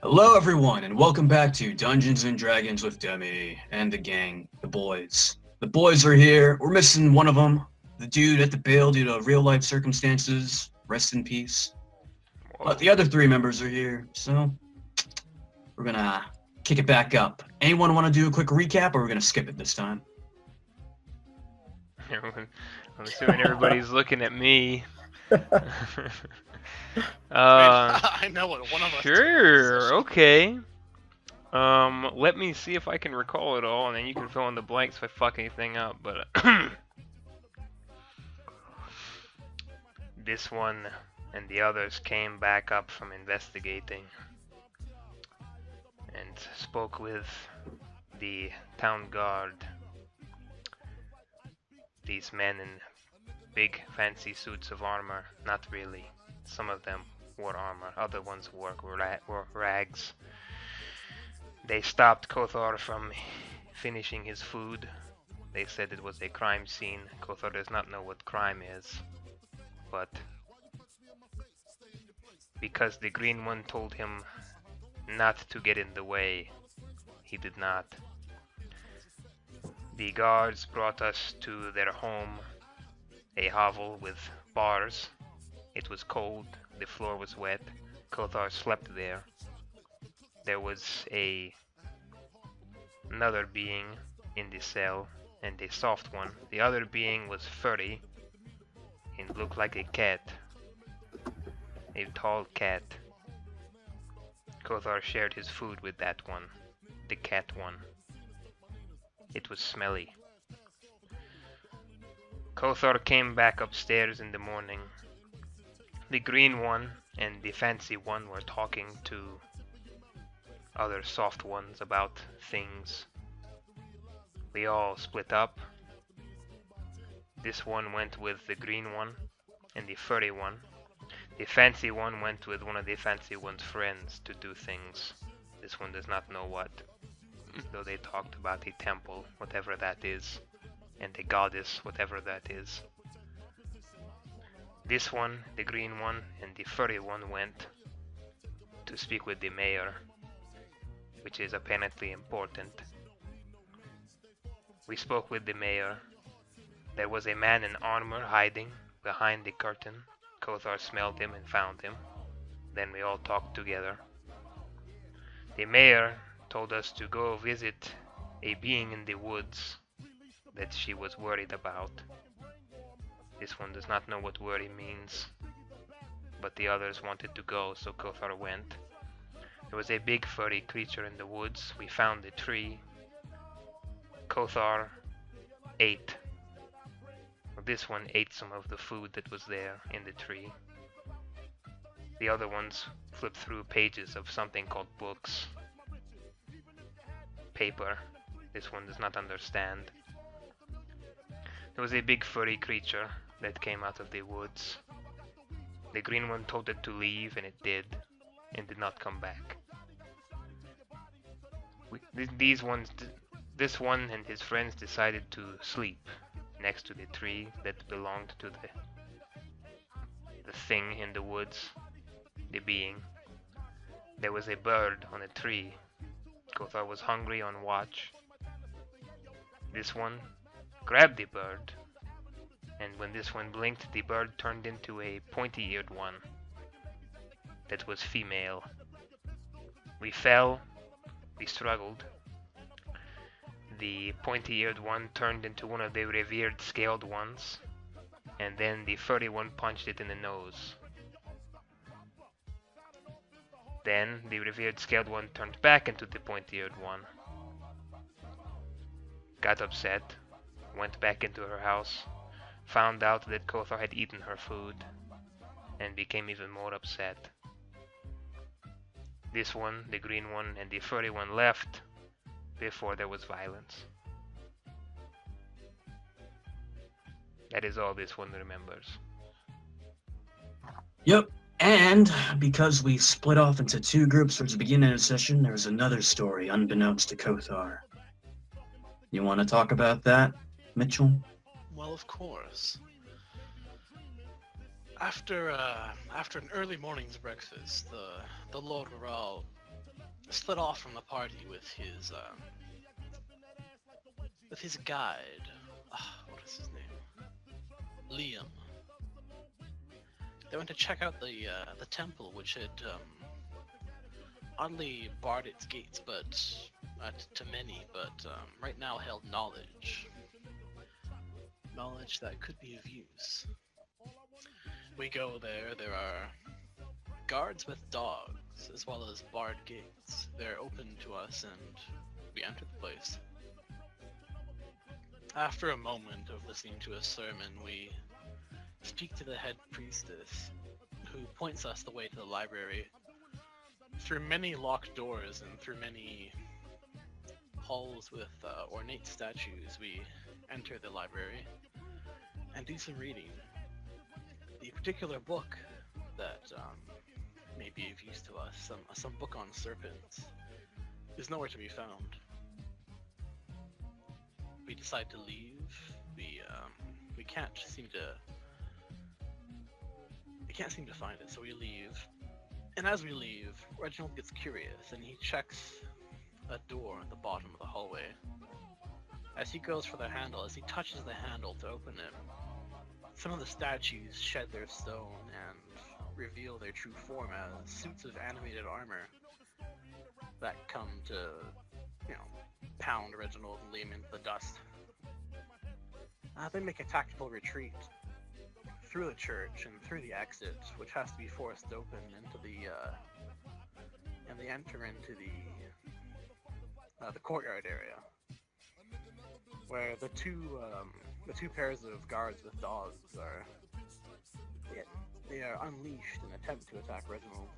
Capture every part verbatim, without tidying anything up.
Hello everyone, and welcome back to Dungeons and Dragons with Demi and the gang, the boys. The boys are here. We're missing one of them, the dude at the bail due to real life circumstances. Rest in peace. But the other three members are here, so we're gonna kick it back up. Anyone want to do a quick recap, or we're gonna skip it this time? I'm assuming everybody's looking at me. Uh, I know it. One of us. Sure. Okay. Um, let me see if I can recall it all, and then you can fill in the blanks if I fuck anything up. But uh, this one and the others came back up from investigating and spoke with the town guard. These men in big fancy suits of armor. Not really. Some of them wore armor, other ones wore, wore rags. They stopped Kothar from finishing his food. They said it was a crime scene. Kothar does not know what crime is, but because the green one told him not to get in the way, he did not. The guards brought us to their home, a hovel with bars. It was cold, the floor was wet, Kothar slept there. There was a another being in the cell, and a soft one. The other being was furry, and looked like a cat, a tall cat. Kothar shared his food with that one, the cat one. It was smelly. Kothar came back upstairs in the morning. The green one and the fancy one were talking to other soft ones about things. We all split up. This one went with the green one and the furry one. The fancy one went with one of the fancy one's friends to do things. This one does not know what. Though they talked about a temple, whatever that is, and a goddess, whatever that is. This one, the green one, and the furry one went to speak with the mayor, which is apparently important. We spoke with the mayor. There was a man in armor hiding behind the curtain. Kothar smelled him and found him. Then we all talked together. The mayor told us to go visit a being in the woods that she was worried about. This one does not know what worry means, but the others wanted to go, so Kothar went. There was a big furry creature in the woods. We found a tree. Kothar ate. This one ate some of the food that was there in the tree. The other ones flipped through pages of something called books. Paper. This one does not understand. There was a big furry creature that came out of the woods. The green one told it to leave, and it did, and did not come back. We, th these ones, th this one and his friends decided to sleep next to the tree that belonged to the the thing in the woods, the being. There was a bird on a tree. Kothar was hungry on watch. This one grabbed the bird, and when this one blinked, the bird turned into a pointy-eared one that was female. We fell, we struggled. The pointy-eared one turned into one of the revered scaled ones, and then the furry one punched it in the nose. Then the revered scaled one turned back into the pointy-eared one, got upset, went back into her house, found out that Kothar had eaten her food, and became even more upset. This one, the green one, and the furry one left before there was violence. That is all this one remembers. Yep, and because we split off into two groups towards the beginning of the session, there was another story unbeknownst to Kothar. You want to talk about that, Mitchell? Well, of course. After uh, after an early morning's breakfast, the the Lord Rural split off from the party with his, um, with his guide. Uh, what is his name? Liam. They went to check out the uh, the temple, which had um, oddly barred its gates, but uh, to many, but um, right now held knowledge, knowledge that could be of use. We go there. There are guards with dogs, as well as barred gates. They're open to us, and we enter the place. After a moment of listening to a sermon, we speak to the head priestess, who points us the way to the library, through many locked doors and through many halls with uh, ornate statues. We enter the library and do some reading. The particular book that um, may be of use to us, some some book on serpents, is nowhere to be found. We decide to leave. We um, we can't seem to. We can't seem to find it, so we leave. And as we leave, Reginald gets curious, and he checks a door at the bottom of the hallway. As he goes for the handle, as he touches the handle to open it, some of the statues shed their stone and reveal their true form as suits of animated armor that come to, you know, pound Reginald and Liam into the dust. Uh, they make a tactical retreat through the church and through the exit, which has to be forced open into the, uh, and they enter into the, uh, the courtyard area, where the two, um, the two pairs of guards with dogs are, they, they are unleashed and attempt to attack Reginald.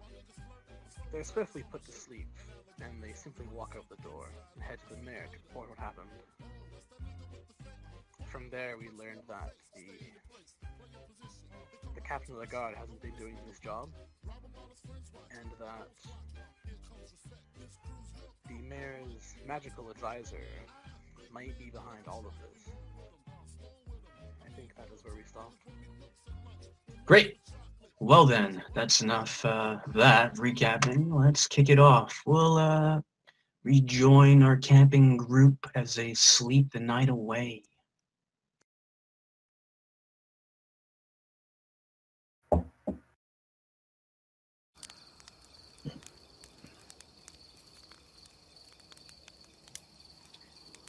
They're swiftly put to sleep, and they simply walk out the door and head to the mayor to report what happened. From there, we learned that the, the captain of the guard hasn't been doing his job, and that the mayor's magical advisor might be behind all of this. I think that is where we stopped. Great! Well then, that's enough uh, of that recapping. Let's kick it off. We'll uh, rejoin our camping group as they sleep the night away.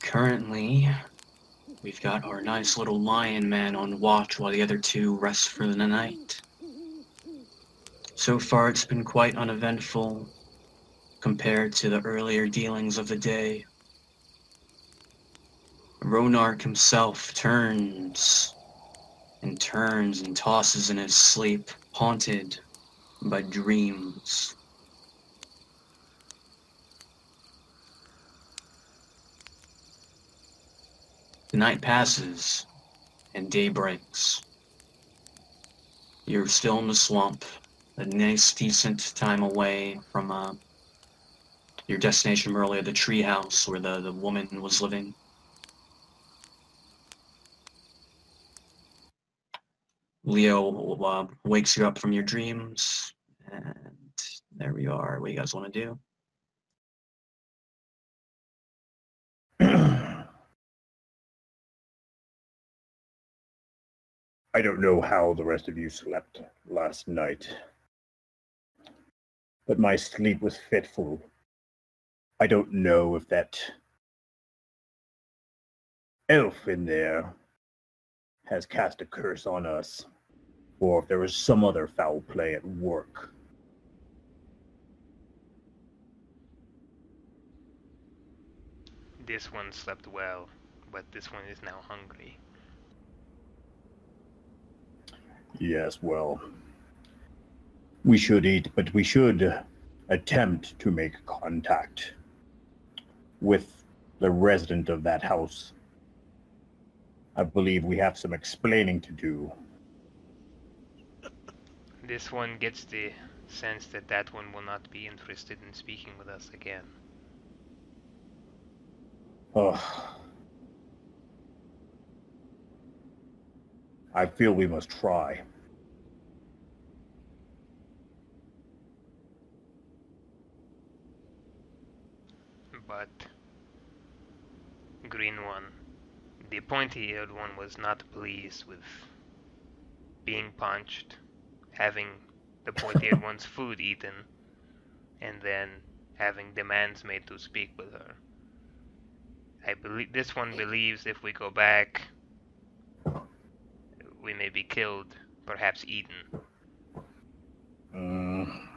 Currently, we've got our nice little lion man on watch while the other two rest for the night. So far, it's been quite uneventful compared to the earlier dealings of the day. Ronark himself turns and turns and tosses in his sleep, haunted by dreams. The night passes, and day breaks. You're still in the swamp, a nice, decent time away from uh, your destination from earlier, the treehouse where the, the woman was living. Leo uh, wakes you up from your dreams, and there we are. What do you guys want to do? I don't know how the rest of you slept last night, but my sleep was fitful. I don't know if that elf in there has cast a curse on us, or if there was some other foul play at work. This one slept well, but this one is now hungry. Yes, well, we should eat, but we should attempt to make contact with the resident of that house. I believe we have some explaining to do. This one gets the sense that that one will not be interested in speaking with us again. Oh. I feel we must try. but Green One, the pointy-eared one, was not pleased with being punched, having the pointy-eared one's food eaten, and then having demands made to speak with her. I believe this one believes if we go back, we may be killed, perhaps eaten. Mm.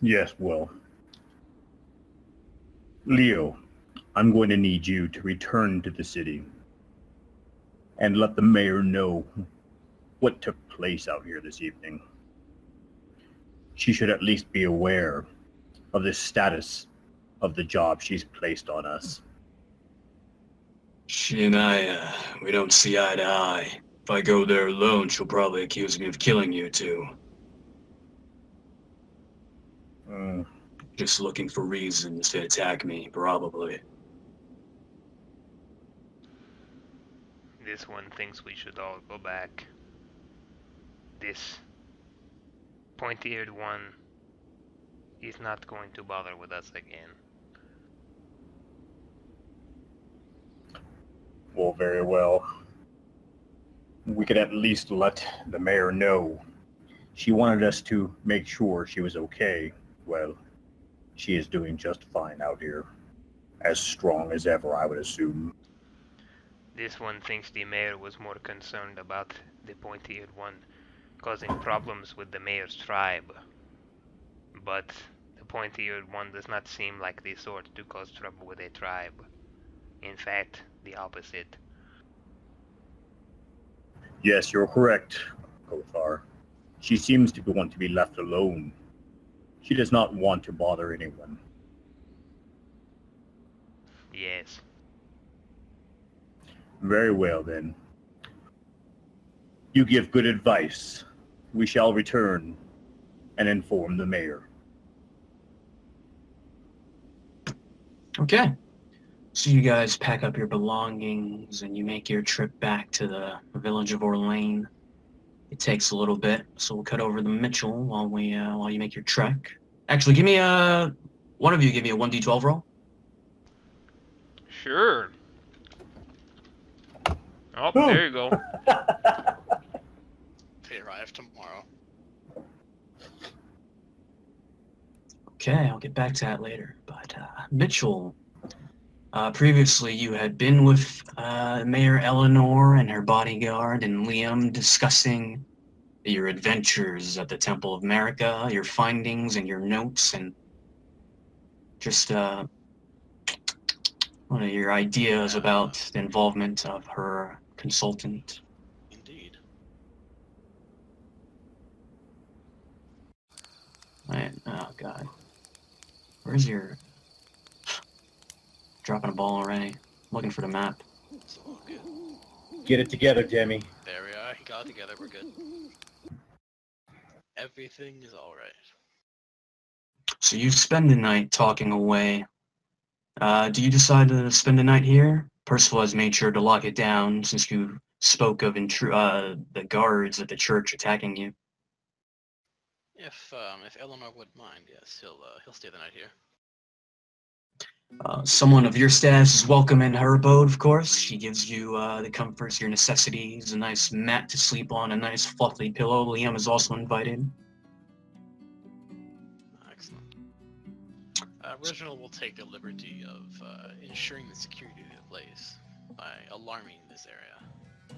Yes, well, Leo, I'm going to need you to return to the city and let the mayor know what took place out here this evening. She should at least be aware of the status of the job she's placed on us. She and I, uh, we don't see eye to eye. If I go there alone, she'll probably accuse me of killing you two. Uh, Just looking for reasons to attack me, probably. This one thinks we should all go back. This pointy-eared one is not going to bother with us again. Well, very well. We could at least let the mayor know. She wanted us to make sure she was okay. Well, she is doing just fine out here. As strong as ever, I would assume. This one thinks the mayor was more concerned about the pointy-eared one causing problems with the mayor's tribe. But the pointy-eared one does not seem like the sort to cause trouble with a tribe. In fact, the opposite. Yes, you're correct, Kothar. She seems to want to be left alone. She does not want to bother anyone. Yes. Very well, then. You give good advice. We shall return and inform the mayor. Okay. So you guys pack up your belongings and you make your trip back to the village of Orlane. It takes a little bit, so we'll cut over to Mitchell while we uh, while you make your trek. Actually, give me a one of you give me a one d twelve roll. Sure. Oh, Boom. There you go. They arrive tomorrow. Okay, I'll get back to that later. But uh, Mitchell, uh, previously you had been with uh, Mayor Eleanor and her bodyguard and Liam discussing your adventures at the Temple of America, your findings and your notes, and just uh, one of your ideas about the involvement of her consultant. Right. Oh, God. Where's your... Dropping a ball already. Looking for the map. It's all good. Get it together, Jimmy. There we are. He got it together. We're good. Everything is all right. So you spend the night talking away. Uh, do you decide to spend the night here? Percival has made sure to lock it down since you spoke of intru uh, the guards at the church attacking you. If um, if Eleanor wouldn't mind, yes, he'll uh, he'll stay the night here. Uh, someone of your status is welcome in her abode, of course. She gives you uh, the comforts, your necessities, a nice mat to sleep on, a nice fluffy pillow. Liam is also invited. Excellent. Uh, Reginald will take the liberty of uh, ensuring the security of the place by alarming this area.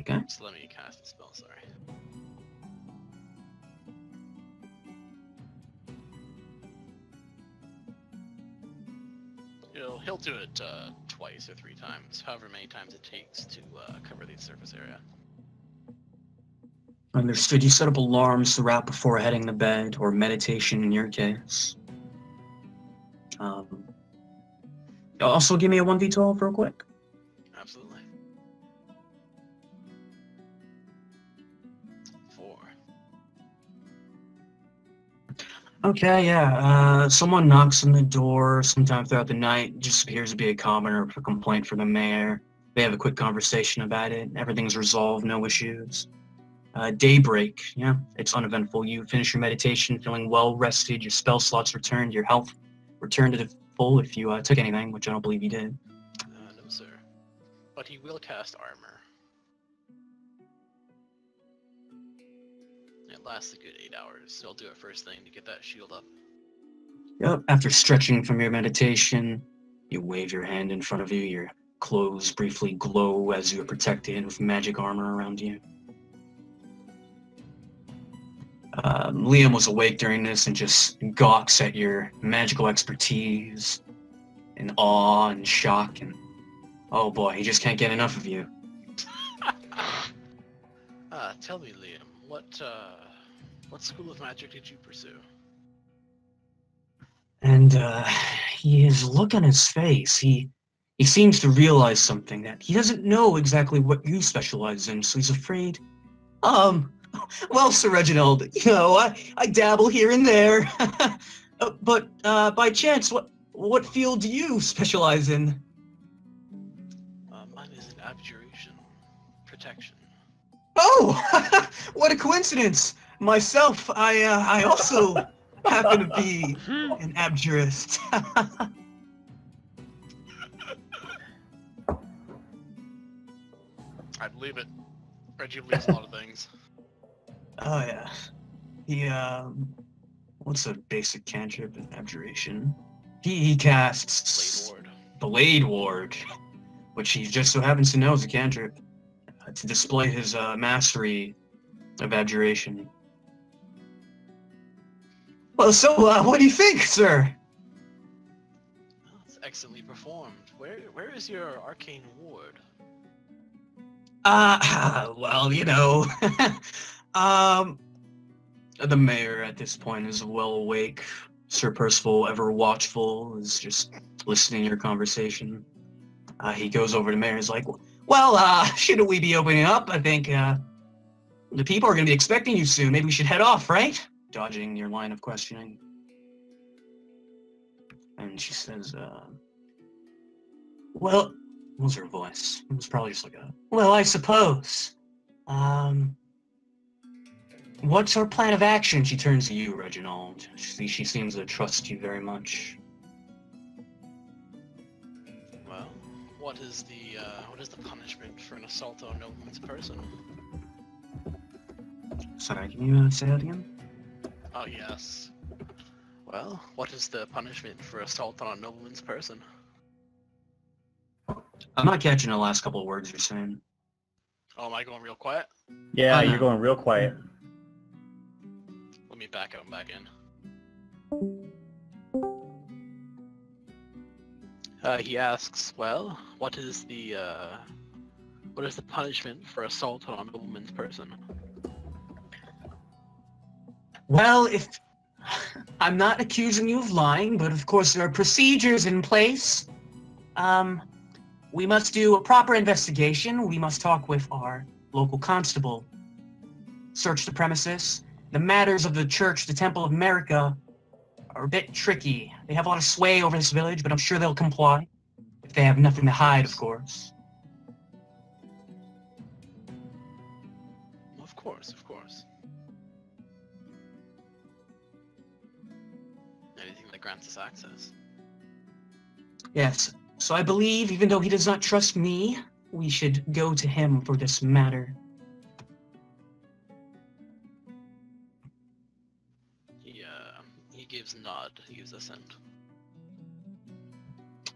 Okay. Just let me cast the spell. Sorry. He'll, he'll do it uh, twice or three times, however many times it takes to uh, cover the surface area. Understood. You set up alarms throughout before heading to bed, or meditation in your case. Um, also, give me a one d twelve real quick. Absolutely. Four. Okay, yeah. Uh, someone knocks on the door sometime throughout the night. Just appears to be a commoner with a complaint for the mayor. They have a quick conversation about it. Everything's resolved, no issues. Uh, daybreak, yeah, it's uneventful. You finish your meditation feeling well rested, your spell slots returned, your health returned to the full if you uh, took anything, which I don't believe you did. Uh, no, sir. But he will cast armor. It lasts a good eight hours, so I'll do it first thing to get that shield up. Yep, after stretching from your meditation, you wave your hand in front of you, your clothes briefly glow as you are protected with magic armor around you. Um, Liam was awake during this and just gawks at your magical expertise and awe and shock, and oh boy, he just can't get enough of you. Ah, tell me, Liam, what uh, what school of magic did you pursue? And uh, he is looking at his face. He he seems to realize something, that he doesn't know exactly what you specialize in, so he's afraid. Um. Well, Sir Reginald, you know, I, I dabble here and there, but uh, by chance, what what field do you specialize in? Uh, mine is an abjuration, protection. Oh, what a coincidence! Myself, I uh, I also happen to be an abjurist. I believe it. Reggie believes a lot of things. Oh yeah, he um, what's a basic cantrip and abjuration? He he casts Blade Ward, Blade Ward, which he just so happens to know is a cantrip, uh, to display his uh, mastery of abjuration. Well, so uh, what do you think, sir? Oh, it's excellently performed. Where where is your arcane ward? Ah, uh, well, you know. Um, the mayor at this point is well awake. Sir Percival, ever watchful, is just listening to your conversation. Uh, he goes over to the mayor and is like, well, uh, shouldn't we be opening up? I think, uh, the people are going to be expecting you soon. Maybe we should head off, right? Dodging your line of questioning. And she says, uh, well, what was her voice? It was probably just like a, well, I suppose, um... what's our plan of action? She turns to you, Reginald. She, she seems to trust you very much. Well, what is the uh, what is the punishment for an assault on a nobleman's person? Sorry, can you uh, say that again? Oh yes. Well, what is the punishment for assault on a nobleman's person? I'm not catching the last couple of words you're saying. Oh, am I going real quiet? Yeah, you're going real quiet. Let me back out and back in. Uh, he asks, well, what is the, uh, what is the punishment for assault on a woman's person? Well, if, I'm not accusing you of lying, but of course there are procedures in place. Um, we must do a proper investigation. We must talk with our local constable, search the premises. The matters of the church, the Temple of America, are a bit tricky. They have a lot of sway over this village, but I'm sure they'll comply. If they have nothing to hide, of course. Of course, of course. Anything that grants us access. Yes, so I believe, even though he does not trust me, we should go to him for this matter. Nod, use assent.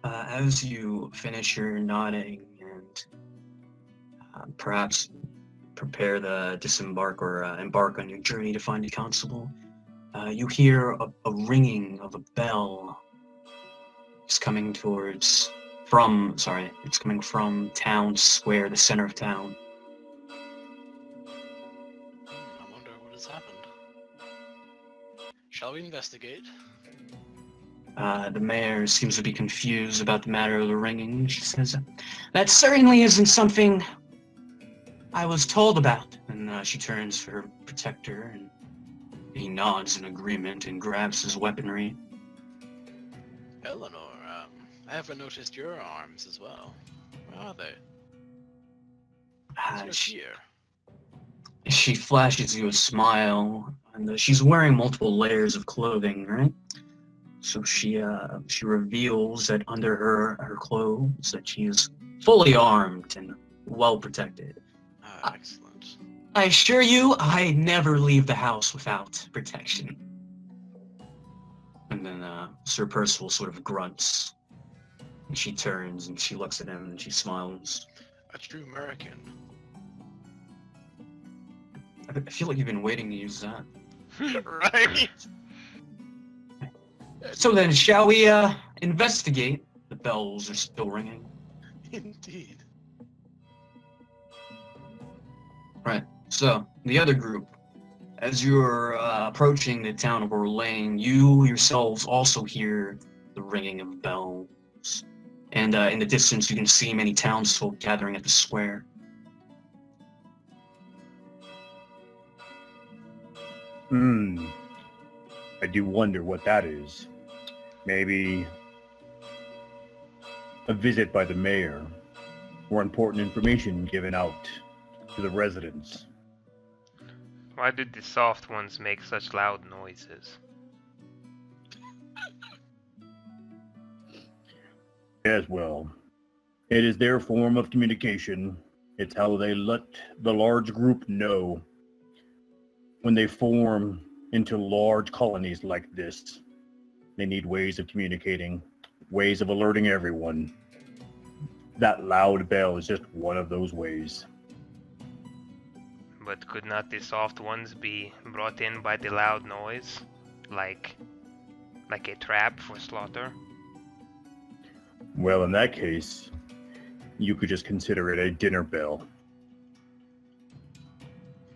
Uh, as you finish your nodding and uh, perhaps prepare to disembark or uh, embark on your journey to find a constable, uh, you hear a, a ringing of a bell. It's coming towards from, sorry, it's coming from town square, the center of town. Shall we investigate? Uh, the mayor seems to be confused about the matter of the ringing. She says, that certainly isn't something I was told about. And uh, she turns to her protector, and he nods in agreement and grabs his weaponry. Eleanor, um, I haven't noticed your arms as well. Where are they? What's uh, your she, She flashes you a smile, and uh, she's wearing multiple layers of clothing, right? So she uh, she reveals that under her her clothes that she is fully armed and well protected. Uh, excellent. I, I assure you, I never leave the house without protection. And then uh, Sir Percival sort of grunts, and she turns and she looks at him and she smiles. A true American. I feel like you've been waiting to use that. Right? So then, shall we, uh, investigate? The bells are still ringing. Indeed. Right, so, the other group. As you're, uh, approaching the town of Orlane, you yourselves also hear the ringing of bells. And, uh, in the distance, you can see many townsfolk gathering at the square. Hmm. I do wonder what that is. Maybe a visit by the mayor or important information given out to the residents. Why did the soft ones make such loud noises? Yes, well, it is their form of communication. It's how they let the large group know when they form into large colonies like this. They need ways of communicating, ways of alerting everyone. That loud bell is just one of those ways. But could not the soft ones be brought in by the loud noise? Like, like a trap for slaughter? Well, in that case, you could just consider it a dinner bell.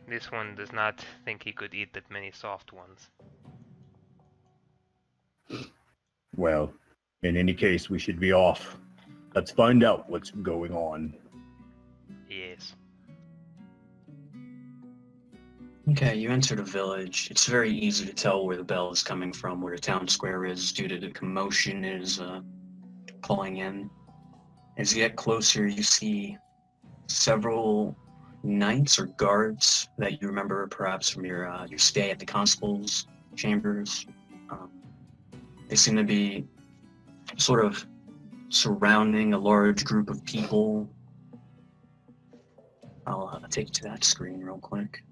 This one does not think he could eat that many soft ones. Well, in any case, we should be off. Let's find out what's going on. Yes. Okay, you entered a village. It's very easy to tell where the bell is coming from, where the town square is, due to the commotion it is uh, calling in. As you get closer, you see several knights or guards that you remember perhaps from your uh, your stay at the constable's chambers. Um, they seem to be sort of surrounding a large group of people. I'll uh, take you to that screen real quick.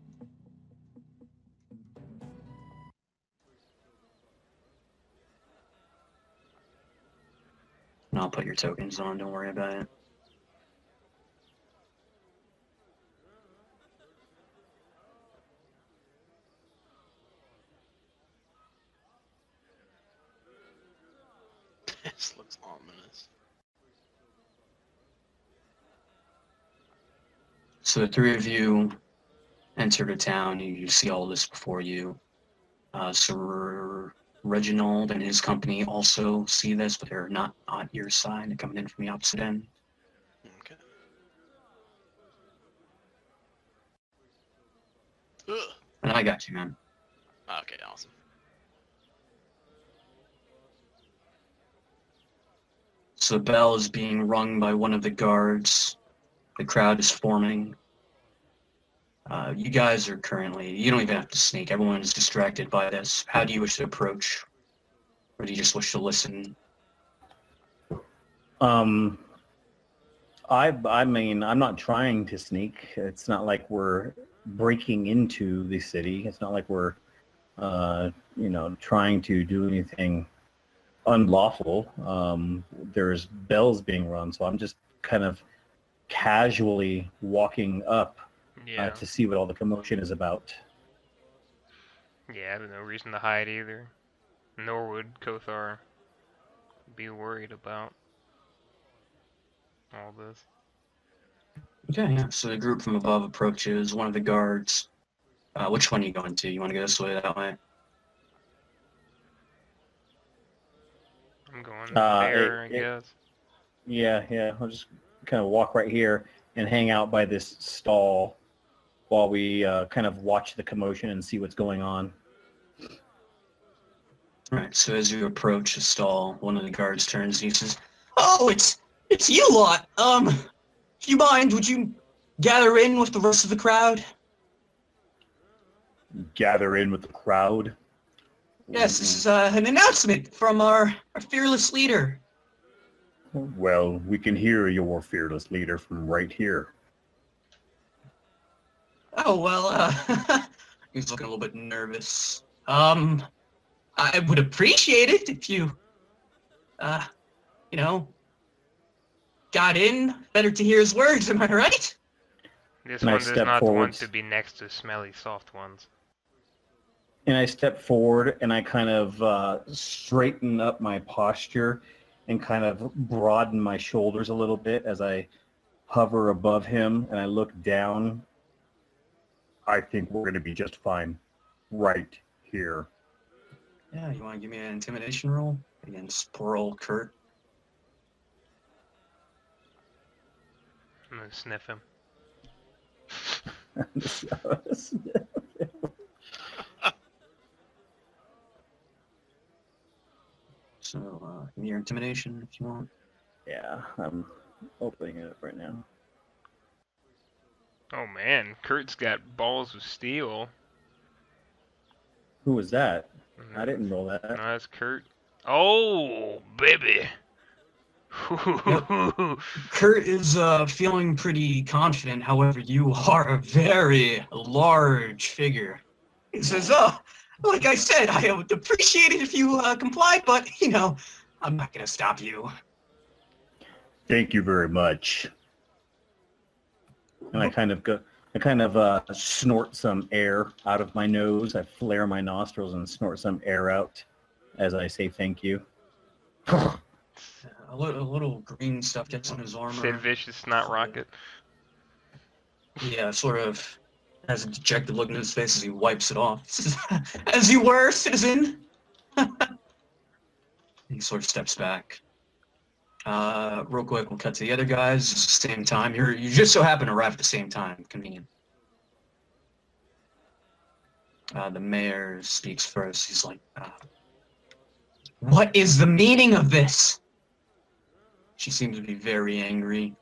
And I'll put your tokens on, don't worry about it. This looks ominous. So the three of you enter the town. You, you see all this before you. Uh, Sir Reginald and his company also see this, but they're not on your side. They're coming in from the opposite end. Okay. Ugh. And I got you, man. Okay, awesome. So the bell is being rung by one of the guards. The crowd is forming. Uh, you guys are currently, you don't even have to sneak. Everyone is distracted by this. How do you wish to approach? Or do you just wish to listen? Um, I, I mean, I'm not trying to sneak. It's not like we're breaking into the city. It's not like we're, uh, you know, trying to do anything unlawful. Um, there's bells being rung, so I'm just kind of casually walking up yeah. uh, to see what all the commotion is about. Yeah, there's no reason to hide either. Nor would Kothar be worried about all this. Okay, yeah. So the group from above approaches one of the guards. Uh, which one are you going to? You want to go this way, that way? I'm going uh, there, it, I it, guess. Yeah, yeah. I'll just kind of walk right here and hang out by this stall while we uh, kind of watch the commotion and see what's going on. All right. So as you approach the stall, one of the guards turns and he says, "Oh, it's it's you lot. Um, if you mind, would you gather in with the rest of the crowd?" gather in with the crowd. Yes, this is uh, an announcement from our, our fearless leader. Well, we can hear your fearless leader from right here. Oh, well, uh, he's looking a little bit nervous. Um, I would appreciate it if you, uh, you know, got in. Better to hear his words, am I right? This one does not want to be next to smelly soft ones. And I step forward and I kind of uh, straighten up my posture and kind of broaden my shoulders a little bit as I hover above him and I look down. I think we're going to be just fine right here. Yeah, you want to give me an intimidation roll against poor old Kurt? I'm going to sniff him. So, uh, give me your intimidation if you want. Yeah, I'm opening it up right now. Oh man, Kurt's got balls of steel. Who was that? Mm-hmm. I didn't roll that. No, that's Kurt. Oh, baby. Yep. Kurt is uh, feeling pretty confident. However, you are a very large figure. He says, "Oh, like I said, I would appreciate it if you uh, complied, but you know, I'm not going to stop you." Thank you very much. And I kind of go, I kind of uh, snort some air out of my nose. I flare my nostrils and snort some air out as I say thank you. A little, a little green stuff gets on his armor. Sid Vicious snot rocket. Yeah, sort of has a dejected look in his face as he wipes it off. As you were, citizen. He sort of steps back. Uh, real quick, we'll cut to the other guys. Same time. You're, you just so happen to arrive at the same time. Convenient. Uh, the mayor speaks first. He's like, uh, "What is the meaning of this?" She seems to be very angry.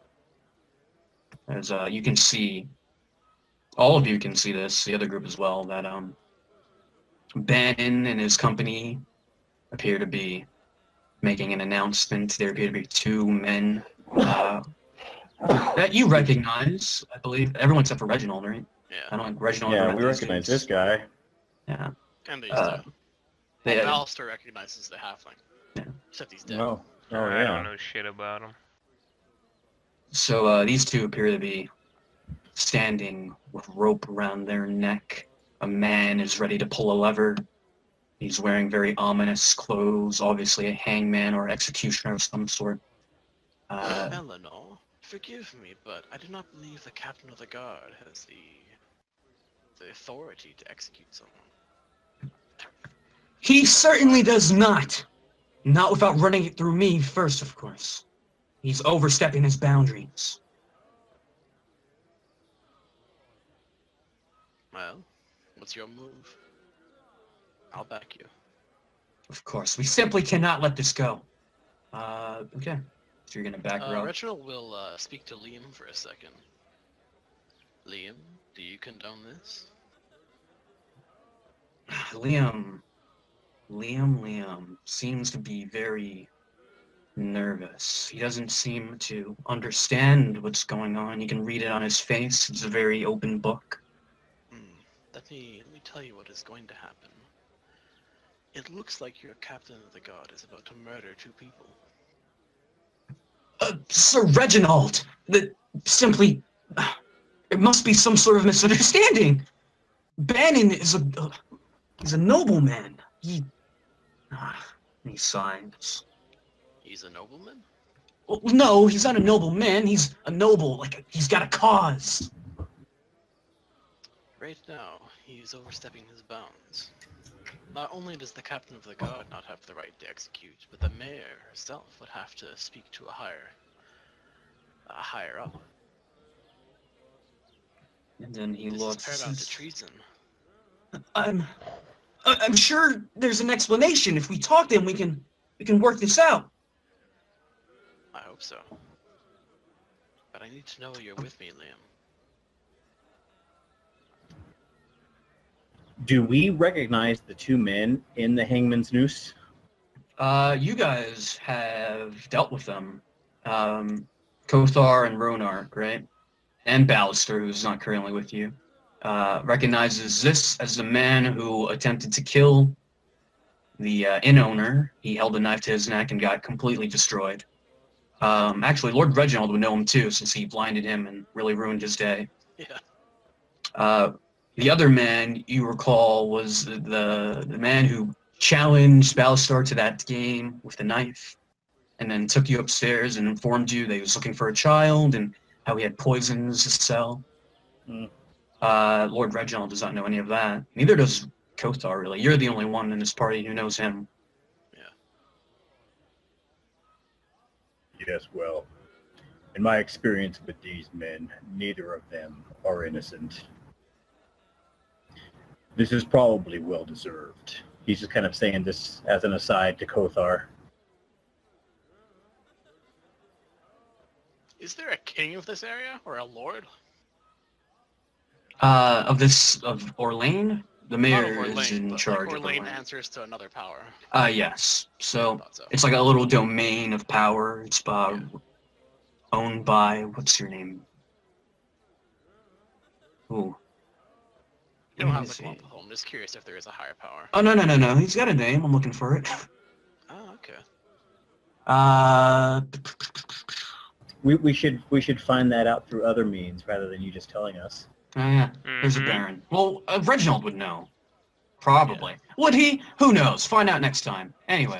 As uh, you can see, all of you can see this, the other group as well, that um, Bannon and his company appear to be making an announcement. There appear to be two men uh, that you recognize, I believe. Everyone except for Reginald, right? Yeah. I don't think Reginald. Yeah, we recognize this guy. Yeah. And these uh, two. They, well, Alistair recognizes the halfling. Yeah. Except he's dead. No. Oh, yeah. I don't know shit about them. So uh, these two appear to be standing with rope around their neck. A man is ready to pull a lever. He's wearing very ominous clothes, obviously a hangman or executioner of some sort. Uh, Eleanor, forgive me, but I do not believe the captain of the guard has the, the authority to execute someone. He certainly does not. Not without running it through me first, of course. He's overstepping his boundaries. Well, what's your move? I'll back you. Of course, we simply cannot let this go. Uh, okay. So you're gonna back her uh, up. Reginald will uh, speak to Liam for a second. Liam, do you condone this? Liam... Liam Liam seems to be very nervous. He doesn't seem to understand what's going on. You can read it on his face. It's a very open book. Mm. Let me, let me tell you what is going to happen. It looks like your captain of the guard is about to murder two people. Uh, Sir Reginald! The, simply... Uh, it must be some sort of misunderstanding! Bannon is a... Uh, he's a nobleman. He... Ah, he signs. He's a nobleman? Well, no, he's not a nobleman. He's a noble. Like, a, he's got a cause. Right now, he's overstepping his bounds. Not only does the captain of the guard not have the right to execute, but the mayor herself would have to speak to a higher... a higher up. And then he this looks... This is his... to treason. I'm... I'm sure there's an explanation. If we talk to him, we can we can work this out. I hope so. But I need to know you're with me, Liam. do we recognize the two men in the hangman's noose? Uh, you guys have dealt with them. Um, Kothar and Ronark, right? And Ballister, who's not currently with you, uh, recognizes this as the man who attempted to kill the uh, inn owner. He held a knife to his neck and got completely destroyed. Um, actually, Lord Reginald would know him too, since he blinded him and really ruined his day. Yeah. Uh, the other man, you recall, was the, the man who challenged Ballister to that game with the knife, and then took you upstairs and informed you that he was looking for a child and how he had poisons to sell. Mm. Uh, Lord Reginald does not know any of that. Neither does Kothar, really. You're the only one in this party who knows him. Yeah. Yes, well, in my experience with these men, neither of them are innocent. This is probably well-deserved. He's just kind of saying this as an aside to Kothar. Is there a king of this area, or a lord? Uh, of this, of Orlane? The mayor Orlane, is in charge like Orlane of Orlane. Answers to another power. Uh, yes. So, so, it's like a little domain of power. It's uh, yeah. owned by, what's your name? Ooh. You don't have to come up with him. I'm just curious if there is a higher power. Oh, no, no, no, no. He's got a name. I'm looking for it. Oh, okay. Uh... We we should we should find that out through other means rather than you just telling us. Oh yeah, mm-hmm. There's a Baron. Well, uh, Reginald would know, probably. Yeah. Would he? Who knows? Find out next time. Anyway.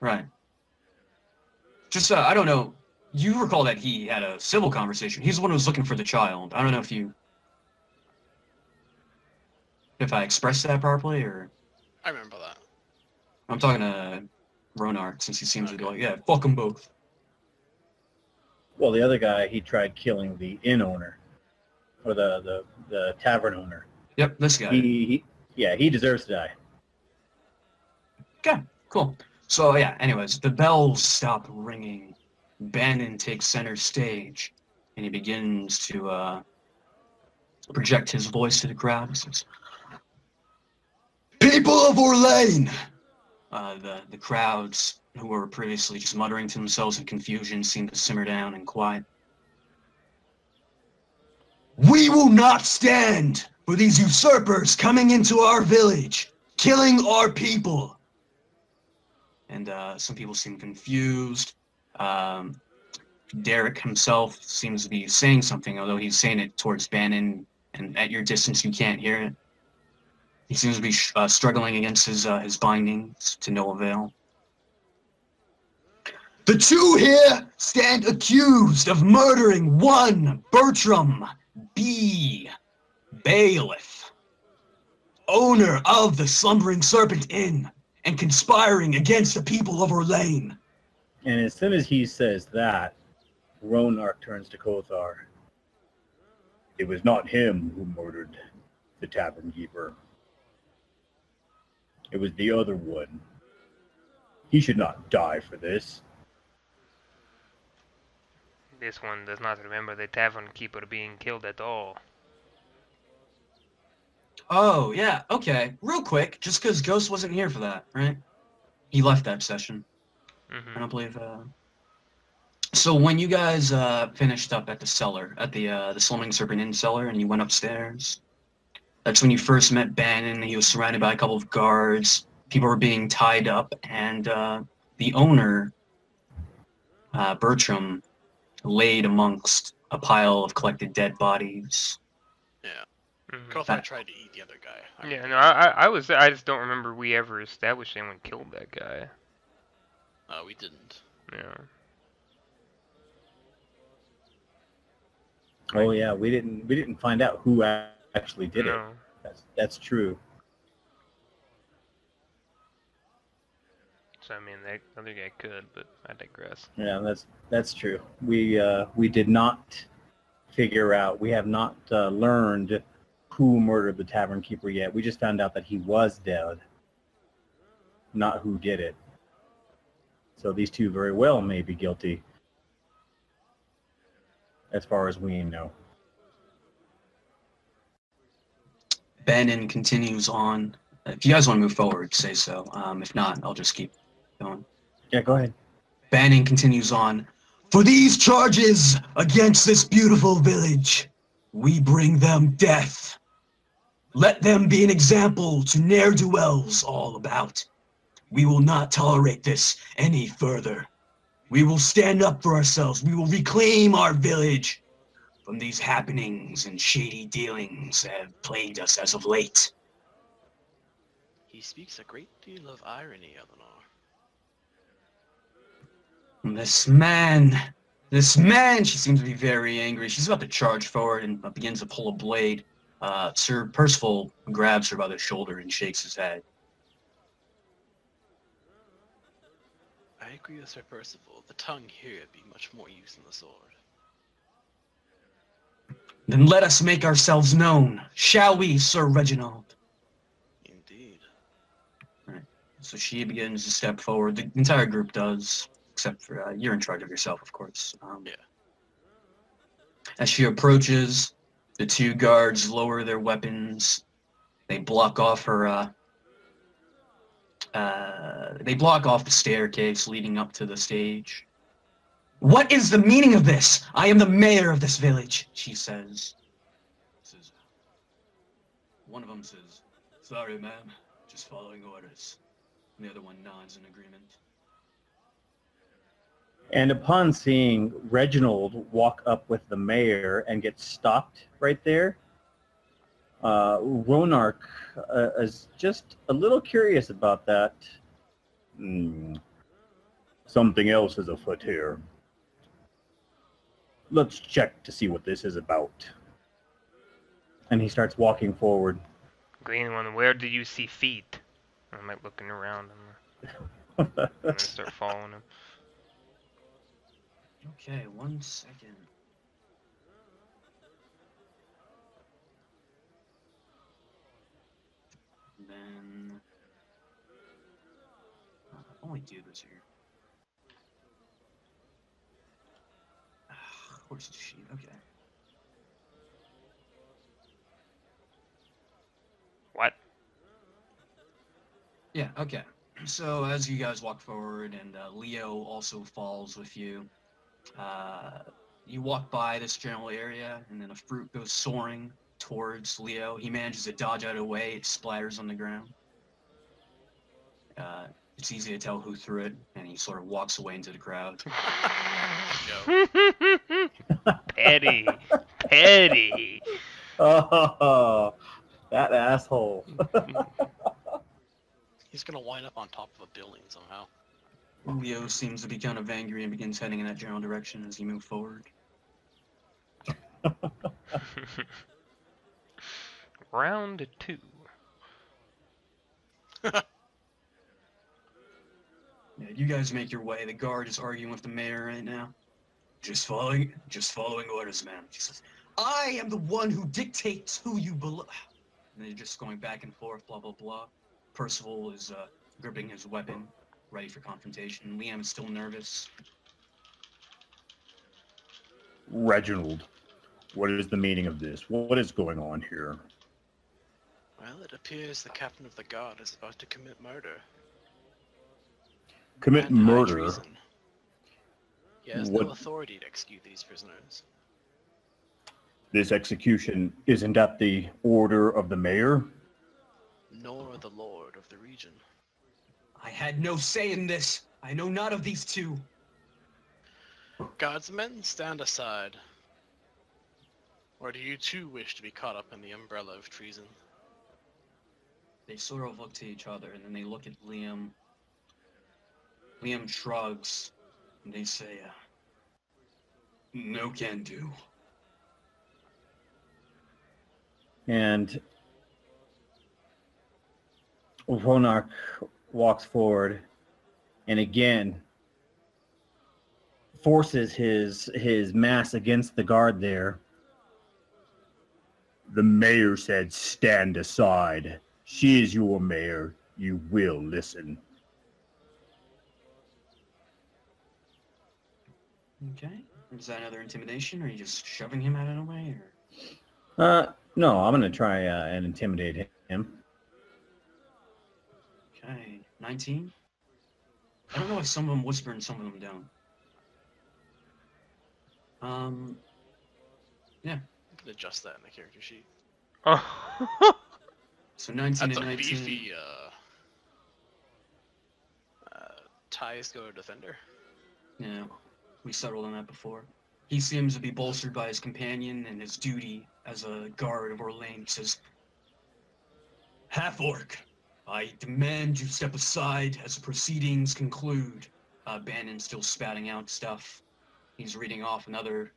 Right. Just uh, I don't know. You recall that he had a civil conversation. He's the one who was looking for the child. I don't know if you, if I expressed that properly or. I remember that. I'm talking to Ronark, since he seems okay. to be like, yeah, fuck them both. Well, the other guy, he tried killing the inn owner, or the the, the tavern owner. Yep, this guy. He, he, yeah, he deserves to die. Okay, cool. So, yeah, anyways, the bells stop ringing. Bannon takes center stage, and he begins to uh, project his voice to the crowd. He says, "People of Orlane!" Uh, the, the crowds, who were previously just muttering to themselves in confusion, seemed to simmer down and quiet. "We will not stand for these usurpers coming into our village, killing our people." And uh, some people seem confused. Um, Derek himself seems to be saying something, although he's saying it towards Bannon, and at your distance you can't hear it. He seems to be uh, struggling against his uh, his bindings to no avail. "The two here stand accused of murdering one Bertram B. Bailiff, owner of the Slumbering Serpent Inn, and conspiring against the people of Orlane." And as soon as he says that, Ronark turns to Kothar. "It was not him who murdered the tavern keeper. It was the other one. He should not die for this." "This one does not remember the tavern keeper being killed at all." Oh, yeah, okay. Real quick, just because Ghost wasn't here for that, right? He left that session. Mm-hmm. I don't believe... Uh... So when you guys uh, finished up at the cellar, at the, uh, the Slumbering Serpent Inn cellar, and you went upstairs... That's when you first met Bannon. He was surrounded by a couple of guards. People were being tied up, and uh, the owner, uh, Bertram, laid amongst a pile of collected dead bodies. Yeah. Mm-hmm. Kothar tried to eat the other guy. I yeah, no, I, I was, I just don't remember we ever established anyone killed that guy. No, uh, we didn't. Yeah. Oh yeah, we didn't, we didn't find out who actually. Actually did no. it. That's that's true. So I mean, that other guy could, but I digress. Yeah, that's that's true. We uh, we did not figure out. We have not uh, learned who murdered the tavern keeper yet. We just found out that he was dead, not who did it. So these two very well may be guilty, as far as we know. Bannon continues on. If you guys want to move forward, say so. Um, if not, I'll just keep going. Yeah, go ahead. Bannon continues on. For these charges against this beautiful village, we bring them death. Let them be an example to ne'er-do-wells all about. We will not tolerate this any further. We will stand up for ourselves. We will reclaim our village from these happenings and shady dealings that have plagued us as of late. He speaks a great deal of irony, Eleanor. This man, this man, she seems to be very angry. She's about to charge forward and begins to pull a blade. Uh, Sir Percival grabs her by the shoulder and shakes his head. I agree with Sir Percival. The tongue here would be much more used than the sword. Then let us make ourselves known, shall we, Sir Reginald? Indeed. All right. So she begins to step forward. The entire group does, except for uh, you're in charge of yourself, of course. Um, yeah. As she approaches, the two guards lower their weapons. They block off her. Uh, uh, they block off the staircase leading up to the stage. What is the meaning of this? I am the mayor of this village, she says. One of them says, sorry, ma'am, just following orders. And the other one nods in agreement. And upon seeing Reginald walk up with the mayor and get stopped right there, uh, Ronark uh, is just a little curious about that. Hmm. Something else is afoot here. Let's check to see what this is about. And he starts walking forward. Green one, where do you see feet? I'm like looking around. I'm gonna, I'm gonna start following him. Okay, one second. And then I only do this here. Of course, it's sheep. Okay. What? Yeah. Okay. So as you guys walk forward, and uh, Leo also falls with you. Uh, you walk by this general area, and then a fruit goes soaring towards Leo. He manages to dodge out of the way. It splatters on the ground. Uh, it's easy to tell who threw it, and he sort of walks away into the crowd. Petty. Petty. Oh, that asshole. He's going to wind up on top of a building somehow. Leo seems to be kind of angry and begins heading in that general direction as he moves forward. Round two. Yeah, you guys make your way. The guard is arguing with the mayor right now. Just following, just following orders, ma'am. She says, "I am the one who dictates who you belong." And they're just going back and forth, blah blah blah. Percival is uh, gripping his weapon, ready for confrontation. Liam is still nervous. Reginald, what is the meaning of this? What is going on here? Well, it appears the captain of the guard is about to commit murder. Commit and murder? He has what? No authority to execute these prisoners. This execution isn't at the order of the mayor? Nor the lord of the region. I had no say in this. I know not of these two. Guardsmen, stand aside. Or do you too wish to be caught up in the umbrella of treason? They sort of look to each other, and then they look at Liam. Liam shrugs, and they say, uh, no can do. And Ronark walks forward and again forces his his mass against the guard there. The mayor said stand aside. She is your mayor. You will listen. Okay. Is that another intimidation? Or are you just shoving him out of the way? Or? Uh, No, I'm going to try uh, and intimidate him. Okay, nineteen? I don't know if some of them whisper and some of them don't. Um, yeah. Adjust that in the character sheet. Oh. So nineteen That's and nineteen. That's a beefy, uh... uh ties go to defender. Yeah, we settled on that before. He seems to be bolstered by his companion and his duty as a guard of Orlane. He says, "Half-orc, I demand you step aside as proceedings conclude." Uh, Bannon's still spouting out stuff. He's reading off another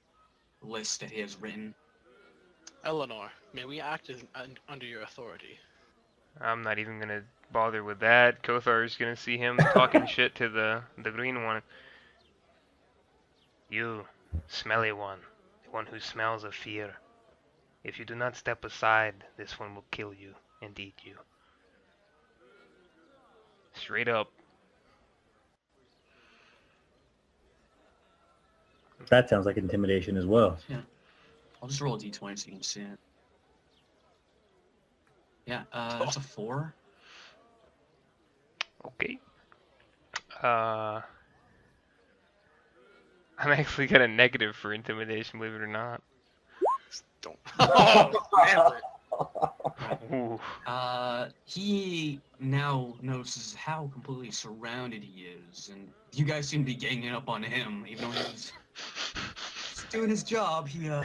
list that he has written. "Eleanor, may we act as, uh, under your authority?" I'm not even going to bother with that. Kothar's going to see him talking shit to the, the green one. "You... smelly one, the one who smells of fear. If you do not step aside, this one will kill you and eat you." Straight up. That sounds like intimidation as well. Yeah. I'll just roll a d twenty so you can see it. Yeah, uh, that's a four. Okay. Uh... I'm actually got a negative for intimidation, believe it or not. Don't. Oh, uh, he now notices how completely surrounded he is, and you guys seem to be ganging up on him, even though he's doing his job. He uh,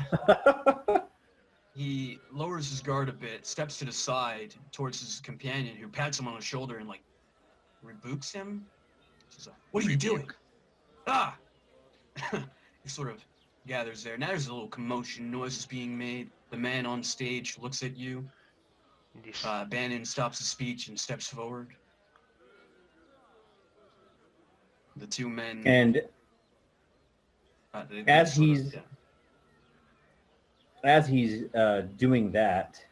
he lowers his guard a bit, steps to the side towards his companion, who pats him on the shoulder and like rebukes him. Says, like, "What are you doing? Ah!" He sort of gathers there. Now there's a little commotion, noises being made. The man on stage looks at you. Uh, Bannon stops his speech and steps forward. The two men... And uh, they, they as, he's, of, yeah. as he's uh, doing that,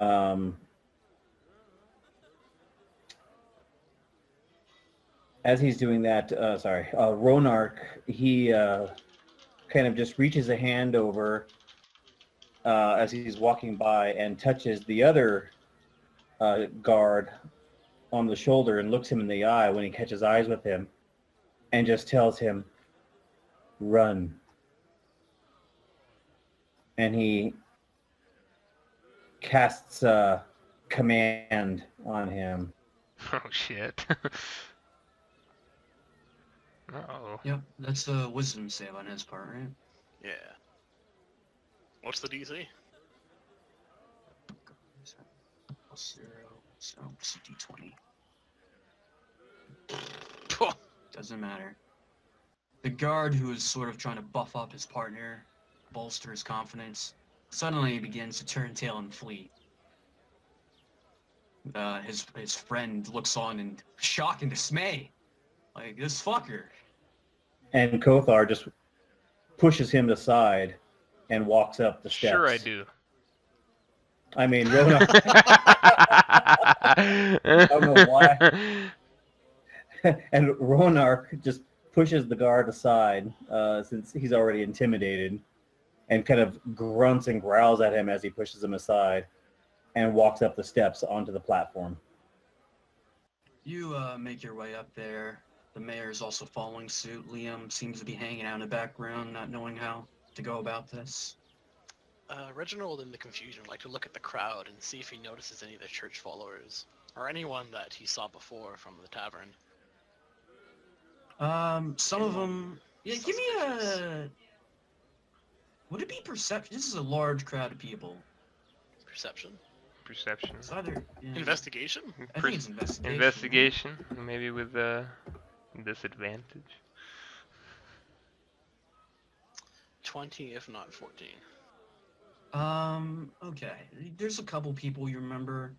um, As he's doing that, uh, sorry, uh, Ronark, he uh, kind of just reaches a hand over uh, as he's walking by and touches the other uh, guard on the shoulder and looks him in the eye when he catches eyes with him and just tells him, "Run." And he casts a command on him. Oh, shit. Uh-oh. Yep, that's the wisdom save on his part, right? Yeah. What's the D C? Zero, so it's D twenty. Doesn't matter. The guard who is sort of trying to buff up his partner, bolster his confidence, suddenly begins to turn tail and flee. Uh, his, his friend looks on in shock and dismay. Like, this fucker. And Kothar just pushes him aside and walks up the steps. Sure I do. I mean, Ronar... I don't know why. And Ronark just pushes the guard aside, uh, since he's already intimidated, and kind of grunts and growls at him as he pushes him aside, and walks up the steps onto the platform. You uh, make your way up there. The mayor is also following suit. Liam seems to be hanging out in the background, not knowing how to go about this. Uh, Reginald, in the confusion, would like to look at the crowd and see if he notices any of the church followers, or anyone that he saw before from the tavern. Um, some anyone of them... Yeah, give me a... Would it be perception? This is a large crowd of people. Perception? Perception. It's either, yeah. Investigation? I think it's investigation. Investigation, maybe with... Uh... disadvantage. twenty, if not fourteen. Um, okay. There's a couple people you remember,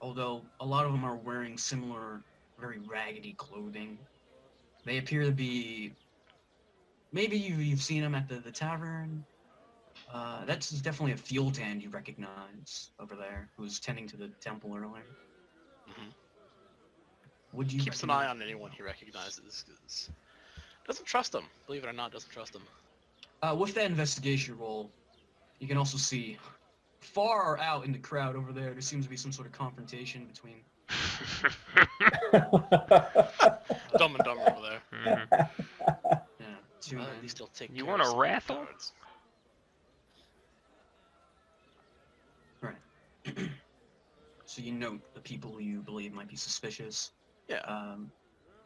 although a lot of them are wearing similar, very raggedy clothing. They appear to be... Maybe you, you've seen them at the, the tavern. Uh, that's definitely a field hand you recognize over there, who was tending to the temple earlier. Mm-hmm. Would you Keeps an eye on anyone he recognizes. Doesn't trust them. Believe it or not, doesn't trust them. Uh, with that investigation roll, you can also see far out in the crowd over there, there seems to be some sort of confrontation between. Dumb and Dumber over there. Mm-hmm. Yeah, two uh, at least they'll take. You want a raffle? Right. So you note the people you believe might be suspicious. Yeah. Um,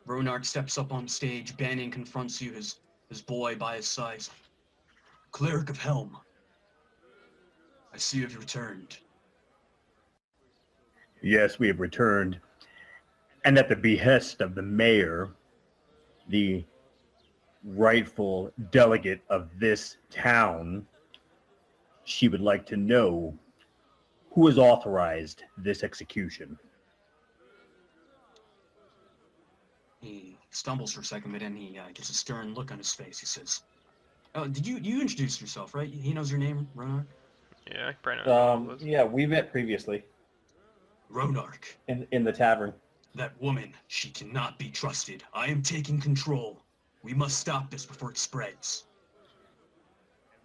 Ronark steps up on stage. Bannon confronts you, his his boy by his side. Cleric of Helm, I see you have returned. Yes, we have returned. And at the behest of the mayor, the rightful delegate of this town, she would like to know who has authorized this execution. He stumbles for a second, but then he uh, gets a stern look on his face. He says, oh, did you you introduced yourself, right? He knows your name, Ronark? Yeah, I probably know. Um, yeah, we met previously. Ronark. In, in the tavern. That woman, she cannot be trusted. I am taking control. We must stop this before it spreads.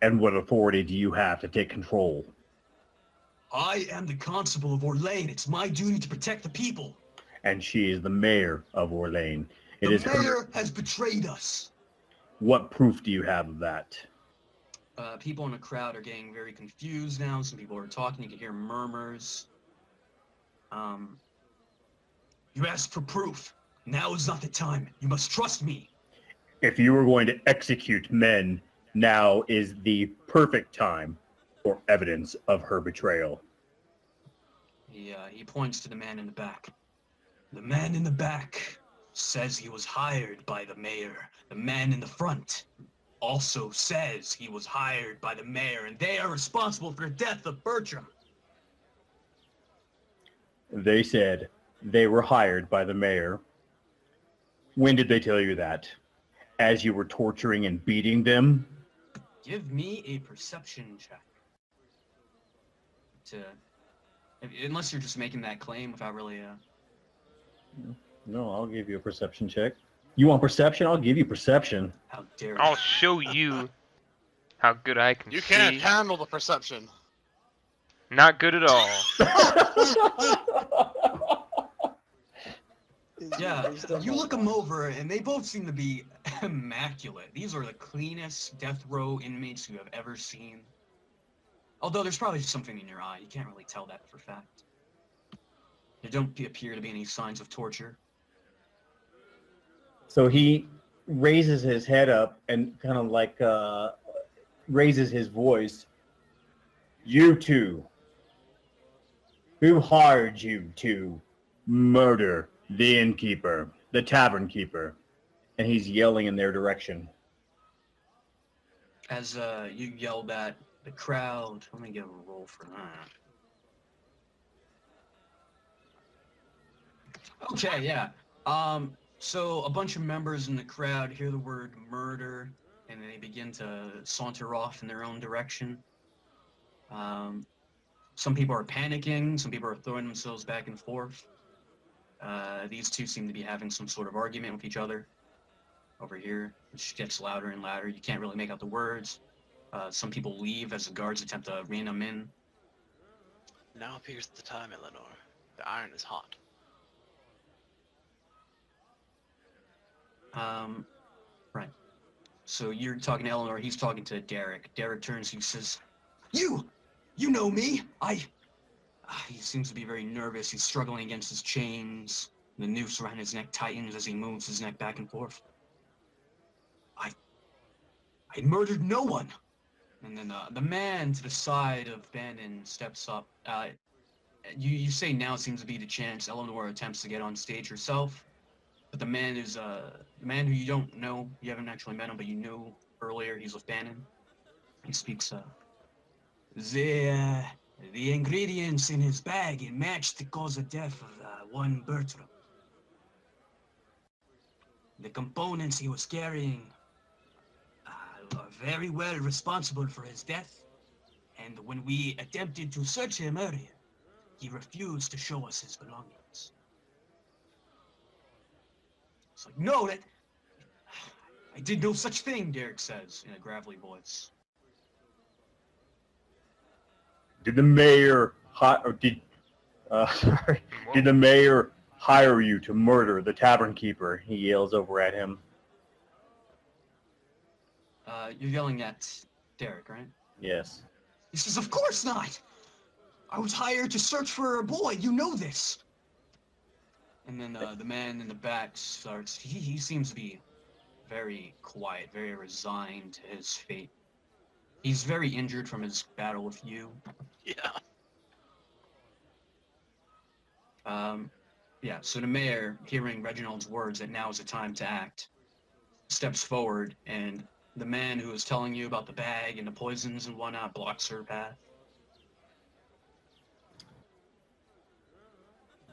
And what authority do you have to take control? I am the constable of Orlane. It's my duty to protect the people. And she is the mayor of Orlane. It the is mayor her... has betrayed us. What proof do you have of that? Uh, people in the crowd are getting very confused now. Some people are talking. You can hear murmurs. Um, you asked for proof. Now is not the time. You must trust me. If you were going to execute men, now is the perfect time for evidence of her betrayal. He, uh, he points to the man in the back. The man in the back says he was hired by the mayor. The man in the front also says he was hired by the mayor, and they are responsible for the death of Bertram. They said they were hired by the mayor. When did they tell you that? As you were torturing and beating them? Give me a perception check. To, unless you're just making that claim without really a... No. No, I'll give you a perception check. You want perception? I'll give you perception. How dare you. I'll show you how good I can see. You can't handle the perception. Not good at all. Yeah, you look them over, and they both seem to be immaculate. These are the cleanest death row inmates you have ever seen. Although there's probably just something in your eye. You can't really tell that for a fact. There don't appear to be any signs of torture. So he raises his head up and kind of like uh, raises his voice. You two, who hired you to murder the innkeeper, the tavern keeper? And he's yelling in their direction. As uh, you yell that, the crowd, let me get a roll for that. Okay, yeah. Um, so a bunch of members in the crowd hear the word murder, and they begin to saunter off in their own direction. Um, some people are panicking, some people are throwing themselves back and forth. Uh, these two seem to be having some sort of argument with each other over here, which gets louder and louder. You can't really make out the words. Uh, some people leave as the guards attempt to rein them in. Now appears the time, Eleanor. The iron is hot. Um, right. So you're talking to Eleanor, he's talking to Derek. Derek turns, he says, You! You know me! I... Uh, he seems to be very nervous, he's struggling against his chains. The noose around his neck tightens as he moves his neck back and forth. I... I murdered no one! And then uh, the man to the side of Bannon steps up. Uh, you, you say now seems to be the chance Eleanor attempts to get on stage herself. But the man is uh, the man who you don't know, you haven't actually met him, but you knew earlier, he's with Bannon. He speaks, uh, the, uh, the ingredients in his bag, it matched the cause of death of uh, one Bertram. The components he was carrying uh, are very well responsible for his death, and when we attempted to search him earlier, he refused to show us his belongings. It's like, no, that... I did no such thing, Derek says, in a gravelly voice. Did the mayor hi or did uh, sorry? Did the mayor hire you to murder the tavern keeper? He yells over at him. Uh, you're yelling at Derek, right? Yes. He says, "Of course not. I was hired to search for a boy. You know this." And then uh, the man in the back starts. He he seems to be very quiet, very resigned to his fate. He's very injured from his battle with you. Yeah. Um, yeah, so the mayor, hearing Reginald's words that now is the time to act, steps forward, and the man who was telling you about the bag and the poisons and whatnot blocks her path.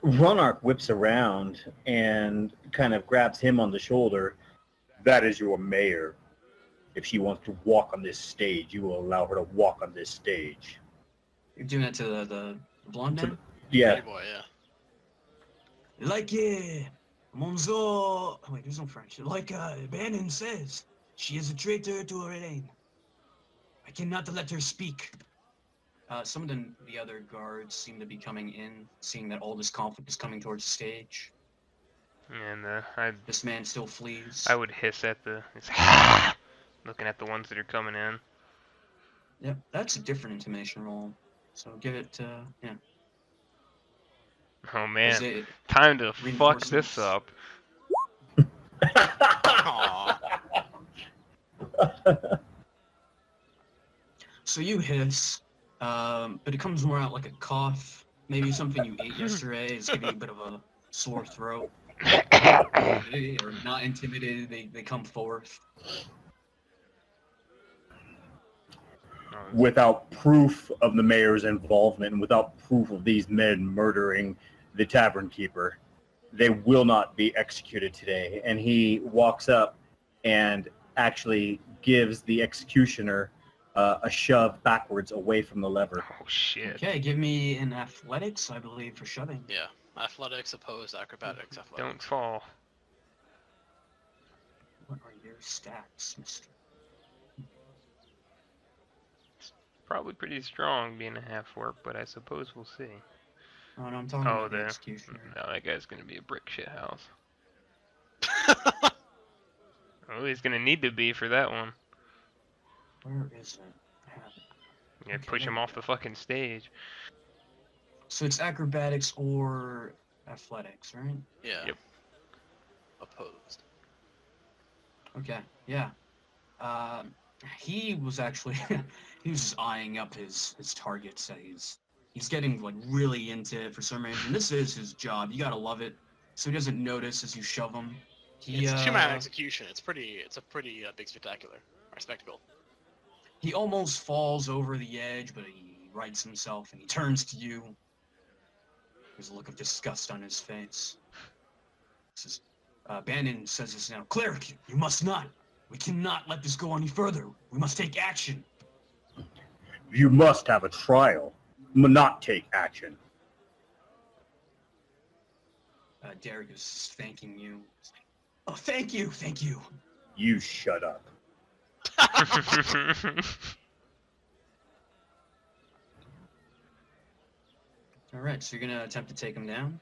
Ronark whips around and kind of grabs him on the shoulder. That is your mayor. If she wants to walk on this stage, you will allow her to walk on this stage. You're doing that to the, the blonde man? Yeah. Hey boy, yeah. Like, uh, Monsieur... Oh, wait, there's no French. Like uh, Bannon says, she is a traitor to Orlane. I cannot let her speak. Uh, some of the, the other guards seem to be coming in, seeing that all this conflict is coming towards the stage. And uh, I... This man still flees. I would hiss at the... looking at the ones that are coming in. Yep, that's a different intimidation roll. So give it, uh, yeah. Oh man, time to fuck this up. So you hiss, um, but it comes more out like a cough. Maybe something you ate yesterday is giving you a bit of a sore throat. Or not intimidated, they, they come forth. Without proof of the mayor's involvement and without proof of these men murdering the tavern keeper, they will not be executed today. And he walks up and actually gives the executioner uh, a shove backwards away from the lever. Oh, shit. Okay, give me an athletics, I believe, for shoving. Yeah, athletics opposed acrobatics. Athletics. Don't fall. What are your stats, mister? Probably pretty strong being a half-orc, but I suppose we'll see. Oh, no, I'm talking oh, about the executioner. No, that guy's going to be a brick shit house. Oh, he's going to need to be for that one. Where is it? Yeah, okay. Push him off the fucking stage. So it's acrobatics or athletics, right? Yeah. Yep. Opposed. Okay, yeah. Uh, he was actually... He was just eyeing up his, his targets. He's, he's getting like really into it for some reason. This is his job. You gotta love it. So he doesn't notice as you shove him. He, it's a two-man uh, execution. It's pretty. It's a pretty uh, big spectacular or spectacle. He almost falls over the edge, but he rights himself and he turns to you. There's a look of disgust on his face. This is, uh, Bannon says this now. Cleric, you, you must not. We cannot let this go any further. We must take action. You must have a trial, not take action. Uh, Derek is thanking you. Oh, thank you, thank you. You shut up. All right, so you're gonna attempt to take him down,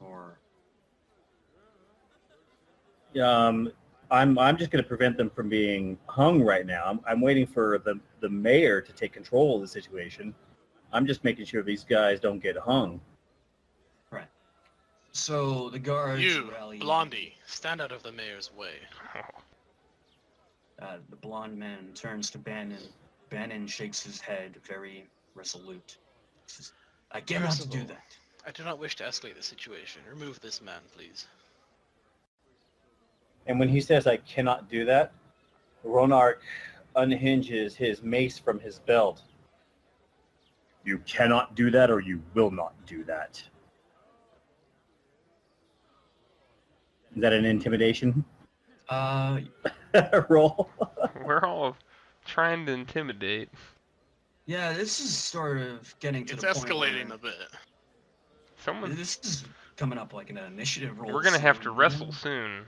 or? Um. I'm I'm just going to prevent them from being hung right now. I'm I'm waiting for the the mayor to take control of the situation. I'm just making sure these guys don't get hung. Right. So the guards. You, rally. Blondie, stand out of the mayor's way. Uh, the blonde man turns to Bannon. Bannon shakes his head, very resolute. He says, "I cannot do that. I do not wish to escalate the situation. Remove this man, please." And when he says, I cannot do that, Ronark unhinges his mace from his belt. You cannot do that, or you will not do that. Is that an intimidation? Uh, roll? We're all trying to intimidate. Yeah, this is sort of getting to it's the point. It's escalating a bit. Someone... This is coming up like an initiative roll. We're going to have to wrestle soon.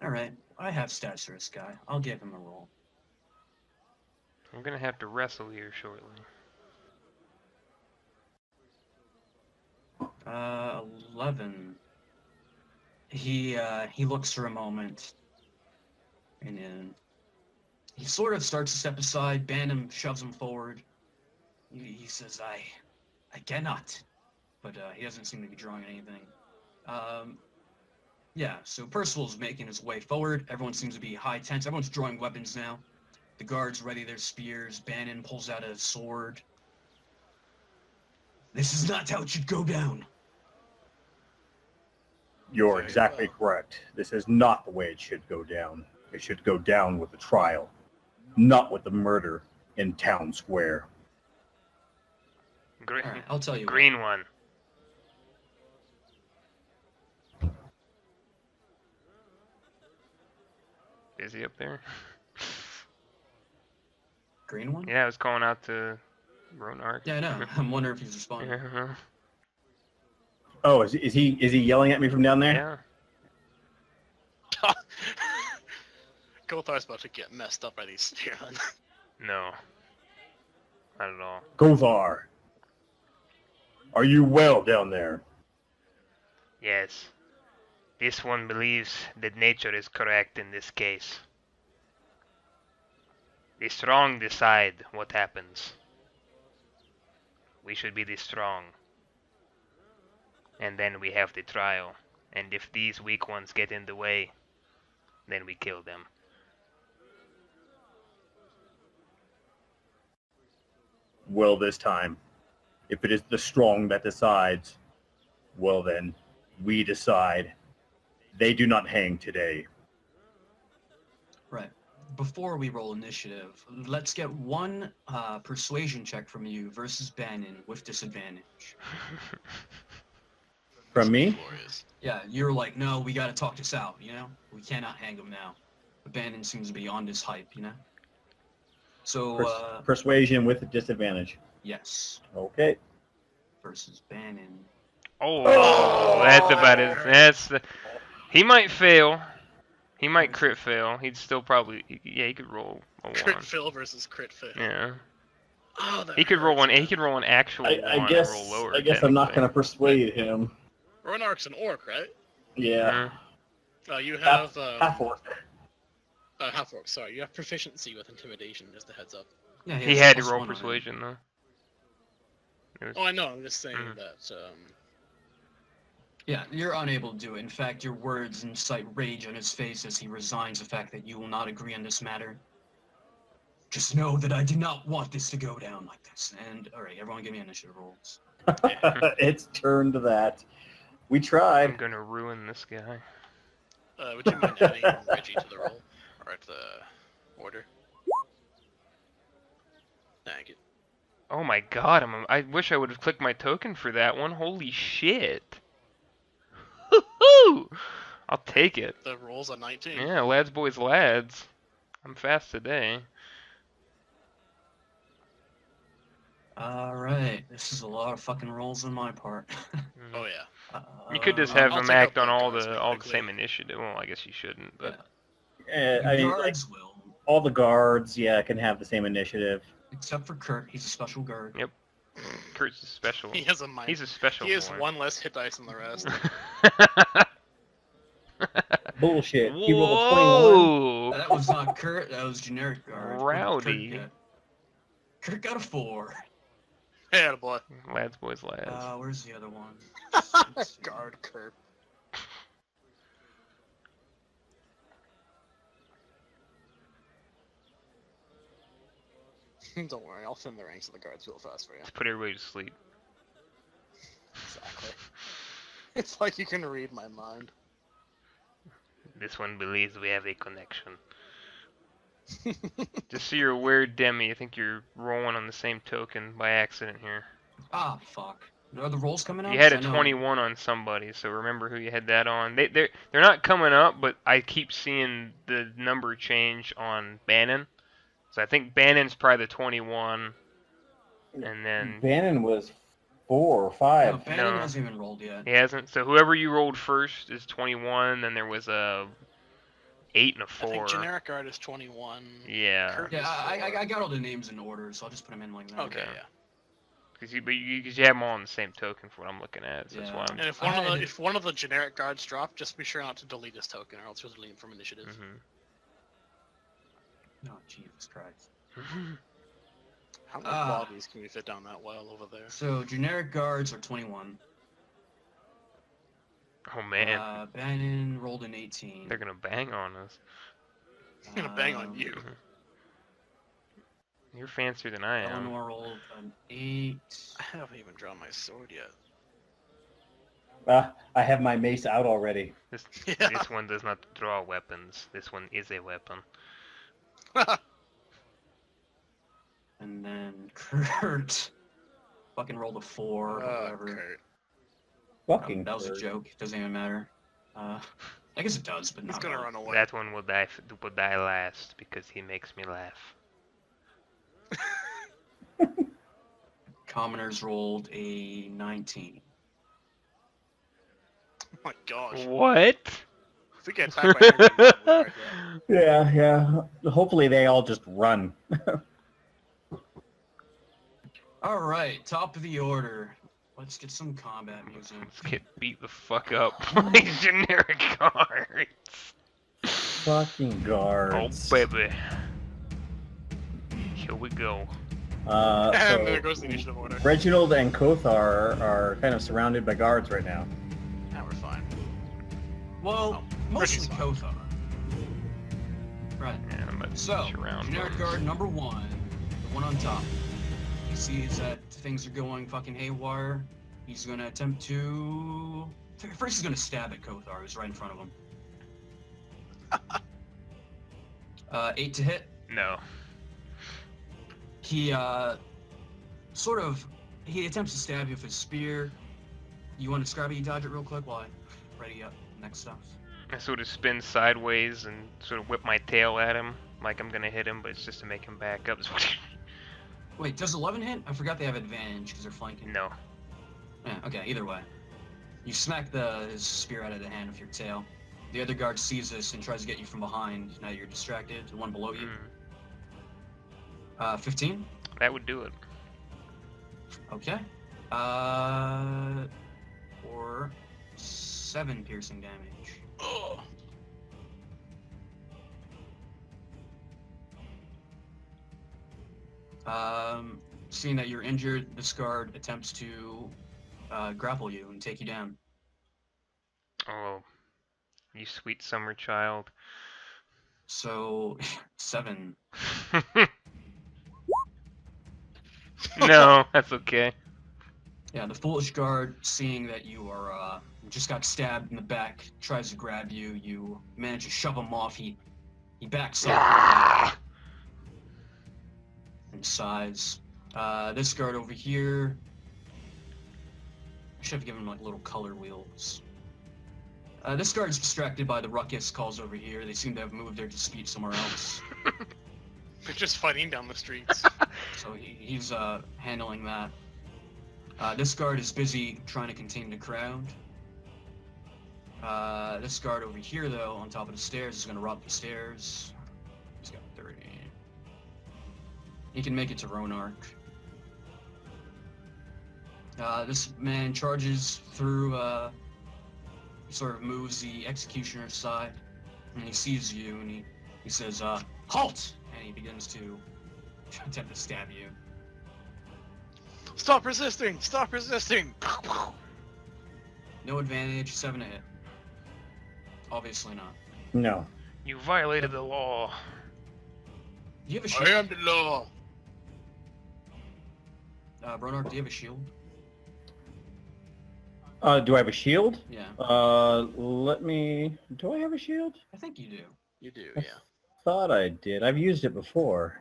All right, I have stats for this guy. I'll give him a roll. I'm gonna have to wrestle here shortly. Uh, eleven. He, uh, he looks for a moment, and then he sort of starts to step aside. Bannon shoves him forward. He, he says, I, I cannot. But, uh, he doesn't seem to be drawing anything. Um, yeah, so Percival's making his way forward. Everyone seems to be high tense. Everyone's drawing weapons now. The guards ready their spears. Bannon pulls out a sword. This is not how it should go down. You're exactly correct. This is not the way it should go down. It should go down with the trial, not with the murder in town square. Green, right, I'll tell you. Green one. Is he up there? Green one? Yeah, I was calling out to Ronark. Yeah, I know. I'm wondering if he's responding. Yeah. Oh, is, is he is he yelling at me from down there? Yeah. Kothar's about to get messed up by these spearmen. No. Not at all. Kothar! Are you well down there? Yes. This one believes that nature is correct in this case. The strong decide what happens. We should be the strong. And then we have the trial. And if these weak ones get in the way, then we kill them. Well, this time, if it is the strong that decides, well then, we decide. They do not hang today. Right. Before we roll initiative, let's get one uh, persuasion check from you versus Bannon with disadvantage. From me? Glorious. Yeah, you're like, no, we gotta talk this out, you know? We cannot hang him now. But Bannon seems to be on this hype, you know? So, Pers uh... persuasion with a disadvantage. Yes. Okay. Versus Bannon. Oh! oh that's about it. That's the... He might fail. He might crit fail. He'd still probably... Yeah, he could roll a one. Crit fail versus crit fail. Yeah. Oh, he could roll one. He could roll an actual I, I one guess, roll lower. I guess I'm not going to persuade him. Ronark's an orc, right? Yeah. Mm-hmm. uh, you have... Half, um, half orc. Uh, half orc, sorry. You have proficiency with intimidation, just a heads up. Yeah, he, he had to roll persuasion, though. Was... Oh, I know. I'm just saying mm-hmm. that... Um... Yeah, you're unable to do it. In fact, your words incite rage on his face as he resigns the fact that you will not agree on this matter. Just know that I do not want this to go down like this. And, all right, everyone give me initiative rolls. It's turned that. We tried. I'm going to ruin this guy. Uh, would you mind adding Reggie to the roll? Or at the order? Thank you. Oh, my God. I'm, I wish I would have clicked my token for that one. Holy shit. Woo! I'll take it. The rolls on nineteen. Yeah, lads, boys, lads. I'm fast today. All right, this is a lot of fucking rolls on my part. Oh yeah. Uh, you could just have I'll them act on all the all the same initiative. Well, I guess you shouldn't, but yeah. uh, I mean, like, will. All the guards, yeah, can have the same initiative. Except for Kurt, he's a special guard. Yep. Kurt's a special. He has a mind. He's a special. He has one, one less hit dice than the rest. Bullshit. He rolled a twenty-one. That was not Kurt. That was generic guard. Rowdy. Kurt got, Kurt got a four. Hey, boy. Lads, boys, lads. Uh, where's the other one? Guard Kurt. Don't worry, I'll thin the ranks of the guards real fast for you. Just put everybody to sleep. Exactly. It's like you can read my mind. This one believes we have a connection. Just so you're aware, Demi, I think you're rolling on the same token by accident here. Ah, fuck. Are the rolls coming up? You had a twenty-one on somebody, so remember who you had that on. They, they're, they're not coming up, but I keep seeing the number change on Bannon. So I think Bannon's probably the twenty-one, and then... Bannon was four or five. No, Bannon no. hasn't even rolled yet. He hasn't. So whoever you rolled first is twenty-one, then there was a eight and a four. I think generic art is twenty-one. Yeah. Kurt yeah, I, I, I got all the names in order, so I'll just put them in like that. Okay, okay. yeah. Because you, you, you have them all on the same token for what I'm looking at. So yeah. That's why I'm. And if one I, of the if one of the generic guards drop, just be sure not to delete his token, or else you'll delete him from initiative. Mm-hmm. Oh Jesus Christ! How many uh, qualities can we fit down that well over there? So generic guards are twenty-one. Oh man! Uh, Bannon rolled an eighteen. They're gonna bang on us. They're gonna um, bang on you. You're fancier than I am. Eleanor rolled an eight. I haven't even drawn my sword yet. Uh, I have my mace out already. This, yeah. this one does not draw weapons. This one is a weapon. And then Kurt fucking rolled a four or uh, whatever. Kurt. Fucking um, that was a joke. It doesn't even matter. Uh, I guess it does, but He's not. He's gonna run away. That one will die. Will die last because he makes me laugh. Commoners rolled a nineteen. Oh my gosh. What? I think I typed my right Yeah, yeah. Hopefully they all just run. Alright, top of the order. Let's get some combat music. Let's get beat the fuck up by generic guards. Fucking guards. Oh, baby. Here we go. Uh, so there goes the initiative order. Reginald and Kothar are kind of surrounded by guards right now. Yeah, we're fine. Well, oh, mostly Kothar. Right. Yeah, I'm so, generic guard number one, the one on top. He sees that things are going fucking haywire. He's going to attempt to... First he's going to stab at Kothar, who's right in front of him. uh, eight to hit? No. He, uh, sort of, he attempts to stab you with his spear. You want to describe how you dodge it real quick while I ready up next stuff? I sort of spin sideways and sort of whip my tail at him, like I'm going to hit him, but it's just to make him back up. Wait, does eleven hit? I forgot they have advantage because they're flanking. No. Yeah, okay, either way. You smack the his spear out of the hand with your tail. The other guard sees this and tries to get you from behind. Now you're distracted, the one below you. Mm. Uh, fifteen? That would do it. Okay. Uh, or seven piercing damage. Oh. Um, seeing that you're injured, this guard attempts to uh, grapple you and take you down. Oh, you sweet summer child. So, seven. No, that's okay. Yeah, the foolish guard, seeing that you are uh, just got stabbed in the back, tries to grab you. You manage to shove him off. He he backs up ah! and sighs. Uh, this guard over here, I should have given him like little color wheels. Uh, this guard's distracted by the ruckus calls over here. They seem to have moved their dispute somewhere else. They're just fighting down the streets. So he, he's uh, handling that. Uh, this guard is busy trying to contain the crowd. Uh, this guard over here, though, on top of the stairs, is going to rob the stairs. He's got thirty. He can make it to Ronark. Uh, this man charges through, uh, sort of moves the executioner's side, and he sees you, and he, he says, uh, halt! And he begins to attempt to stab you. Stop resisting! Stop resisting! No advantage, seven to hit. Obviously not. No. You violated the law. Do you have a shield? I am the law. Uh, Ronark, do you have a shield? Uh, do I have a shield? Yeah. Uh, let me... Do I have a shield? I think you do. You do, yeah. I thought I did. I've used it before.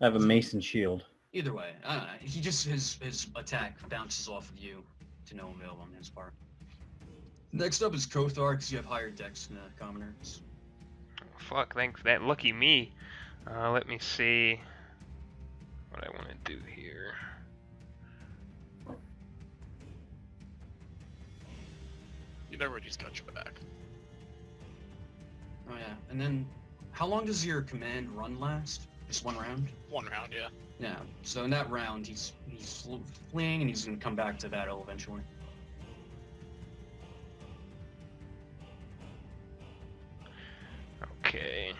I have a mason shield. Either way, I don't know. He just his his attack bounces off of you to no avail on his part. Next up is Kothar, because you have higher dex than the commoners. Oh, fuck! Thanks that lucky me. Uh, let me see what I want to do here. You never just got your back. Oh yeah, and then how long does your command run last? Just one round? One round, yeah. Yeah, so in that round, he's he's fleeing and he's gonna come back to battle eventually. Okay.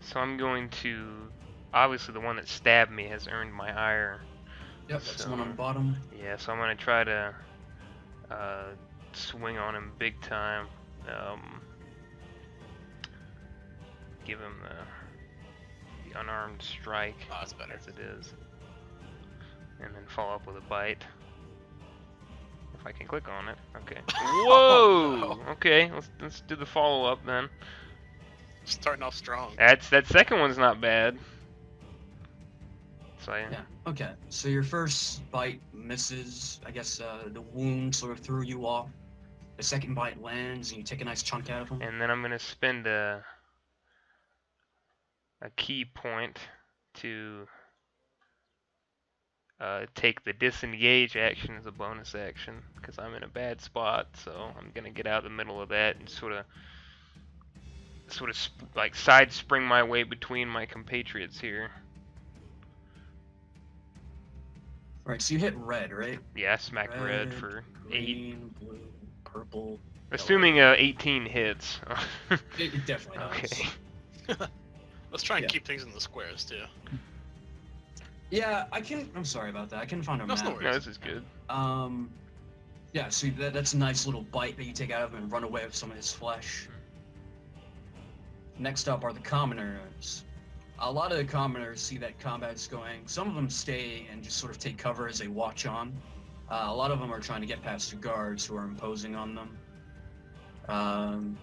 So I'm going to... Obviously the one that stabbed me has earned my ire. Yep, that's so, the one on the bottom. Yeah, so I'm gonna try to uh, swing on him big time. Um, give him the, the unarmed strike, oh, that's better. As it is, and then follow up with a bite. If I can click on it, okay. Whoa! Oh, no. Okay, let's let's do the follow up then. Starting off strong. That's that second one's not bad. So, yeah. yeah. Okay. So your first bite misses. I guess uh, the wound sort of threw you off. The second bite lands, and you take a nice chunk out of him. And then I'm gonna spend a a key point to uh, take the disengage action as a bonus action because I'm in a bad spot. So I'm gonna get out of the middle of that and sort of sort of sp like side spring my way between my compatriots here. Alright, so you hit red, right? Yeah, I smacked red, red for green, eight. Blue, purple. Assuming uh, eighteen hits. it, it definitely okay. does. Let's try and yeah. keep things in the squares, too. Yeah, I can... I'm sorry about that. I couldn't find a map. No, no, this is good. Um, yeah, see, that, that's a nice little bite that you take out of him and run away with some of his flesh. Hmm. Next up are the commoners. A lot of the commoners see that combat's going. Some of them stay and just sort of take cover as they watch on. Uh, a lot of them are trying to get past the guards who are imposing on them. Um,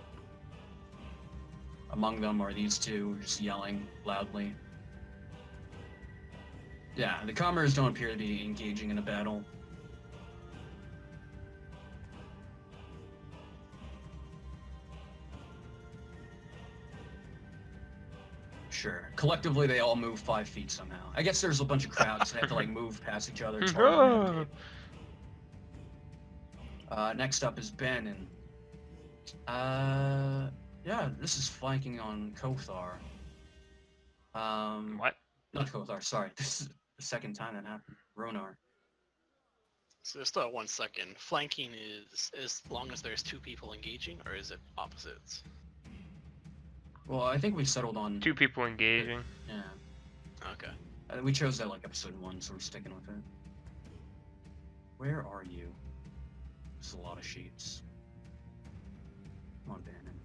among them are these two who are just yelling loudly. Yeah, the commoners don't appear to be engaging in a battle. Sure. Collectively, they all move five feet somehow. I guess there's a bunch of crowds that have to like move past each other. It's hard to uh, next up is Bannon. Uh, yeah, this is flanking on Kothar. Um, what? Not Kothar. Sorry, this is the second time that happened. Ronark. So still at one second. Flanking is as long as there's two people engaging, or is it opposites? Well, I think we settled on... Two people engaging. Yeah. Okay. Uh, we chose that like episode one, so we're sticking with it. Where are you? There's a lot of sheets. Come on, Bannon.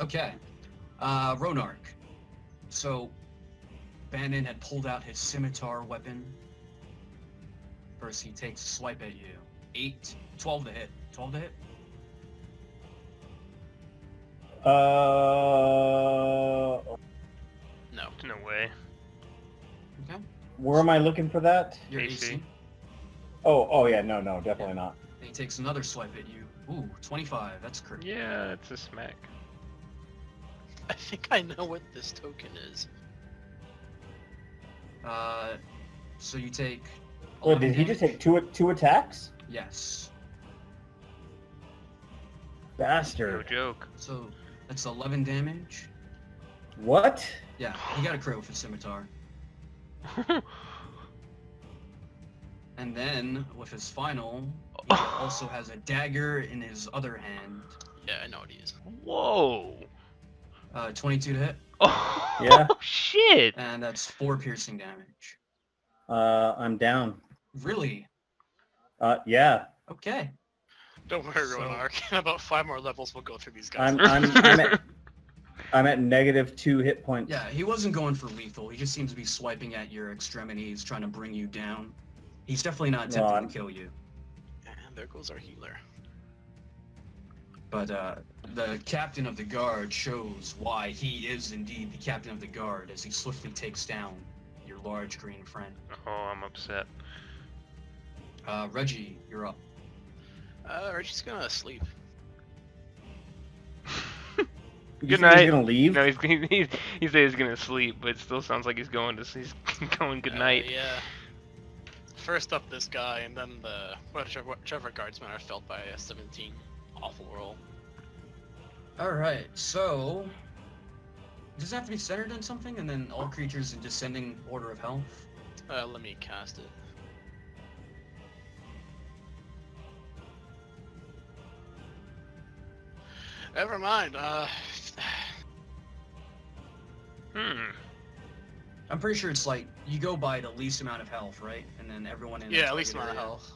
Okay. Uh, Ronark. So, Bannon had pulled out his scimitar weapon. First, he takes a swipe at you. Eight. Twelve to hit. Twelve to hit? Uh no, no way. Okay. Where am I looking for that? Your A C. Oh, oh yeah, no, no, definitely yeah. not. And he takes another swipe at you. Ooh, twenty-five. That's correct. Yeah, it's a smack. I think I know what this token is. Uh, so you take. Wait, did he just take two two attacks? Yes. Bastard. No joke. So. That's eleven damage. What? Yeah, he got a crit with his scimitar. And then, with his final, he also has a dagger in his other hand. Yeah, I know what he is. Whoa! Uh, twenty-two to hit. Oh, yeah. Shit! And that's four piercing damage. Uh, I'm down. Really? Uh, yeah. Okay. Don't worry, so, Ronark. In about five more levels, we'll go through these guys. I'm, I'm, I'm, at, I'm at negative two hit points. Yeah, he wasn't going for lethal. He just seems to be swiping at your extremities, trying to bring you down. He's definitely not attempting no, to kill you. And there goes our healer. But uh, the captain of the guard shows why he is indeed the captain of the guard as he swiftly takes down your large green friend. Oh, I'm upset. Uh, Reggie, you're up. Uh, Reggie's gonna sleep. Good night. He's gonna leave? No, he's he's he, he said he's gonna sleep, but it still sounds like he's going to he's going good uh, night. Yeah. first up this guy, and then the whichever guardsmen are felled by a seventeen. Awful roll. Alright, so... does it have to be centered in something, and then all creatures in descending order of health? Uh, let me cast it. Never mind, uh... hmm. I'm pretty sure it's like, you go by the least amount of health, right? And then everyone in the Yeah, least amount of health.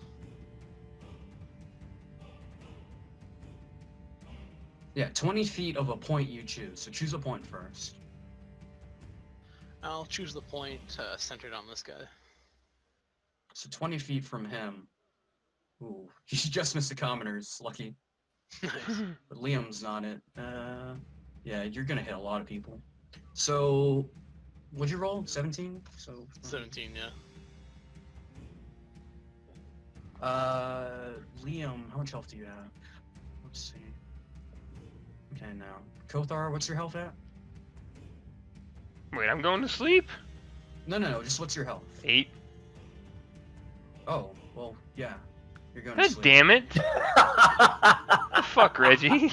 Yeah, twenty feet of a point you choose, so choose a point first. I'll choose the point uh, centered on this guy. So twenty feet from him. Ooh, he just missed the commoners, lucky. But Liam's not it. Uh, yeah, you're gonna hit a lot of people. So, what'd you roll? seventeen? So seventeen, yeah. Uh, Liam, how much health do you have? Let's see. Okay, now Kothar, what's your health at? Wait, I'm going to sleep. No, no, no. Just what's your health? Eight. Oh, well, yeah. You're going God to sleep. God damn it! Fuck, Reggie.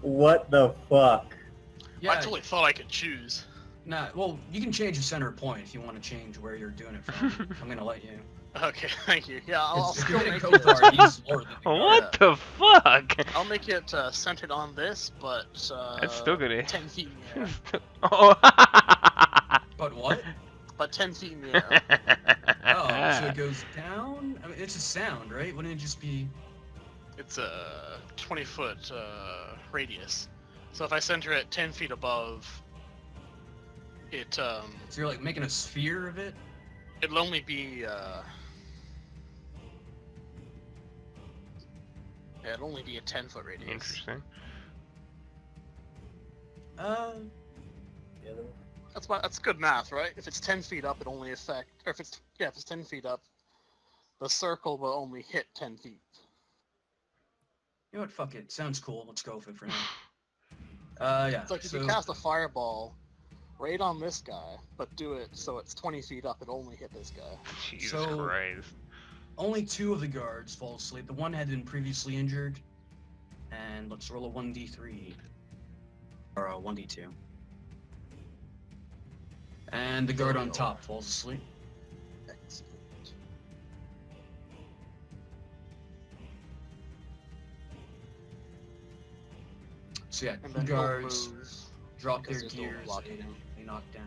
What the fuck? Yeah, I totally thought I could choose. Nah, well, you can change your center point if you want to change where you're doing it from. I'm gonna let you. Okay, thank you. Yeah, I'll still make Kothar, he's more than the What guy. the fuck? I'll make it uh, centered on this, but uh, that's still good. Ten feet in the air. Oh. But what? But ten feet in the air. Oh, so it goes down. I mean, it's a sound, right? Wouldn't it just be? It's a twenty-foot uh, radius. So if I center it ten feet above, it. Um, so you're like making a sphere of it. It'll only be, uh... yeah, it'll only be a ten-foot radius. Interesting. Uh... Yeah. That's why, that's good math, right? If it's ten feet up, it only affect... Or if it's... Yeah, if it's ten feet up, the circle will only hit ten feet. You know what? Fuck it. Sounds cool. Let's go with it for now. uh, yeah. It's like if so... you cast a fireball... right on this guy, but do it so it's twenty feet up and only hit this guy. Jesus so, Christ. Only two of the guards fall asleep. The one had been previously injured. And let's roll a one d three. Or a one d two. And the guard on top falls asleep. Excellent. So yeah, the guards drop their gears and they knock down.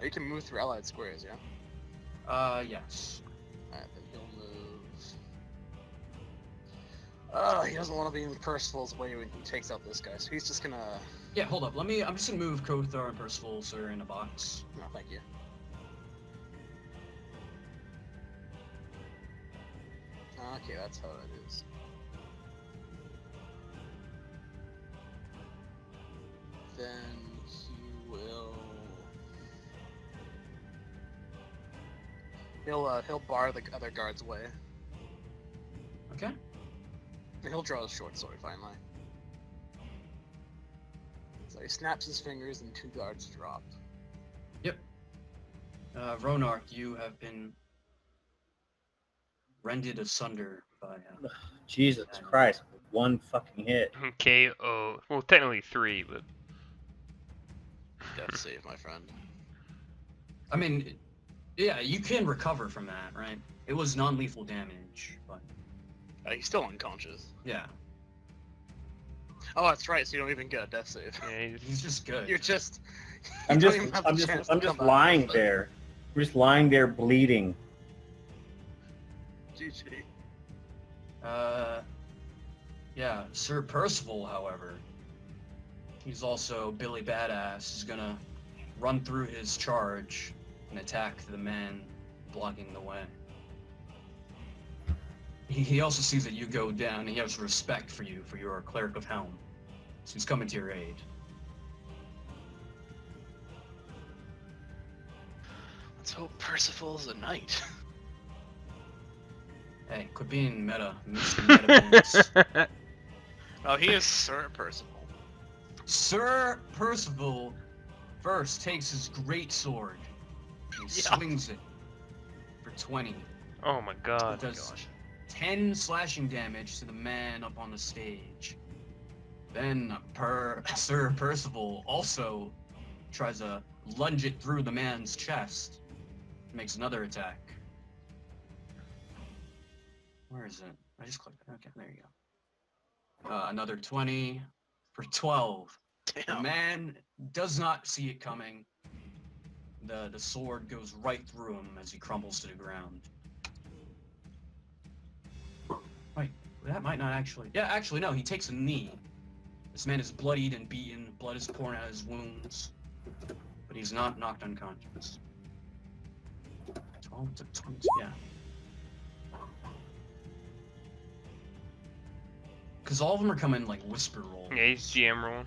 Oh, you can move through allied squares, yeah? Uh, yes. Alright, then he'll move... Oh, he doesn't want to be in Percival's way when he takes out this guy, so he's just gonna... Yeah, hold up, let me... I'm just gonna move Kothar and Percival so they're in a box. No, thank you. Okay, that's how it is. Then he will. He'll uh, he'll bar the other guard's way. Okay. And he'll draw his short sword finally. So he snaps his fingers and two guards drop. Yep. Uh, Ronark, you have been rended asunder by. Uh, Jesus uh, Christ! One fucking hit. K O. Well, technically three, but. Death save, my friend. I mean, yeah, you can recover from that, right? It was non-lethal damage, but... Uh, he's still unconscious. Yeah. Oh, that's right, so you don't even get a death save. Yeah, he's, he's just good. You're just... I'm just, I'm just, I'm just lying out, there. But... I'm just lying there bleeding. G G. Uh... Yeah, Sir Percival, however... He's also Billy Badass. He's gonna run through his charge and attack the man blocking the way. He, he also sees that you go down and he has respect for you, for your Cleric of Helm. So he's coming to your aid. Let's hope Percival's a knight. Hey, quit being meta. meta Oh, he is Sir Percival. Sir Percival First takes his great sword and yeah. swings it for twenty. Oh my god. It does Gosh. ten slashing damage to the man up on the stage. Then per Sir Percival also tries to lunge it through the man's chest. Makes another attack. Where is it? I just clicked. Okay, there you go. Uh, another twenty for twelve. Damn. The man does not see it coming. The the sword goes right through him as he crumbles to the ground. Wait, that might not actually... Yeah, actually, no, he takes a knee. This man is bloodied and beaten. Blood is pouring out of his wounds. But he's not knocked unconscious. twelve to twenty, yeah. Because all of them are coming like whisper roll. Yeah, he's G M rolling.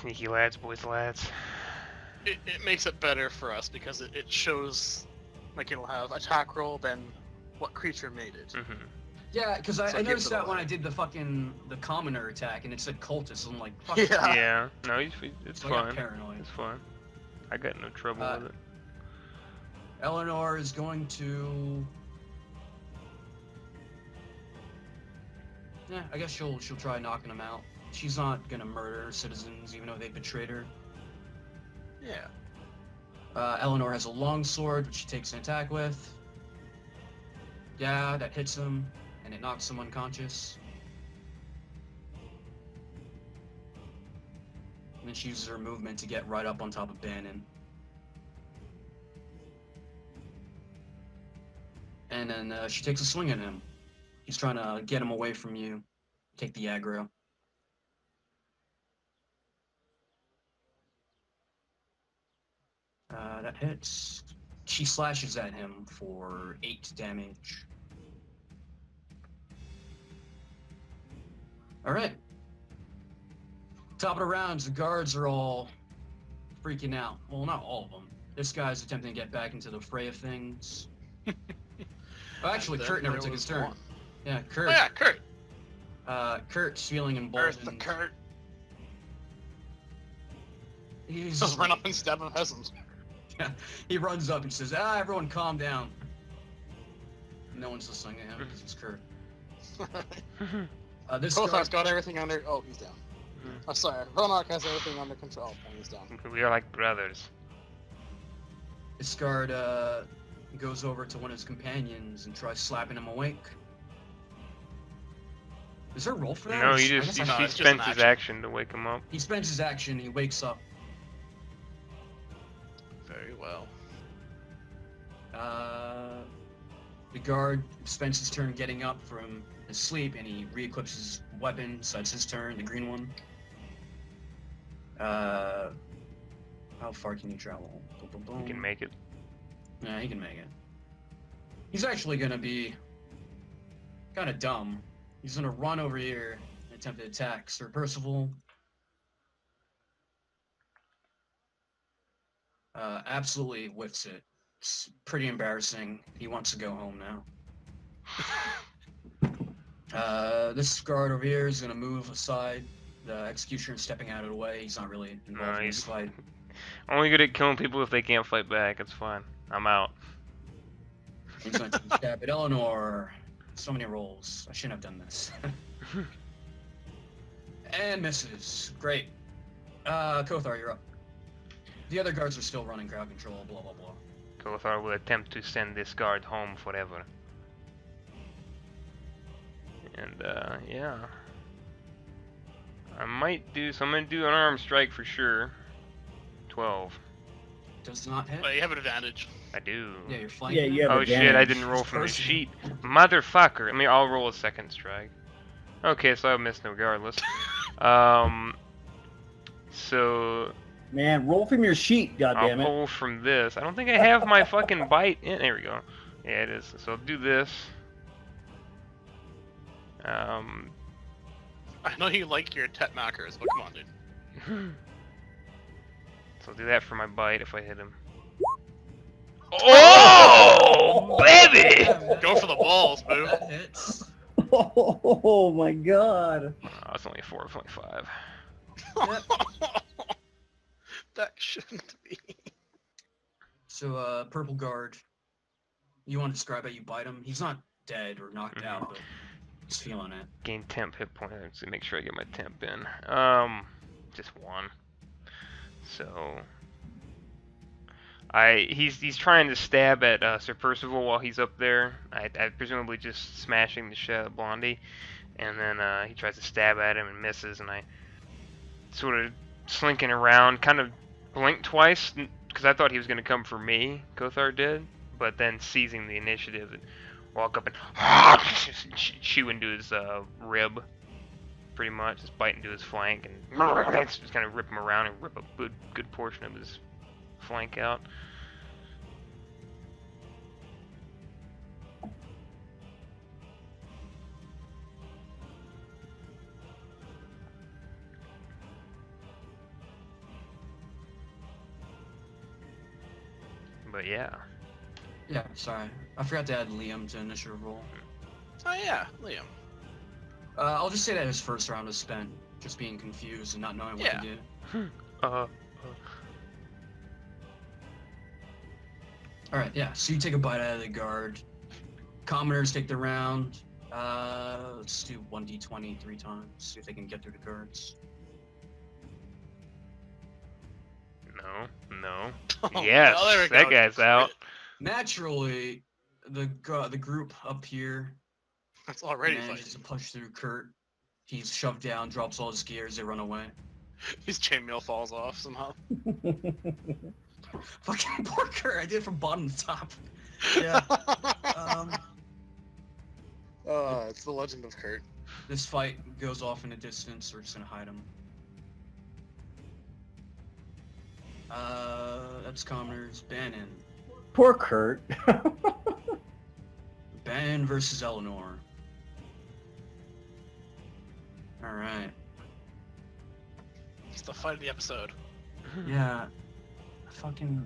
Sneaky lads, boys, lads. It, it makes it better for us because it, it shows, like, it'll have attack roll, then what creature made it. Mm-hmm. Yeah, because so I, I noticed that when I did the fucking the commoner attack and it said cultist, and I'm like, fuck yeah. That. Yeah, no, it's, it's so fine. I got paranoid. It's fine. I got no trouble uh, with it. Eleanor is going to. Yeah, I guess she'll she'll try knocking him out. She's not gonna murder citizens, even though they betrayed her. Yeah. Uh, Eleanor has a long sword, which she takes an attack with. Yeah, that hits him, and it knocks him unconscious. And then she uses her movement to get right up on top of Bannon. And then uh, she takes a swing at him. He's trying to get him away from you. Take the aggro. Uh, that hits. She slashes at him for eight damage. Alright. Top of the rounds, the guards are all freaking out. Well, not all of them. This guy's attempting to get back into the fray of things. Well, actually, Kurt never took his turn. One. Yeah, Kurt. Oh, yeah, Kurt. Uh, Kurt's feeling emboldened. Earth the Kurt. He's just run up and stab him. Yeah, he runs up and says, "Ah, everyone, calm down." No one's listening to him because it's Kurt. uh, this Kothar's guard... got everything under. Oh, he's down. Mm -hmm. I'm sorry. Ronark has everything under control, and he's down. We are like brothers. This guard uh, goes over to one of his companions and tries slapping him awake. Is there a roll for that? No, he just he, he spends his action to wake him up. He spends his action, he wakes up. Very well. Uh, the guard spends his turn getting up from his sleep, and he re-equips his weapon, so it's his turn, the green one. Uh, how far can you travel? Boom, boom, boom. He can make it. Yeah, he can make it. He's actually gonna be kind of dumb. He's gonna run over here and attempt to attack Sir Percival. Uh, absolutely whiffs it. It's pretty embarrassing. He wants to go home now. uh, this guard over here is gonna move aside. The executioner's stepping out of the way. He's not really involved no, in this fight. Only good at killing people if they can't fight back. It's fine. I'm out. He's gonna take a stab at Eleanor. So many rolls. I shouldn't have done this. And misses. Great. Uh, Kothar, you're up. The other guards are still running crowd control, blah, blah, blah. Kothar will attempt to send this guard home forever. And, uh, yeah. I might do, so I'm gonna do an arm strike for sure. twelve. Does not hit. But you have an advantage. I do. Yeah, you're flanking. Yeah, you have oh advantage. Shit, I didn't roll from the sheet. Motherfucker. I mean, I'll roll a second strike. Okay, so I missed regardless. um, so... Man, roll from your sheet, goddammit. I'll roll from this. I don't think I have my fucking bite in. There we go. Yeah, it is. So I'll do this. Um... I know you like your tet knockers, but come on, dude. So I'll do that for my bite if I hit him. Oh, baby! Go for the balls, boo. That hits. Oh my god. Oh, it's only four point five. Yep. That shouldn't be. So, uh, Purple Guard, you want to describe how you bite him? He's not dead or knocked mm-hmm. out, but he's feeling it. Gain temp hit points. Make sure I get my temp in. Um, just one. So, I he's he's trying to stab at uh, Sir Percival while he's up there. I, I presumably just smashing the shit out of Blondie, and then uh, he tries to stab at him and misses, and I sort of slinking around, kind of blinked twice because I thought he was going to come for me. Kothar did, but then seizing the initiative, and walk up and chew into his uh, rib, pretty much, just bite into his flank and just kind of rip him around and rip a good good portion of his flank out. But yeah. Yeah, sorry. I forgot to add Liam to initiative roll. Oh yeah, Liam. Uh, I'll just say that his first round was spent just being confused and not knowing what yeah. to do. uh, uh. Alright, yeah, so you take a bite out of the guard. Commoners take the round. Uh, let's do one d twenty three times, see if they can get through the guards. No, no. Oh, yes, no, that guy's out. Naturally, the uh, the group up here That's already manages to push through Kurt. He's shoved down, drops all his gears, they run away. His chainmail falls off somehow. Fucking poor Kurt, I did it from bottom to top. Yeah. um, uh, it's the legend of Kurt. This fight goes off in the distance, we're just gonna hide him. Uh, that's Commoners. Bannon. Poor Kurt. Bannon versus Eleanor. Alright. It's the fight of the episode. Yeah. Fucking.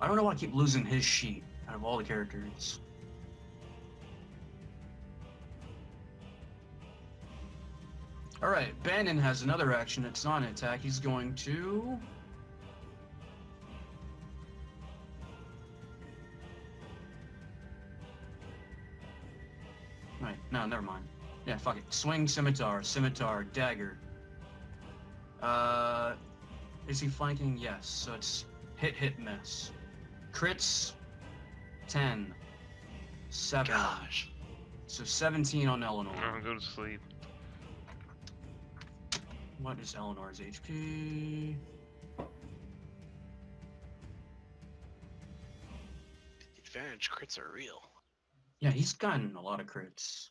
I don't know why I keep losing his sheet out of all the characters. Alright, Bannon has another action. It's not an attack. He's going to. Right, no, never mind. Yeah, fuck it. Swing, scimitar, scimitar, dagger. Uh. Is he flanking? Yes. So it's hit, hit, miss. Crits. ten. seven. Gosh. So seventeen on Eleanor. I'm going to sleep. What is Eleanor's H P? Advantage crits are real. Yeah, he's gotten a lot of crits.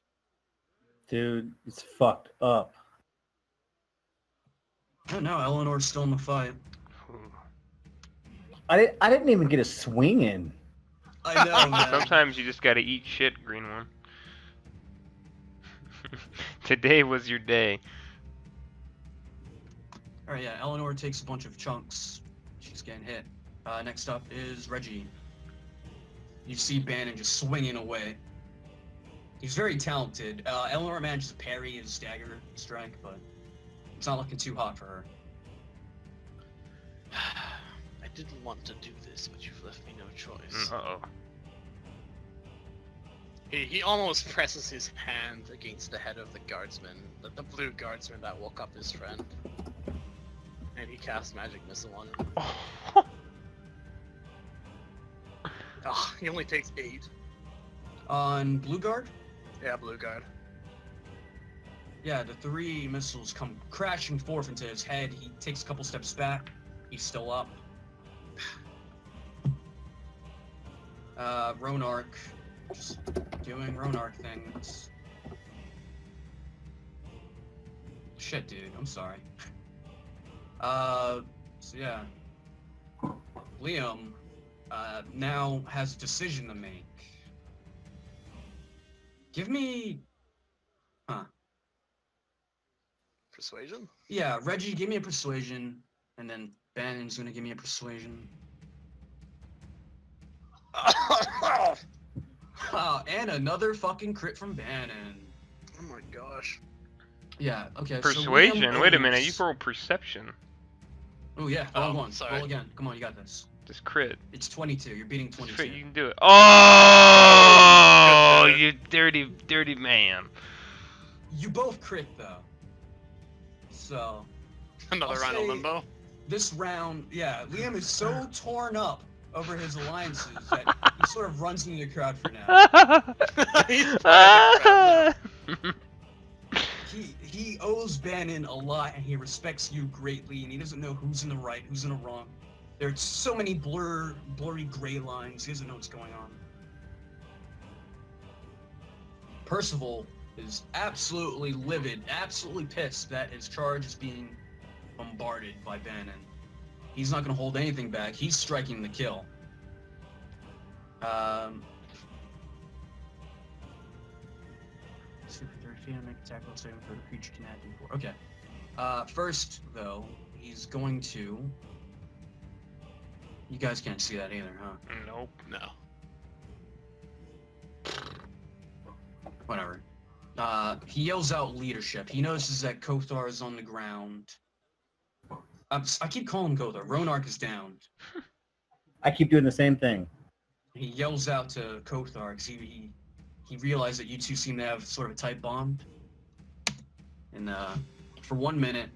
Dude, it's fucked up. I don't know, Eleanor's still in the fight. I didn't, I didn't even get a swing in. I know, man. Sometimes you just gotta eat shit, Green One. Today was your day. Alright, yeah, Eleanor takes a bunch of chunks. She's getting hit. Uh, next up is Reggie. You see Bannon just swinging away. He's very talented. Uh, Eleanor manages to parry his dagger strike, but it's not looking too hot for her. I didn't want to do this, but you've left me no choice. Uh-oh. He, he almost presses his hand against the head of the guardsman, the, the blue guardsman that woke up his friend. And he casts magic missile on him. Oh, oh he only takes eight. On blue guard? Yeah, blue guard. Yeah, the three missiles come crashing forth into his head. He takes a couple steps back. He's still up. Uh, Ronark. Just doing Ronark things. Shit, dude. I'm sorry. Uh, so yeah. Liam, uh, now has a decision to make. Give me... Huh. Persuasion? Yeah, Reggie, give me a persuasion, and then Bannon's gonna give me a persuasion. Oh, and another fucking crit from Bannon. Oh my gosh. Yeah, okay. Persuasion? So Wait a minute, you rolled perception. Oh yeah, roll oh, one. Sorry. Roll again. Come on, you got this. This crit. It's twenty-two, you're beating twenty-two. You can do it. Oh, you dirty, dirty man. You both crit though. So. Another round of limbo? This round, yeah, Liam is so torn up over his alliances that he sort of runs into the crowd for now. He's crowd now. He, he owes Bannon a lot, and he respects you greatly, and he doesn't know who's in the right, who's in the wrong. There's so many blur, blurry gray lines, he doesn't know what's going on. Percival is absolutely livid, absolutely pissed that his charge is being bombarded by Bannon. He's not going to hold anything back. He's striking the kill. Um... Okay. Uh, first, though, he's going to... You guys can't see that either, huh? Nope. No. Whatever. Uh, he yells out leadership. He notices that Kothar is on the ground. I'm, I keep calling him Kothar. Ronark is down. I keep doing the same thing. He yells out to Kothar because he, he, he realized that you two seem to have sort of a tight bond. And uh, for one minute,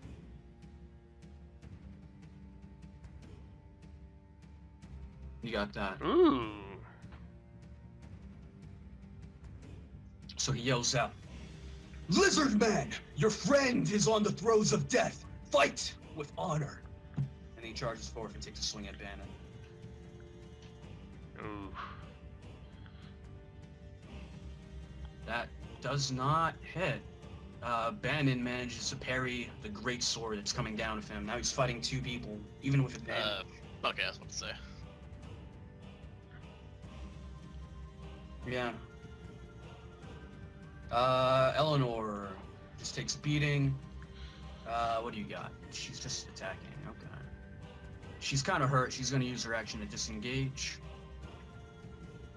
you got that. Ooh. So he yells out, "Lizard Man, your friend is on the throes of death. Fight with honor." And he charges forward and takes a swing at Bannon. Ooh. That does not hit. Uh, Bannon manages to parry the great sword that's coming down with him. Now he's fighting two people, even with a uh, okay, that's what to say. Yeah. Uh, Eleanor just takes a beating. Uh, what do you got? She's just attacking, okay. She's kind of hurt. She's going to use her action to disengage.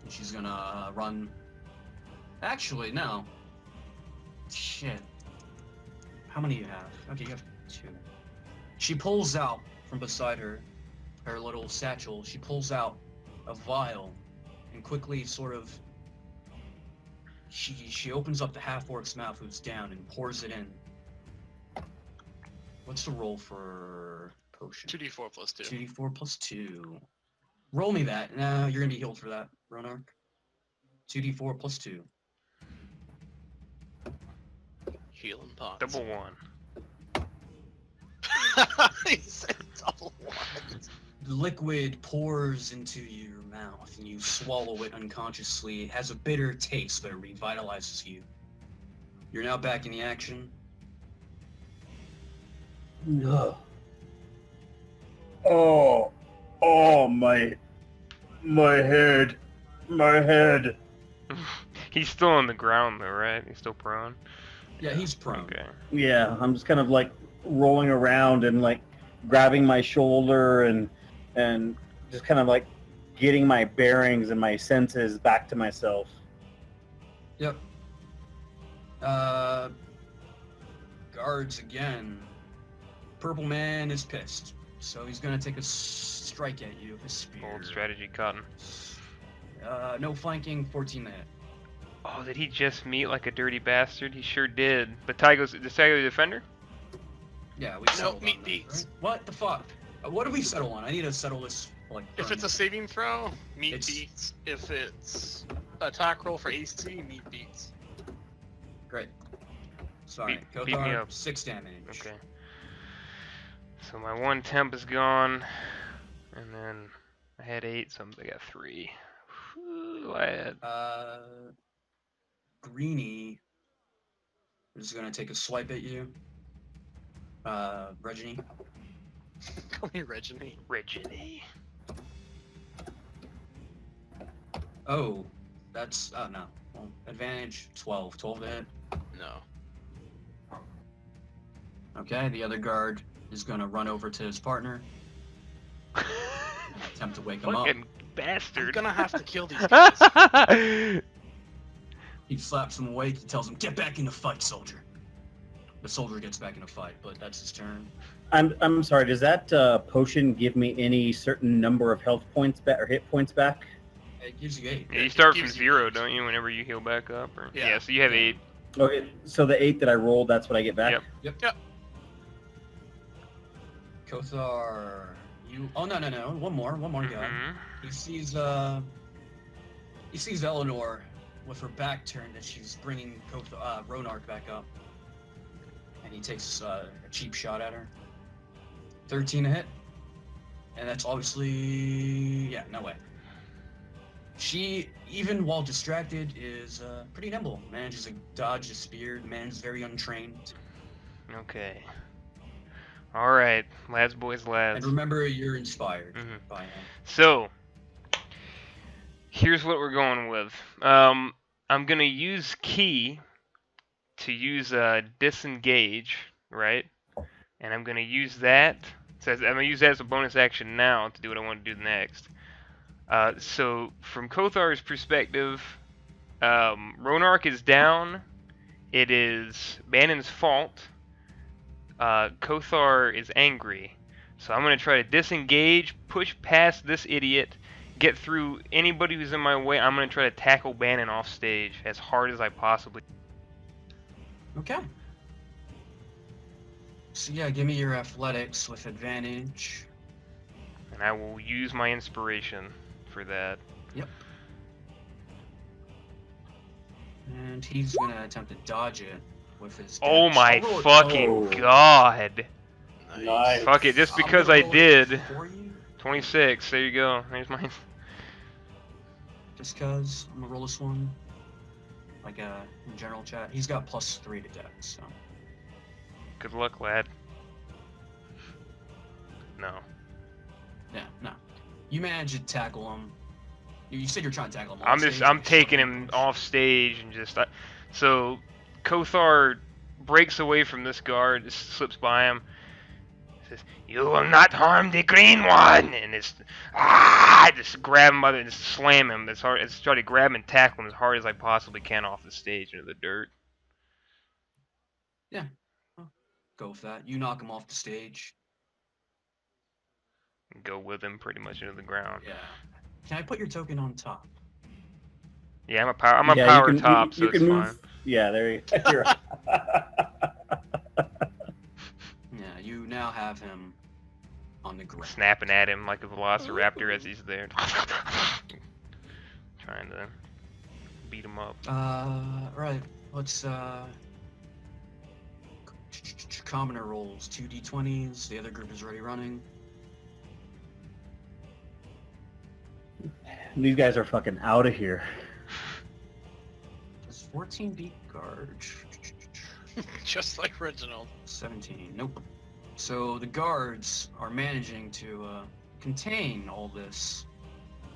And she's going to uh, run. Actually, no. Shit. How many do you have? Okay, you have two. She pulls out from beside her, her little satchel. She pulls out a vial and quickly sort of... She she opens up the half-orc's mouth, who's down, and pours it in. What's the roll for potion? two d four plus two. two d four plus two. Roll me that. No, you're going to be healed for that, Ronark. two d four plus two. Healing pot. Double one. He said double one. The liquid pours into your mouth, and you swallow it unconsciously. It has a bitter taste, but it revitalizes you. You're now back in the action. No. Oh, oh my, my head, my head. He's still on the ground though, right? He's still prone. Yeah, he's prone. Okay. Yeah, I'm just kind of like rolling around and like grabbing my shoulder and. And just kind of like getting my bearings and my senses back to myself. Yep. Uh, guards again. Purple man is pissed, so he's gonna take a strike at you with his spear. Old strategy, Cotton. Uh, no flanking, fourteen to hit. Oh, did he just meet like a dirty bastard? He sure did. But Tygo's the Tygo defender. Yeah, we don't meet these. Right? What the fuck? What do we settle on? I need to settle this, like... If it's a saving throw, meat it's... beats. If it's attack roll for A C, meat beats. Great. Sorry, beat, beat me up. Six damage. Okay. So my one temp is gone, and then I had eight, so I got three. Ooh, I had... Uh, Greenie is going to take a swipe at you. Uh, Reginald. Call me Reginald. Reginald. Oh, that's, oh no. Well, advantage, twelve. twelve to hit? No. Okay, the other guard is going to run over to his partner. Attempt to wake him up. Fucking bastard. You're going to have to kill these guys. He slaps him awake, he tells him, "Get back in the fight, soldier." The soldier gets back in a fight, but that's his turn. I'm I'm sorry. Does that uh, potion give me any certain number of health points back or hit points back? It gives you eight. Yeah, you start from zero, you don't you? Whenever you heal back up, or... yeah. yeah. So you have eight. Okay. So the eight that I rolled, that's what I get back. Yep. Yep. Yep. Kothar, you. Oh no no no! One more, one more mm-hmm. guy. He sees uh. He sees Eleanor with her back turned, and she's bringing Kothar, uh, Ronark back up. And he takes uh, a cheap shot at her. thirteen a hit. And that's obviously... yeah, no way. She, even while distracted, is uh, pretty nimble. Manages to dodge a spear. Man's very untrained. Okay. Alright. Lads, boys, lads. And remember, you're inspired mm-hmm. by him. So, here's what we're going with. Um, I'm going to use Key... to use uh, disengage, right? And I'm gonna use that. So I'm gonna use that as a bonus action now to do what I want to do next. Uh, so from Kothar's perspective, um, Ronark is down. It is Bannon's fault. Uh, Kothar is angry. So I'm gonna try to disengage, push past this idiot, get through anybody who's in my way. I'm gonna try to tackle Bannon off stage as hard as I possibly can. Okay. So yeah, give me your athletics with advantage. And I will use my inspiration for that. Yep. And he's gonna attempt to dodge it with his damage. Oh my oh, fucking oh. god. Nice. Fuck it, just because I did. twenty-six, there you go. There's mine. Just cause, I'm gonna roll this one. Like uh, in general chat, he's got plus three to death, so. Good luck, lad. No. Yeah, no. You managed to tackle him. You said you're trying to tackle him. I'm just, I'm taking him off stage and just. I, so, Kothar breaks away from this guard, just slips by him. Says, "You will not harm the green one," and it's ah, just grab him by the and just slam him as hard as try to grab him and tackle him as hard as I possibly can off the stage into the dirt. Yeah, I'll go with that. You knock him off the stage. Go with him pretty much into the ground. Yeah. Can I put your token on top? Yeah, I'm a power. I'm a yeah, power can, top, you, so you it's fine. Move. Yeah, there you go. You now have him on the ground. Snapping at him like a velociraptor as he's there. Trying to beat him up. Uh, right. Let's, uh... commoner rolls. two d twenties. The other group is already running. These guys are fucking out of here. Does fourteen beat guard? Just like Reginald. seventeen. Nope. So the guards are managing to uh, contain all this.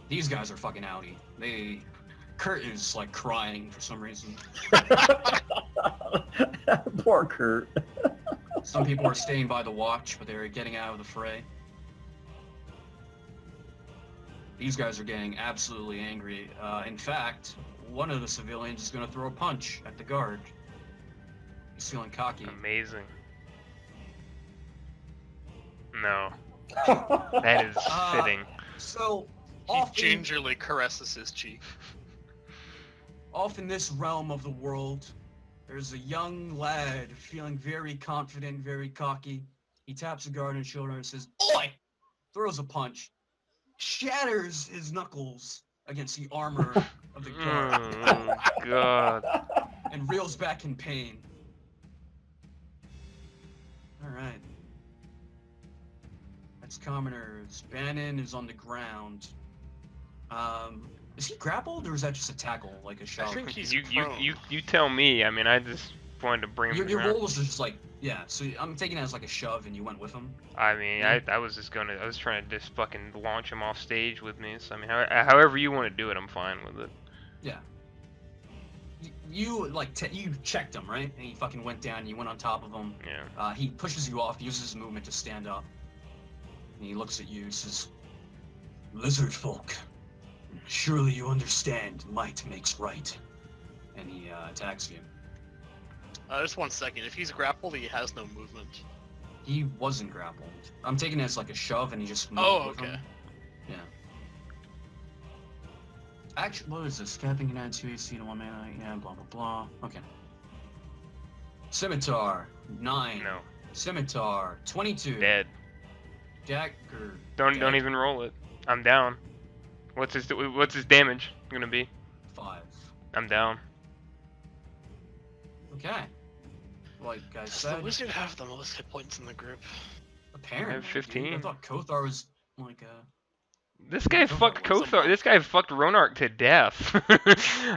These guys are fucking outie. They, Kurt is like crying for some reason. Poor Kurt. Some people are staying by the watch, but they're getting out of the fray. These guys are getting absolutely angry. Uh, in fact, one of the civilians is going to throw a punch at the guard. He's feeling cocky. Amazing. No, that is fitting. Uh, so, he gingerly in, caresses his cheek. Off in this realm of the world, there's a young lad feeling very confident, very cocky. He taps the guard on his shoulder and says, "Oi!" Throws a punch, shatters his knuckles against the armor of the guard. Oh, God. And reels back in pain. All right. Commoners. Bannon is on the ground. Um, is he grappled or is that just a tackle, like a shot? I think he's you, you, you, you tell me. I mean, I just wanted to bring him Your, your rolls are just like, yeah, so I'm taking it as like a shove and you went with him. I mean, yeah. I, I was just gonna, I was trying to just fucking launch him off stage with me. So, I mean, how, however you want to do it, I'm fine with it. Yeah. You, like, te you checked him, right? And he fucking went down and you went on top of him. Yeah. Uh, he pushes you off, uses his movement to stand up. And he looks at you and says, "Lizard folk, surely you understand might makes right." And he uh, attacks you. Uh, just one second. If he's grappled, he has no movement. He wasn't grappled. I'm taking it as like a shove, and he just moved. Oh, okay. Him. Yeah. Actually, what is this? Scalping can add two A C to one mana. Yeah, blah blah blah. Okay. Scimitar nine. No. Scimitar twenty-two. Dead. Dagger. Don't dagger. Don't even roll it. I'm down. What's his What's his damage gonna be? Five. I'm down. Okay. Like I Does said, the wizard have the most hit points in the group? Apparently. I have fifteen. Dude, I thought Kothar was like a. This guy fucked Kothar. This guy fucked Ronark to death.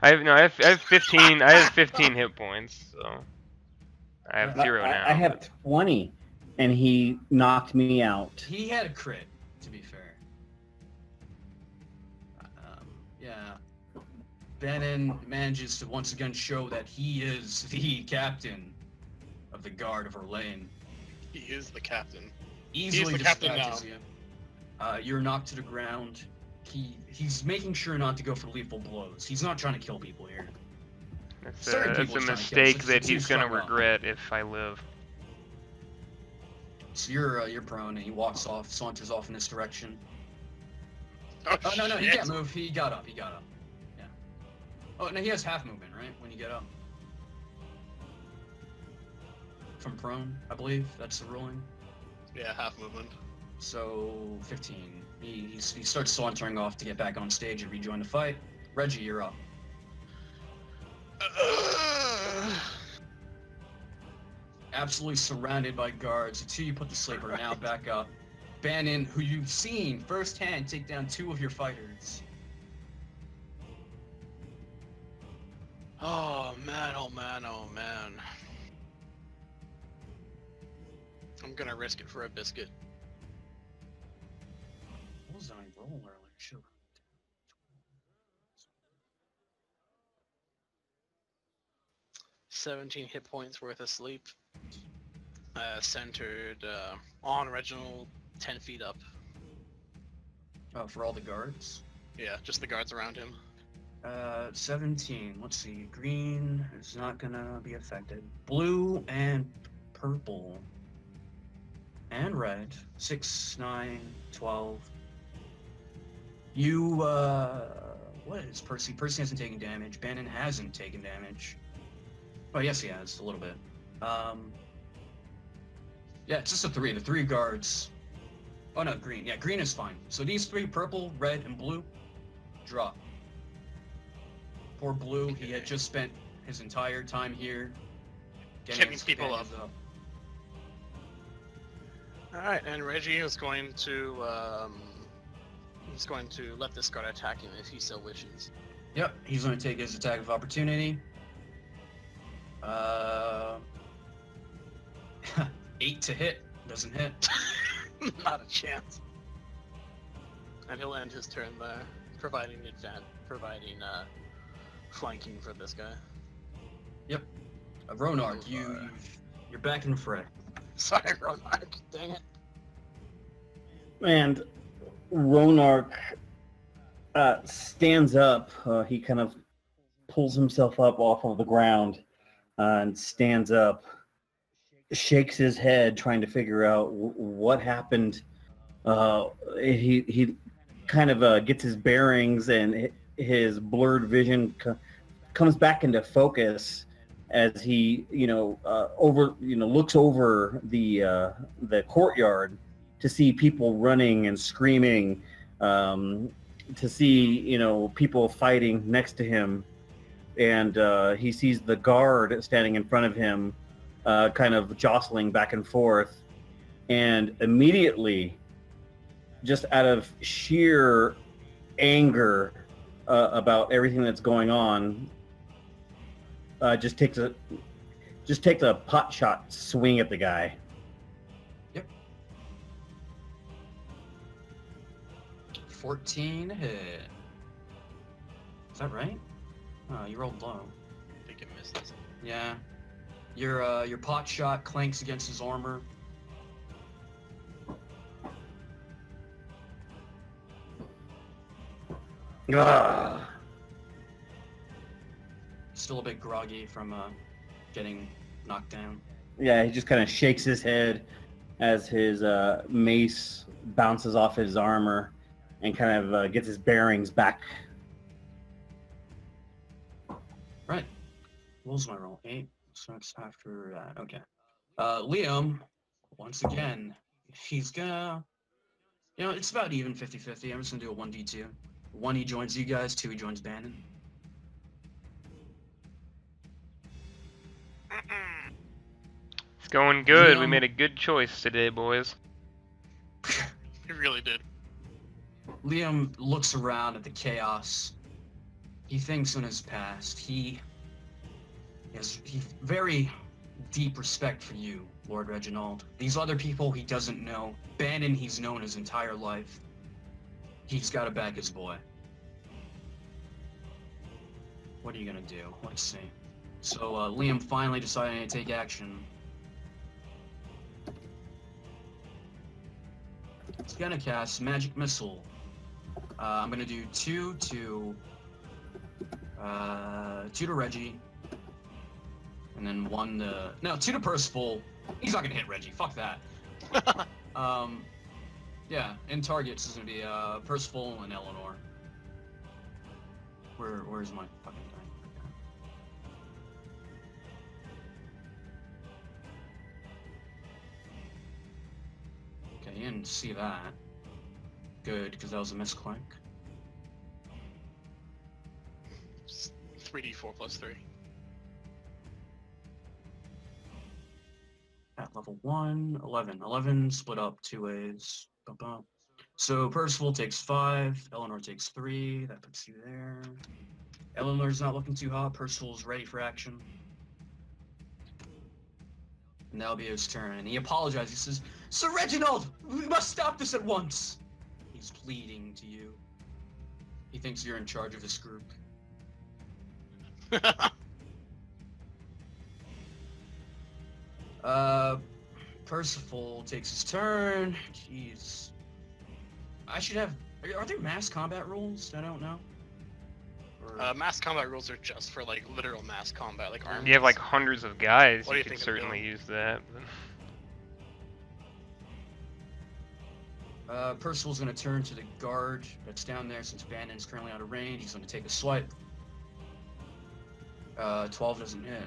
I have no. I have, I have fifteen. I have fifteen hit points. So. I have zero I, now. I have but... twenty, and he knocked me out. He had a crit, to be fair. Um, yeah. Bannon manages to once again show that he is the captain of the guard of Orlane. He is the captain. Easily he is the captain now. You. Uh, you're knocked to the ground. He He's making sure not to go for lethal blows. He's not trying to kill people here. It's a, that's a mistake so that he's gonna regret off. If I live. So you're uh, you're prone, and he walks off, saunters off in this direction. Oh, oh no no, he can't move. He got up. He got up. Yeah. Oh no, he has half movement, right? When you get up from prone, I believe that's the ruling. Yeah, half movement. So fifteen. He he's, he starts sauntering off to get back on stage and rejoin the fight. Reggie, you're up. Absolutely surrounded by guards until you put the sleeper right. Now back up. Bannon, who you've seen firsthand take down two of your fighters. Oh man, oh man, oh man. I'm gonna risk it for a biscuit. What was I rolling earlier? Sure. seventeen hit points worth of sleep, uh, centered uh, on Reginald, ten feet up. Oh, for all the guards? Yeah, just the guards around him. Uh, seventeen. Let's see. Green is not gonna be affected. Blue and purple and red. Six, nine, twelve. You, uh, what is Percy? Percy hasn't taken damage. Bannon hasn't taken damage. Oh, yes, he has, a little bit. Um, yeah, it's just the three. The three guards. Oh, no, green. Yeah, green is fine. So these three, purple, red, and blue, drop. Poor blue, he had just spent his entire time here getting people up. up. All right, and Reggie is going to, um, he's going to let this guard attack him if he so wishes. Yep, he's going to take his attack of opportunity. Uh, eight to hit. Doesn't hit. Not a chance. And he'll end his turn there, providing advan providing uh, flanking for this guy. Yep. Uh, Ronark, you, you you're back in the fray. Sorry, Ronark. Dang it. And Ronark uh, stands up. Uh, he kind of pulls himself up off of the ground. Uh, and stands up, shakes his head, trying to figure out w what happened. Uh, he he kind of uh, gets his bearings, and his blurred vision co comes back into focus as he, you know, uh, over, you know, looks over the uh, the courtyard to see people running and screaming, um, to see, you know, people fighting next to him. And uh, he sees the guard standing in front of him, uh, kind of jostling back and forth. And immediately, just out of sheer anger uh, about everything that's going on, uh, just takes a just takes a pot shot swing at the guy. Yep. fourteen hit. Is that right? Oh, you rolled low. I think it misses. Yeah. Your uh, your pot shot clanks against his armor. Ugh. Still a bit groggy from uh, getting knocked down. Yeah, he just kind of shakes his head as his uh, mace bounces off his armor and kind of uh, gets his bearings back. Right. What was my roll? Eight. So it's after that. Okay. Uh, Liam, once again, he's gonna... You know, it's about even fifty fifty. I'm just gonna do a one d two. One, he joins you guys. Two, he joins Bannon. It's going good. Liam. We made a good choice today, boys. He really did. Liam looks around at the chaos. He thinks on his past. He has he very deep respect for you, Lord Reginald. These other people he doesn't know. Bannon he's known his entire life. He's got to back his boy. What are you going to do? Let's see. So uh, Liam finally decided to take action. He's going to cast Magic Missile. Uh, I'm going to do two to... Uh, two to Reggie. And then one to... No, two to Percival. He's not going to hit Reggie. Fuck that. um... Yeah, and targets is gonna be uh, Percival and Eleanor. Where, where's my fucking thing? Okay, you didn't see that. Good, because that was a misclick. three d four plus three. At level one, eleven. eleven split up two ways. So Percival takes five, Eleanor takes three, that puts you there. Eleanor's not looking too hot, Percival's ready for action. And that'll be his turn, and he apologizes, he says, Sir Reginald, we must stop this at once! He's pleading to you. He thinks you're in charge of this group. uh... Percival takes his turn. Jeez. I should have... Are, are there mass combat rules? I don't know. Or... Uh, mass combat rules are just for, like, literal mass combat, like armies. You have, like, hundreds of guys. What you, you could certainly use that. uh, Percival's going to turn to the guard that's down there since Bannon's currently out of range. He's going to take a swipe. Uh, twelve doesn't hit.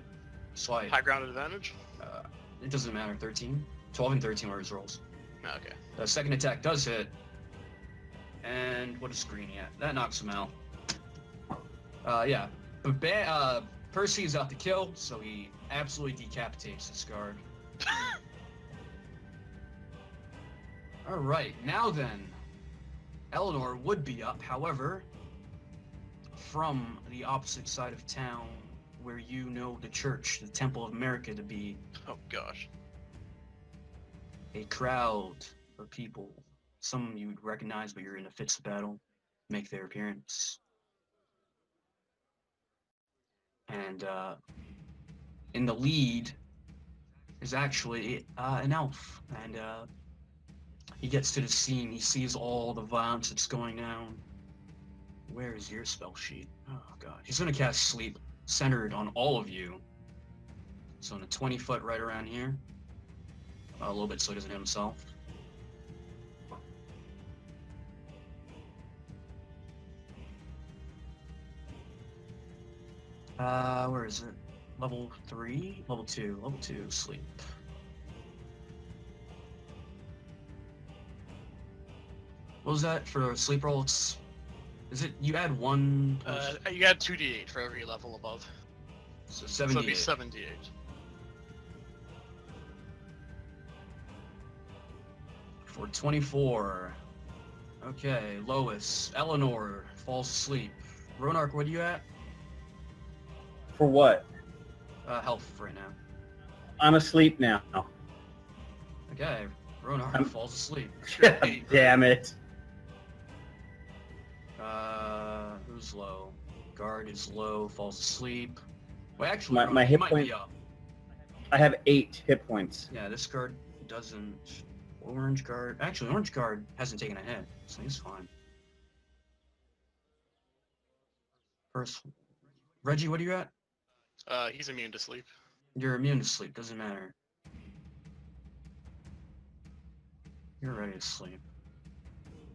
Swipe. High ground advantage? Uh... It doesn't matter, thirteen. twelve and thirteen are his rolls. Okay. The second attack does hit. And what is Greeny at? That knocks him out. Uh, yeah. But ba uh, Percy is out to kill, so he absolutely decapitates this guard. Alright, now then. Eleanor would be up, however, from the opposite side of town, where you know the church, the Temple of America, to be... Oh, gosh. A crowd of people, some you would recognize, but you're in the fits of battle, make their appearance. And uh, in the lead is actually uh, an elf. And uh, he gets to the scene. He sees all the violence that's going down. Where is your spell sheet? Oh, God. He's going to cast Sleep. Centered on all of you. So in a twenty foot right around here. A little bit so he doesn't hit himself. Uh, where is it? Level three? Level two. Level two, sleep. What was that for sleep roll? It's... Is it, you add one... Uh, you add two d eight for every level above. So seven d eight. So it'd be seven d eight. For twenty-four. Okay, Lois, Eleanor falls asleep. Ronark, what are you at? For what? Uh, health right now. I'm asleep now. Okay, Ronark I'm... falls asleep. Damn it. Uh, who's low? Guard is low, falls asleep. Well, actually, my, my hit might point, be up. I have eight hit points. Yeah, this guard doesn't. Orange guard. Actually, orange guard hasn't taken a hit, so he's fine. First, Reggie, what are you at? Uh, he's immune to sleep. You're immune to sleep, doesn't matter. You're ready to sleep.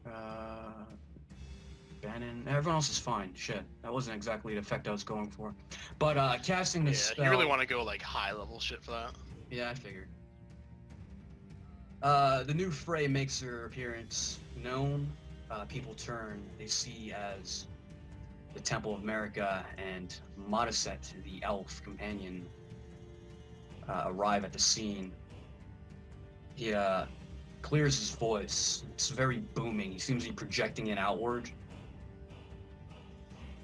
Uh, Bannon, everyone else is fine. Shit, that wasn't exactly the effect I was going for. But uh, casting this yeah, spell. You really want to go like high level shit for that? Yeah, I figured. Uh, the new fray makes their appearance known. Uh, people turn. They see as the Temple of America and Modicent, the elf companion, uh, arrive at the scene. He uh, clears his voice. It's very booming. He seems to be projecting it outward.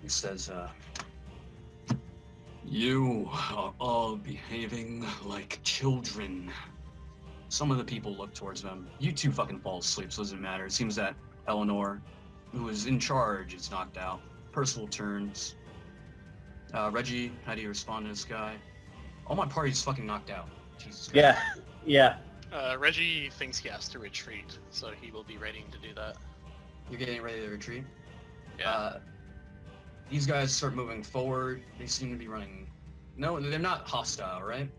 He says, uh, "You are all behaving like children." Some of the people look towards them. You two fucking fall asleep, so it doesn't matter. It seems that Eleanor, who is in charge, is knocked out. Percival turns. Uh, Reggie, how do you respond to this guy? All my party's fucking knocked out. Jesus Christ. Yeah, yeah. Uh, Reggie thinks he has to retreat, so he will be ready to do that. You're getting ready to retreat? Yeah. Uh, these guys start moving forward. They seem to be running. No, they're not hostile, right?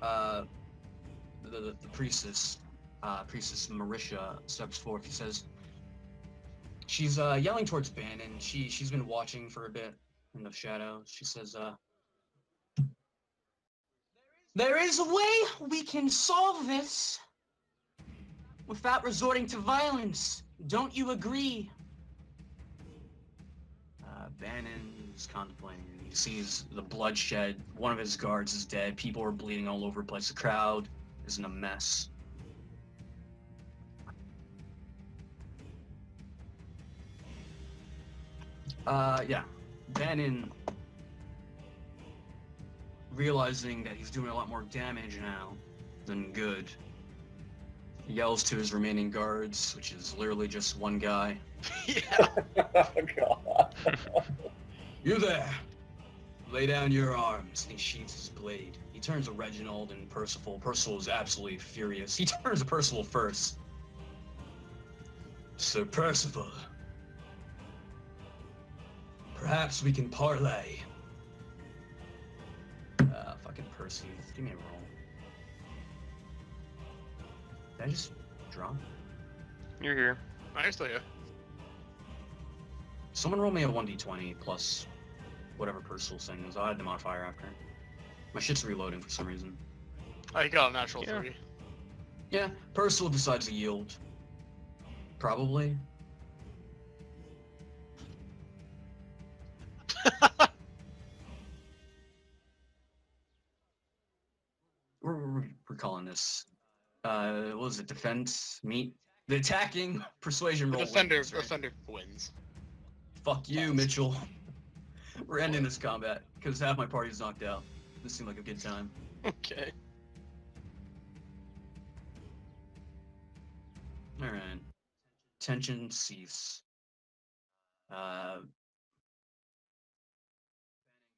Uh... The, the, the priestess, uh, priestess Marisha steps forth. She says, she's uh, yelling towards Bannon. She, she's been watching for a bit in the shadows. She says, uh, "There is a way we can solve this without resorting to violence. Don't you agree?" Uh, Bannon is contemplating. He sees the bloodshed. One of his guards is dead. People are bleeding all over the place. The crowd isn't a mess. Uh, yeah. Bannon, realizing that he's doing a lot more damage now than good, yells to his remaining guards, which is literally just one guy. Yeah. Oh, God. "You there! Lay down your arms," and he sheathes his blade. He turns to Reginald and Percival. Percival is absolutely furious. He turns to Percival first. "Sir Percival, perhaps we can parlay." Uh, fucking Percy. Give me a roll. Did I just drop? You're here. I am still here. Someone roll me a one d twenty plus whatever Percival's thing is. I had the modifier after. My shit's reloading for some reason. I got a natural yeah. three. Yeah, Percival decides to yield. Probably. we're, we're, we're calling this, uh, what was it, defense, meet? The attacking persuasion roll. The defender wins, right? Defender wins. Fuck you, That's... Mitchell. We're ending this combat, because half my party's knocked out. This seemed like a good time. Okay. Alright. Tension cease. Uh,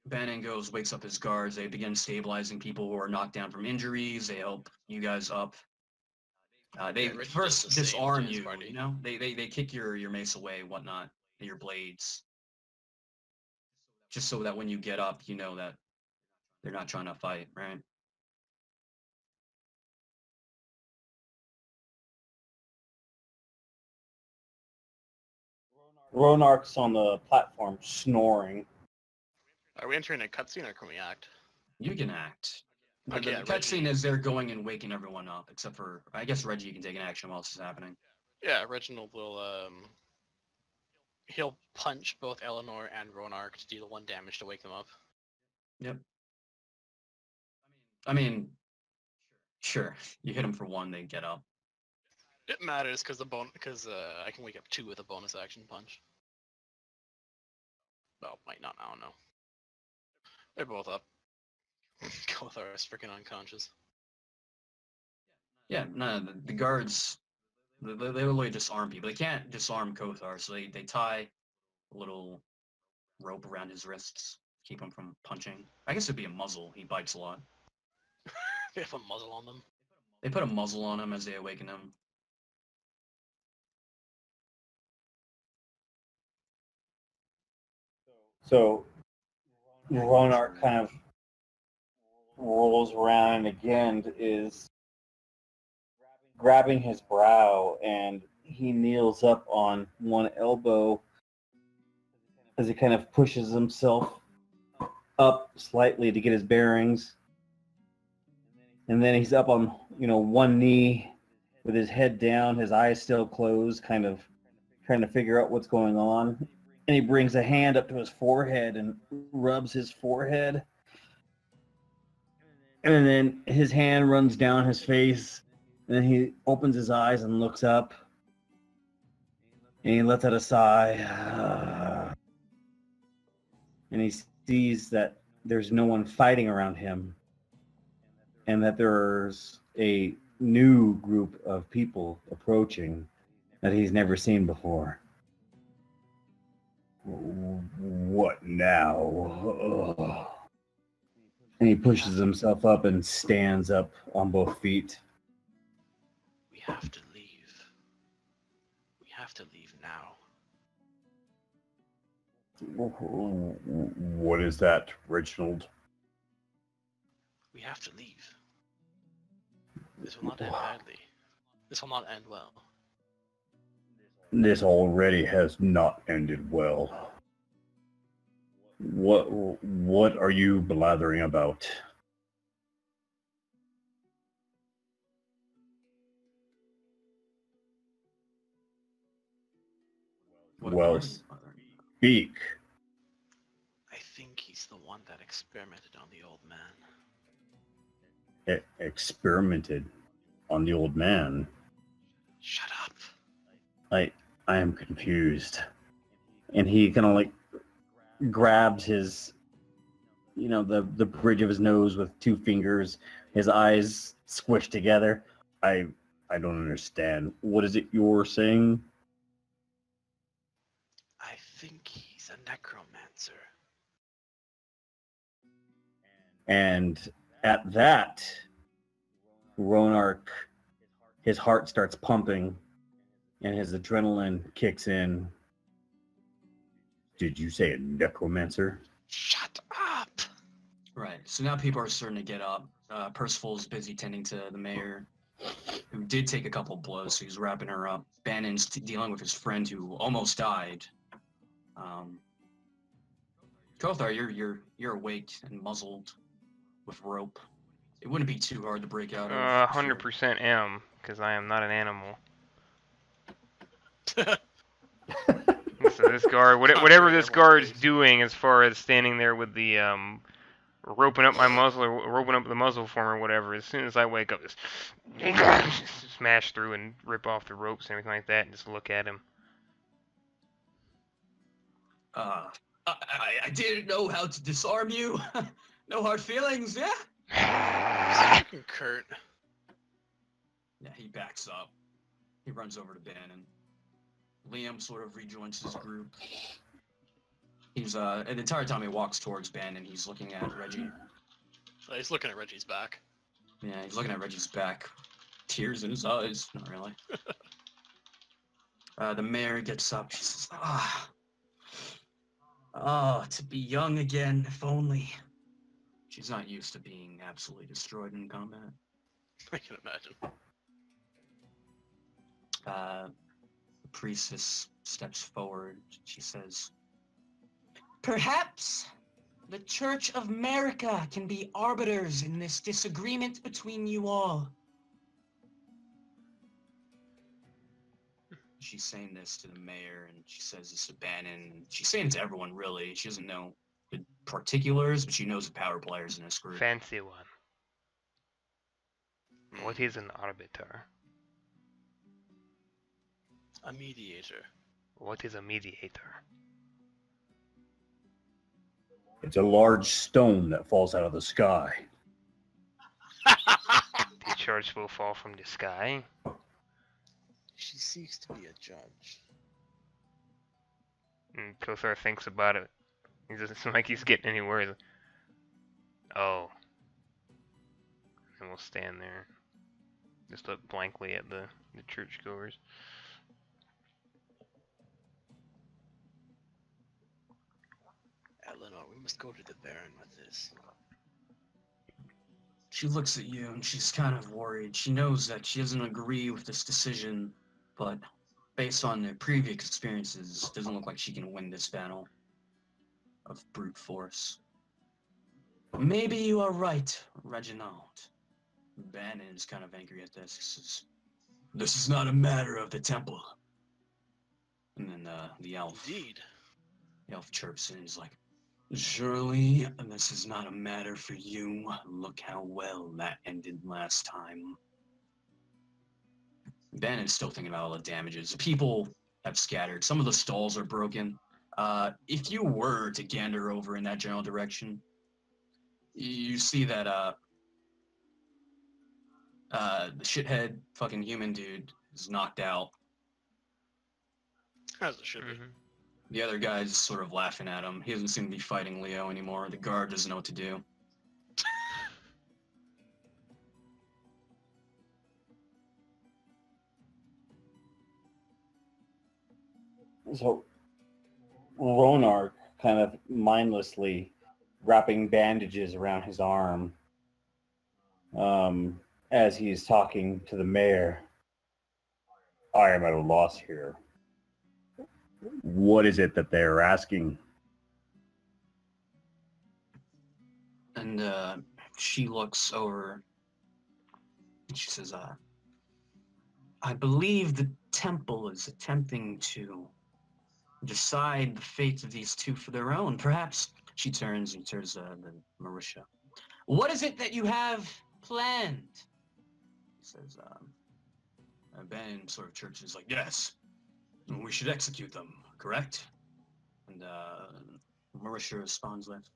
Bannon goes, wakes up his guards. They begin stabilizing people who are knocked down from injuries. They help you guys up. Uh, they yeah, first disarm you, party. you know? They, they, they kick your, your mace away, whatnot, your blades. Just so that when you get up, you know that they're not trying to fight, right? Ronark's on the platform snoring. Are we entering a cutscene or can we act? You can act. Okay, the cutscene is they're going and waking everyone up, except for, I guess, Reggie, you can take an action while this is happening. Yeah, Reginald will, um... he'll punch both Eleanor and Ronark to deal one damage to wake them up. Yep. I mean, sure. You hit them for one, they get up. It matters because the bon because uh, I can wake up two with a bonus action punch. Well, might not. I don't know. They're both up. Kothar is freaking unconscious. Yeah, no, the, the guards, they, they literally disarm people. They can't disarm Kothar, so they, they tie a little rope around his wrists, keep him from punching. I guess it'd be a muzzle. He bites a lot. They have a muzzle on them. They put a muzzle on him as they awaken him. So, Ronark kind of rolls around and again is grabbing his brow, and he kneels up on one elbow as he kind of pushes himself up slightly to get his bearings. And then he's up on, you know, one knee with his head down, his eyes still closed, kind of trying to figure out what's going on. And he brings a hand up to his forehead and rubs his forehead. And then his hand runs down his face. And then he opens his eyes and looks up. And he lets out a sigh. And he sees that there's no one fighting around him. And that there's a new group of people approaching that he's never seen before. What now? Ugh. And he pushes himself up and stands up on both feet. We have to leave. We have to leave now. What is that, Reginald? We have to leave. This will not end badly. This will not end well. This already has not ended well. What what are you blathering about? What well, speak. I think he's the one that experimented on the old man. E- experimented on the old man? Shut up. I I am confused. And he kind of like grabs his, you know, the, the bridge of his nose with two fingers, his eyes squished together. I I don't understand. What is it you're saying? I think he's a necromancer. And at that, Ronark, his heart starts pumping. And his adrenaline kicks in. Did you say a necromancer? Shut up! Right, so now people are starting to get up. Uh, Percival's busy tending to the mayor, who did take a couple blows, so he's wrapping her up. Bannon's dealing with his friend who almost died. Um, Kothar, you're, you're, you're awake and muzzled with rope. It wouldn't be too hard to break out of. Uh, one hundred percent am, because I am not an animal. So this guard, whatever this guard's doing, as far as standing there with the um, roping up my muzzle or roping up the muzzle for me or whatever, as soon as I wake up, just, just smash through and rip off the ropes and everything like that, and just look at him. Uh, I, I, I didn't know how to disarm you. No hard feelings, yeah. Kurt. Yeah, he backs up. He runs over to Bannon. Liam sort of rejoins his group. He's, uh, and the entire time he walks towards Ben and he's looking at Reggie. He's looking at Reggie's back. Yeah, he's looking at Reggie's back. Tears in his eyes. Not really. uh, the mayor gets up. She says, ah. Oh, to be young again, if only. She's not used to being absolutely destroyed in combat. I can imagine. Uh... Priestess steps forward. She says, perhaps the Church of Merica can be arbiters in this disagreement between you all. She's saying this to the mayor, and she says this to Bannon. She's saying it to everyone, really. She doesn't know the particulars, but she knows the power players in this group. Fancy one. What is an arbiter? A mediator. What is a mediator? It's a large stone that falls out of the sky. The church will fall from the sky. She seeks to be a judge. And Kothar thinks about it. He doesn't seem like he's getting anywhere. Oh. And we'll stand there. Just look blankly at the, the churchgoers. Eleanor, we must go to the Baron with this. She looks at you and she's kind of worried. She knows that she doesn't agree with this decision, but based on their previous experiences, it doesn't look like she can win this battle of brute force. Maybe you are right, Reginald. Bannon is kind of angry at this. He says, "This is not a matter of the temple." And then uh, the elf. Indeed. The elf chirps in and is like, "Surely this is not a matter for you. Look how well that ended last time." Bannon's still thinking about all the damages. People have scattered. Some of the stalls are broken. Uh, if you were to gander over in that general direction, you see that uh, uh, the shithead fucking human dude is knocked out. As it should be. Mm-hmm. The other guy's sort of laughing at him. He doesn't seem to be fighting Leo anymore. The guard doesn't know what to do. So, Ronark kind of mindlessly wrapping bandages around his arm um, as he's talking to the mayor. "I am at a loss here. What is it that they're asking?" And uh, she looks over and she says, uh, "I believe the temple is attempting to decide the fate of these two for their own. Perhaps," she turns and turns uh, to Marisha, "what is it that you have planned?" He says, um, and Ben sort of chirps, is like, "Yes, we should execute them, correct?" And uh, Marisha responds with,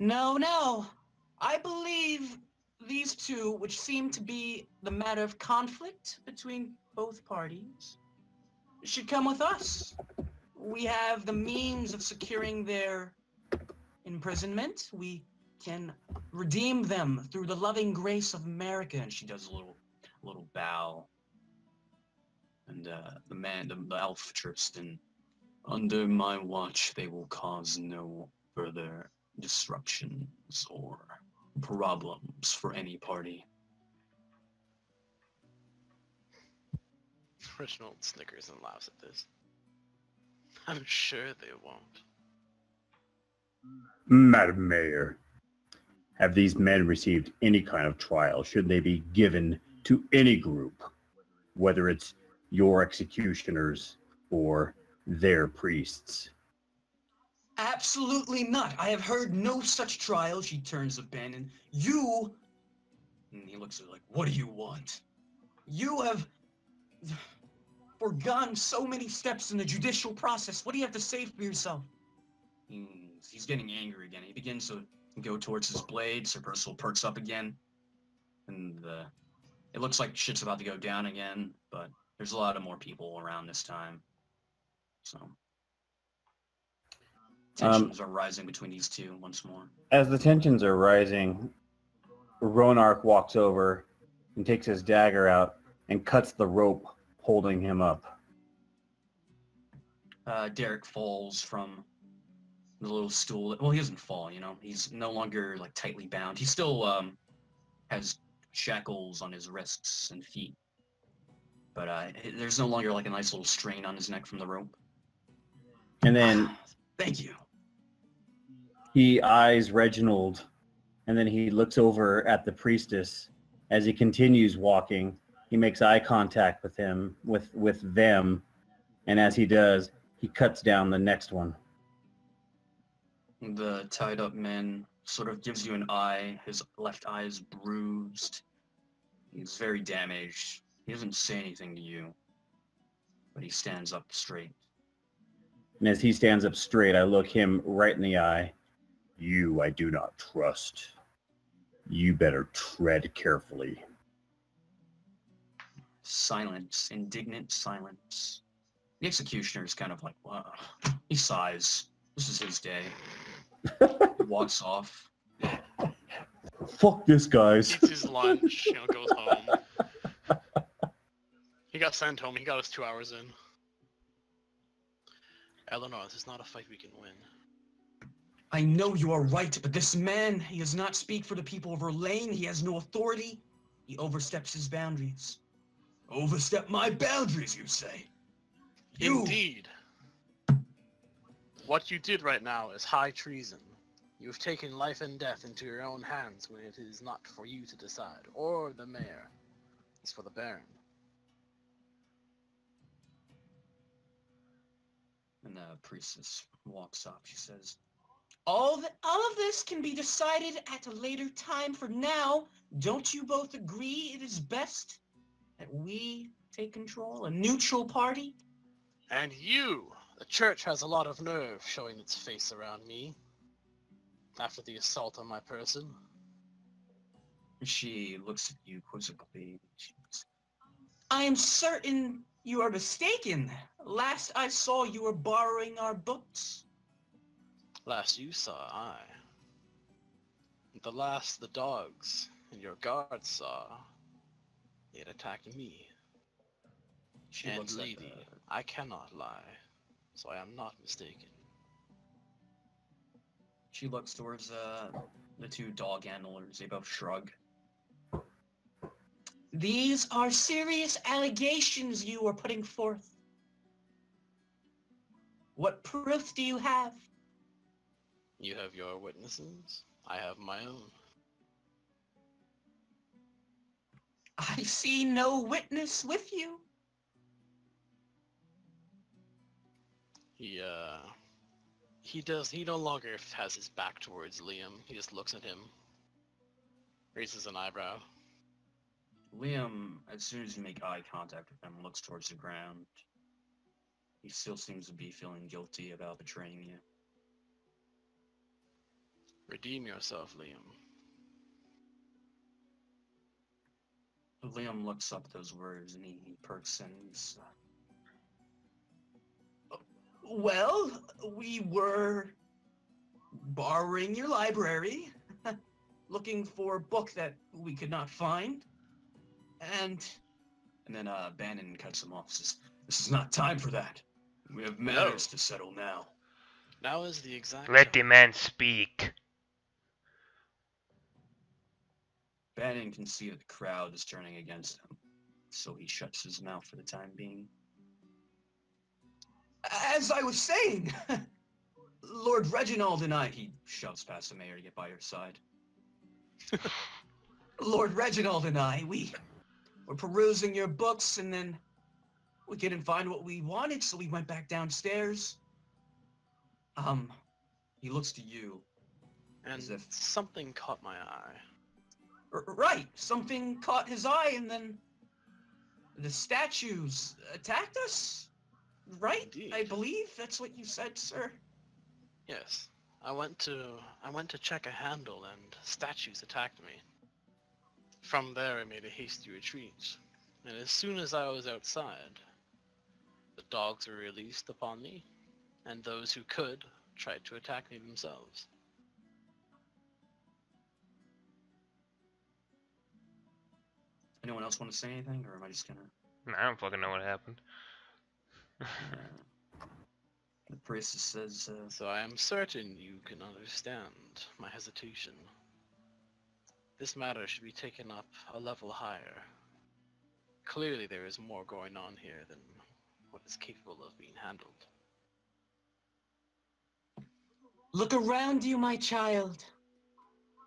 "No, no. I believe these two, which seem to be the matter of conflict between both parties, should come with us. We have the means of securing their imprisonment. We can redeem them through the loving grace of America." And she does a little, a little bow. And uh, the man, the, the elf chirps in, "Under my watch, they will cause no further disruptions or problems for any party." Reginald snickers and laughs at this. "I'm sure they won't." "Madam Mayor, have these men received any kind of trial? Should they be given to any group, whether it's your executioners or their priests?" "Absolutely not. I have heard no such trial." She turns to Bannon. "You," and he looks at her like, "What do you want? You have forgone so many steps in the judicial process. What do you have to say for yourself?" He's getting angry again. He begins to go towards his blade. Sir Percival perks up again. And uh, it looks like shit's about to go down again, but there's a lot of more people around this time, so tensions um, are rising between these two once more. As the tensions are rising, Ronark walks over and takes his dagger out and cuts the rope holding him up. Uh, Derek falls from the little stool. Well, he doesn't fall, you know. He's no longer like tightly bound. He still um, has shackles on his wrists and feet. But uh, there's no longer like a nice little strain on his neck from the rope. And then, ah, thank you. He eyes Reginald, and then he looks over at the priestess. As he continues walking, he makes eye contact with him, with with them, and as he does, he cuts down the next one. The tied-up man sort of gives you an eye. His left eye is bruised. He's very damaged. He doesn't say anything to you, but he stands up straight. And as he stands up straight, I look him right in the eye. "You I do not trust. You better tread carefully." Silence, indignant silence. The executioner is kind of like, wow. He sighs. This is his day. He walks off. Fuck this, guys. Eats his lunch, you know, goes home. He got sent home. He got us two hours in. Eleanor, this is not a fight we can win. I know you are right, but this man, he does not speak for the people of Orlane. He has no authority. He oversteps his boundaries. Overstep my boundaries, you say? You. Indeed. What you did right now is high treason. You have taken life and death into your own hands when it is not for you to decide, or the mayor. It's for the Baron. And the priestess walks up. She says, All, the, all of this can be decided at a later time. For now, don't you both agree it is best that we take control, a neutral party? And you, the church has a lot of nerve showing its face around me after the assault on my person. She looks at you quizzically. I am certain you are mistaken. Last I saw, you were borrowing our books. Last you saw, I. The last the dogs and your guards saw, it attacked me. She and lady, like I cannot lie, so I am not mistaken. She looks towards uh, the two dog handlers. They both shrug. These are serious allegations you are putting forth. What proof do you have? You have your witnesses. I have my own. I see no witness with you. He, uh... He does... He no longer has his back towards Liam. He just looks at him. Raises an eyebrow. Liam, as soon as you make eye contact with him, looks towards the ground. He still seems to be feeling guilty about betraying you. Redeem yourself, Liam. Liam looks up those words and he, he perks and he's, uh, well, we were borrowing your library, looking for a book that we could not find. And and then uh, Bannon cuts him off and says, this is not time for that. We have matters no. to settle now. Now is the exact Let time. the man speak. Bannon can see that the crowd is turning against him, so he shuts his mouth for the time being. As I was saying, Lord Reginald and I, he shouts past the mayor to get by your side. Lord Reginald and I, we were perusing your books, and then we couldn't find what we wanted, so we went back downstairs. Um, he looks to you. And as if something caught my eye. R right, something caught his eye, and then the statues attacked us? Right? Indeed. I believe that's what you said, sir. Yes. I went to I went to check a handle, and statues attacked me. From there, I made a hasty retreat, and as soon as I was outside, the dogs were released upon me, and those who could tried to attack me themselves. Anyone else want to say anything, or am I just gonna... I don't fucking know what happened. uh, the priestess says, uh... So I am certain you can understand my hesitation. This matter should be taken up a level higher. Clearly there is more going on here than what is capable of being handled. Look around you, my child.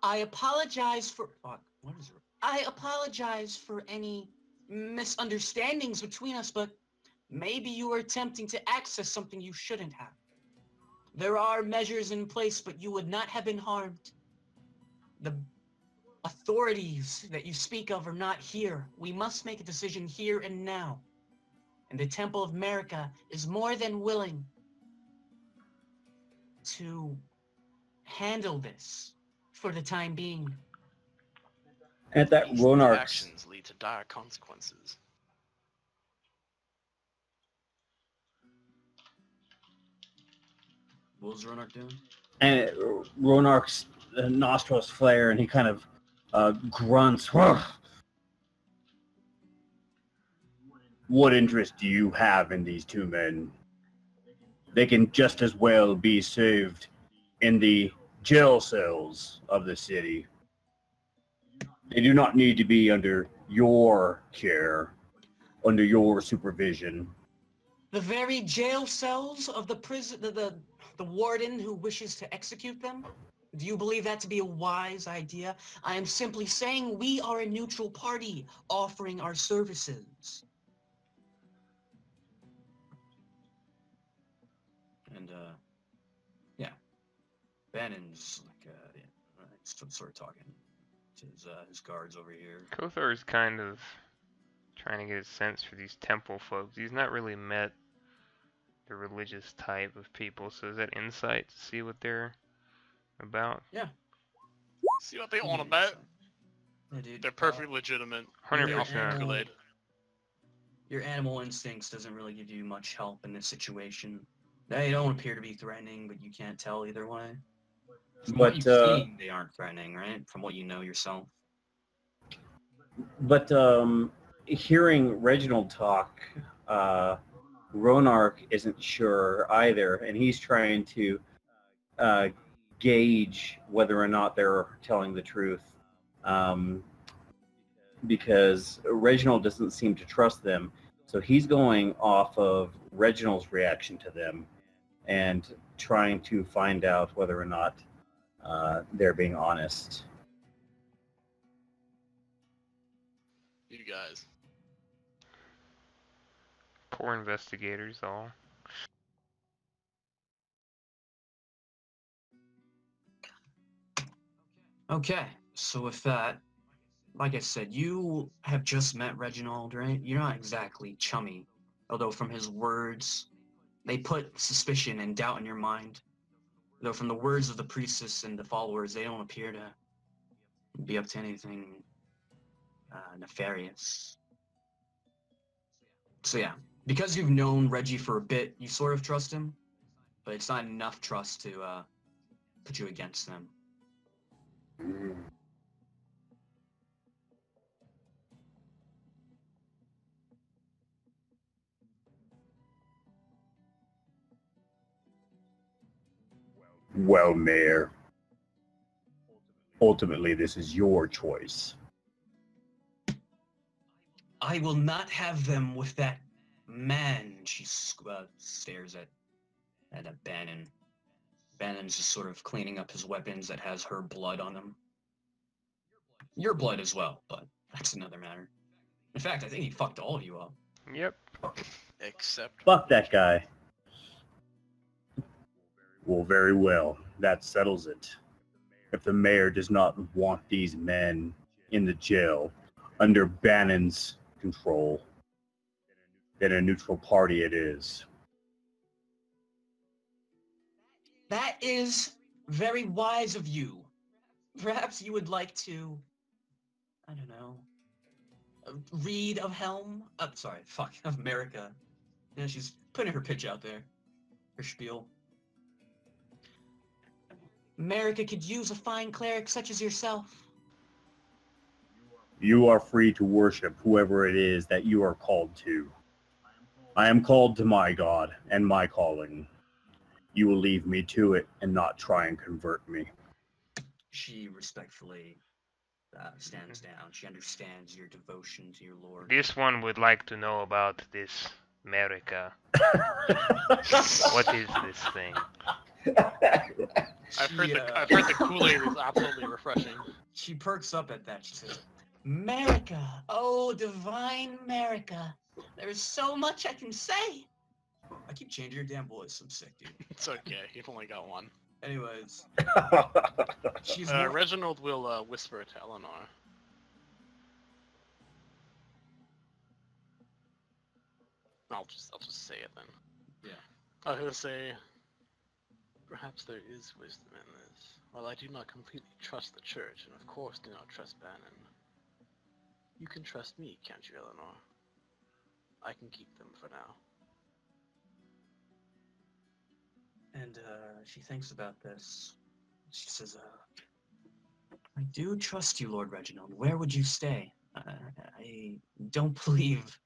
I apologize for... Fuck, what is it? I apologize for any misunderstandings between us, but maybe you are attempting to access something you shouldn't have. There are measures in place, but you would not have been harmed. The authorities that you speak of are not here. We must make a decision here and now. And the Temple of America is more than willing to handle this for the time being. At that, Ronark actions lead to dire consequences. What was Ronark doing? And it, Ronark's uh, nostrils flare, and he kind of uh, grunts. What interest do you have in these two men? They can just as well be saved in the jail cells of the city. They do not need to be under your care, under your supervision. The very jail cells of the prison, the, the, the warden who wishes to execute them? Do you believe that to be a wise idea? I am simply saying we are a neutral party offering our services. And, uh, yeah. Bannon's, like, uh, yeah, I'm sort of talking to his, uh, his guards over here. Kothar is kind of trying to get a sense for these temple folks. He's not really met the religious type of people, so is that insight to see what they're about? Yeah. See what they want about? Yeah, dude, they're perfectly uh, legitimate. one hundred percent. Your animal instincts doesn't really give you much help in this situation. They don't appear to be threatening, but you can't tell either way. From but, what you've uh, seen, they aren't threatening, right? From what you know yourself. But, um... hearing Reginald talk, uh, Ronark isn't sure either, and he's trying to uh, gauge whether or not they're telling the truth, um, because Reginald doesn't seem to trust them, so he's going off of Reginald's reaction to them and trying to find out whether or not uh, they're being honest. You guys. Poor investigators, all. Okay, so with that, like I said, you have just met Reginald, right? You're not exactly chummy, although from his words, they put suspicion and doubt in your mind. Though from the words of the priestess and the followers, they don't appear to be up to anything uh, nefarious. So yeah. Because you've known Reggie for a bit, you sort of trust him, but it's not enough trust to uh, put you against them. Mm. Well, Mayor, ultimately this is your choice. I will not have them with that man. She uh, stares at at a Bannon. Bannon's just sort of cleaning up his weapons that has her blood on them. Your blood as well, but that's another matter. In fact, I think he fucked all of you up. Yep. Except fuck that guy. Well, very well. That settles it. If the mayor does not want these men in the jail under Bannon's control, than a neutral party it is. That is very wise of you. Perhaps you would like to, I don't know, read of Helm? Oh, sorry, fuck, of Merica. Yeah, she's putting her pitch out there, her spiel. Merica could use a fine cleric such as yourself. You are free to worship whoever it is that you are called to. I am called to my God and my calling. You will leave me to it and not try and convert me. She respectfully uh, stands down. She understands your devotion to your Lord. This one would like to know about this Merica. What is this thing? I've heard, she, the, uh... I've heard the Kool-Aid is absolutely refreshing. She perks up at that. She says, Merica, oh divine Merica. There is so much I can say. I keep changing your damn voice. I'm sick, dude. It's okay. You've only got one. Anyways. She's uh, Reginald will uh, whisper to Eleanor. I'll just, I'll just say it then. Yeah. I will say, perhaps there is wisdom in this. While I do not completely trust the church, and of course do not trust Bannon, you can trust me, can't you, Eleanor? I can keep them for now. And uh, she thinks about this. She says, uh, I do trust you, Lord Reginald. Where would you stay? Uh, I don't believe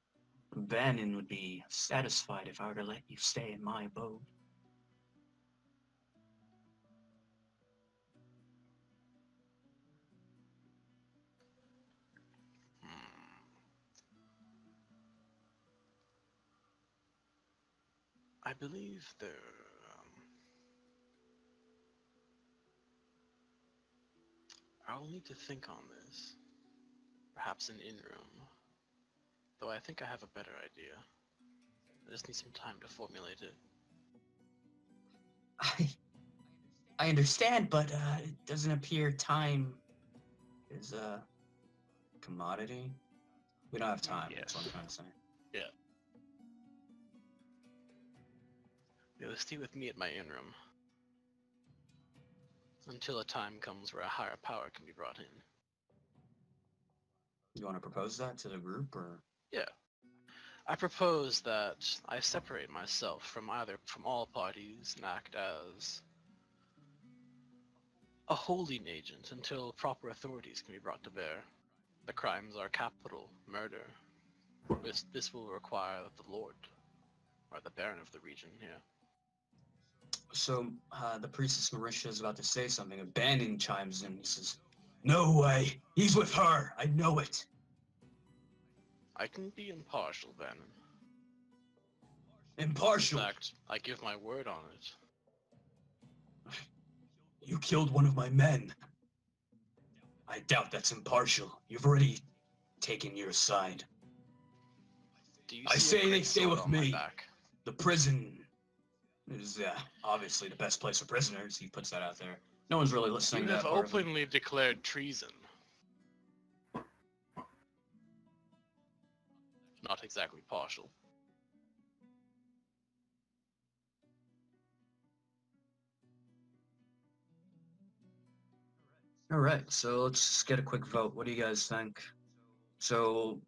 Bannon would be satisfied if I were to let you stay in my abode. I believe there. Um, I'll need to think on this. Perhaps an inn room. Though I think I have a better idea. I just need some time to formulate it. I, I understand, but uh, it doesn't appear time is a commodity. We don't have time. Yes. That's what I'm trying to say. Yeah. You'll stay with me at my inn room until a time comes where a higher power can be brought in. You want to propose that to the group, or? Yeah. I propose that I separate myself from either from all parties and act as a holding agent until proper authorities can be brought to bear. The crimes are capital murder. This, this will require the Lord, or the Baron of the region here. So uh, the priestess Marisha is about to say something, and Bannon chimes in. He says, "No way! He's with her! I know it!" I can be impartial, Bannon. Impartial? In fact, I give my word on it. You killed one of my men. I doubt that's impartial. You've already taken your side. Do you I say they stay with me. The prison is uh, obviously the best place for prisoners. He puts that out there. No one's really listening you to that. You have openly declared treason. Not exactly partial. All right, so let's just get a quick vote. What do you guys think? So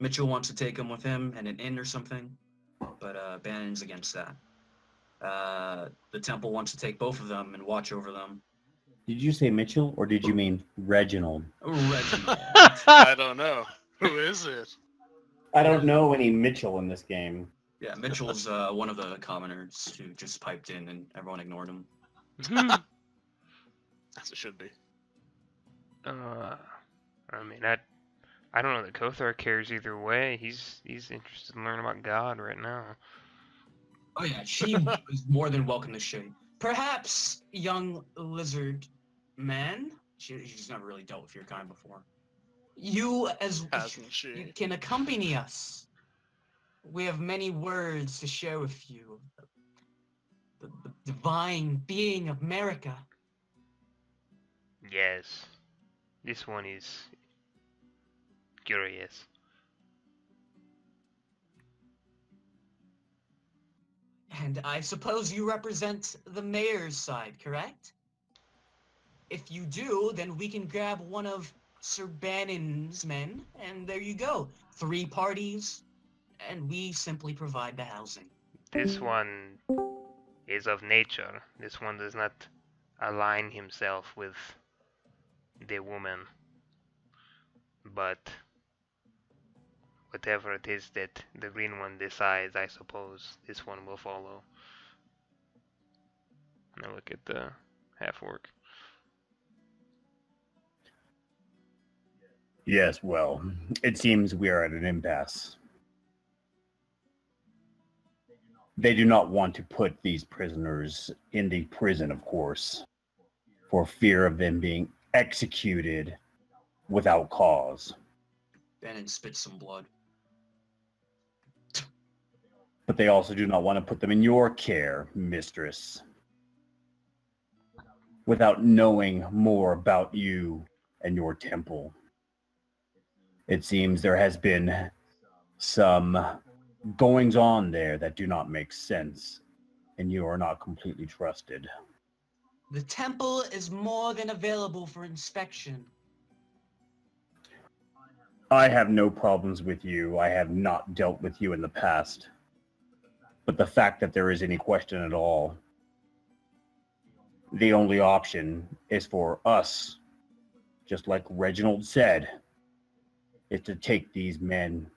Mitchell wants to take him with him and an inn or something, but uh, Bannon's against that. Uh, the temple wants to take both of them and watch over them. Did you say Mitchell, or did you mean Reginald? Reginald. I don't know. Who is it? I don't know any Mitchell in this game. Yeah, Mitchell's uh, one of the commoners who just piped in and everyone ignored him. As it should be. Uh, I mean, I, I don't know that Kothar cares either way. He's he's interested in learning about God right now. Oh yeah, she was more than welcome to shade. Perhaps young lizard man. She, she's never really dealt with your kind before. You as you can accompany us. We have many words to share with you. The, the divine being of Merica. Yes, this one is curious. And I suppose you represent the mayor's side, correct? If you do, then we can grab one of Sir Bannon's men, and there you go. Three parties, and we simply provide the housing. This one is of nature. This one does not align himself with the woman. But whatever it is that the green one decides, I suppose this one will follow. Now look at the half-orc. Yes, well, it seems we are at an impasse. They do not want to put these prisoners in the prison, of course, for fear of them being executed without cause. Bannon spits some blood. But they also do not want to put them in your care, mistress, without knowing more about you and your temple. It seems there has been some goings-on there that do not make sense, and you are not completely trusted. The temple is more than available for inspection. I have no problems with you. I have not dealt with you in the past. But the fact that there is any question at all, the only option is for us, just like Reginald said, is to take these men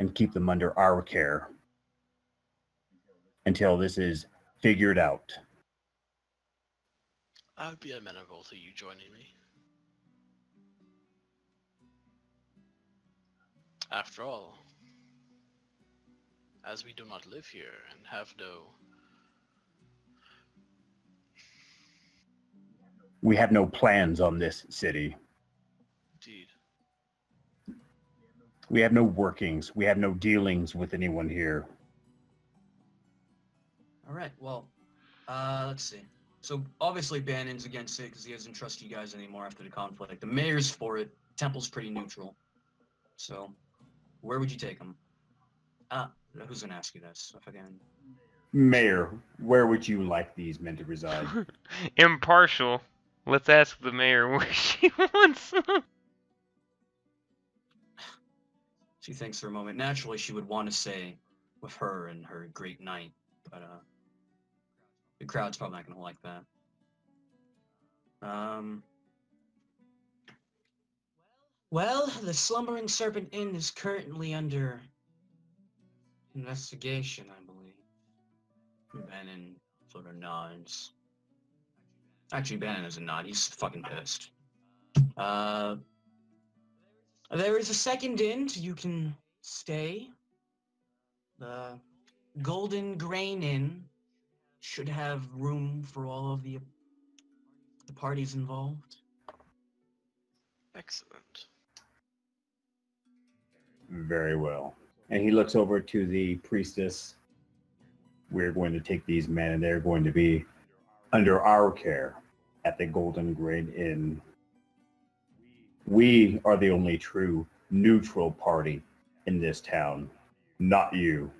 and keep them under our care until this is figured out. I would be amenable to you joining me. as we do not live here and have no... We have no plans on this city. Indeed. We have no workings. We have no dealings with anyone here. All right, well, uh, let's see. So obviously Bannon's against it because he doesn't trust you guys anymore after the conflict. The mayor's for it. Temple's pretty neutral. So where would you take him? Ah, who's going to ask you this? If I can... Mayor, where would you like these men to reside? Impartial. Let's ask the mayor where she wants them. She thinks for a moment. Naturally, she would want to say with her and her great knight, but uh, the crowd's probably not going to like that. Um. Well, the Slumbering Serpent Inn is currently under investigation, I believe. Bannon sort of nods. Actually, Bannon doesn't nod. He's fucking pissed. Uh, there is a second inn you can stay. The Golden Grain Inn should have room for all of the the parties involved. Excellent. Very well. And he looks over to the priestess. We're going to take these men, and they're going to be under our care at the Golden Grain Inn. We are the only true neutral party in this town, not you,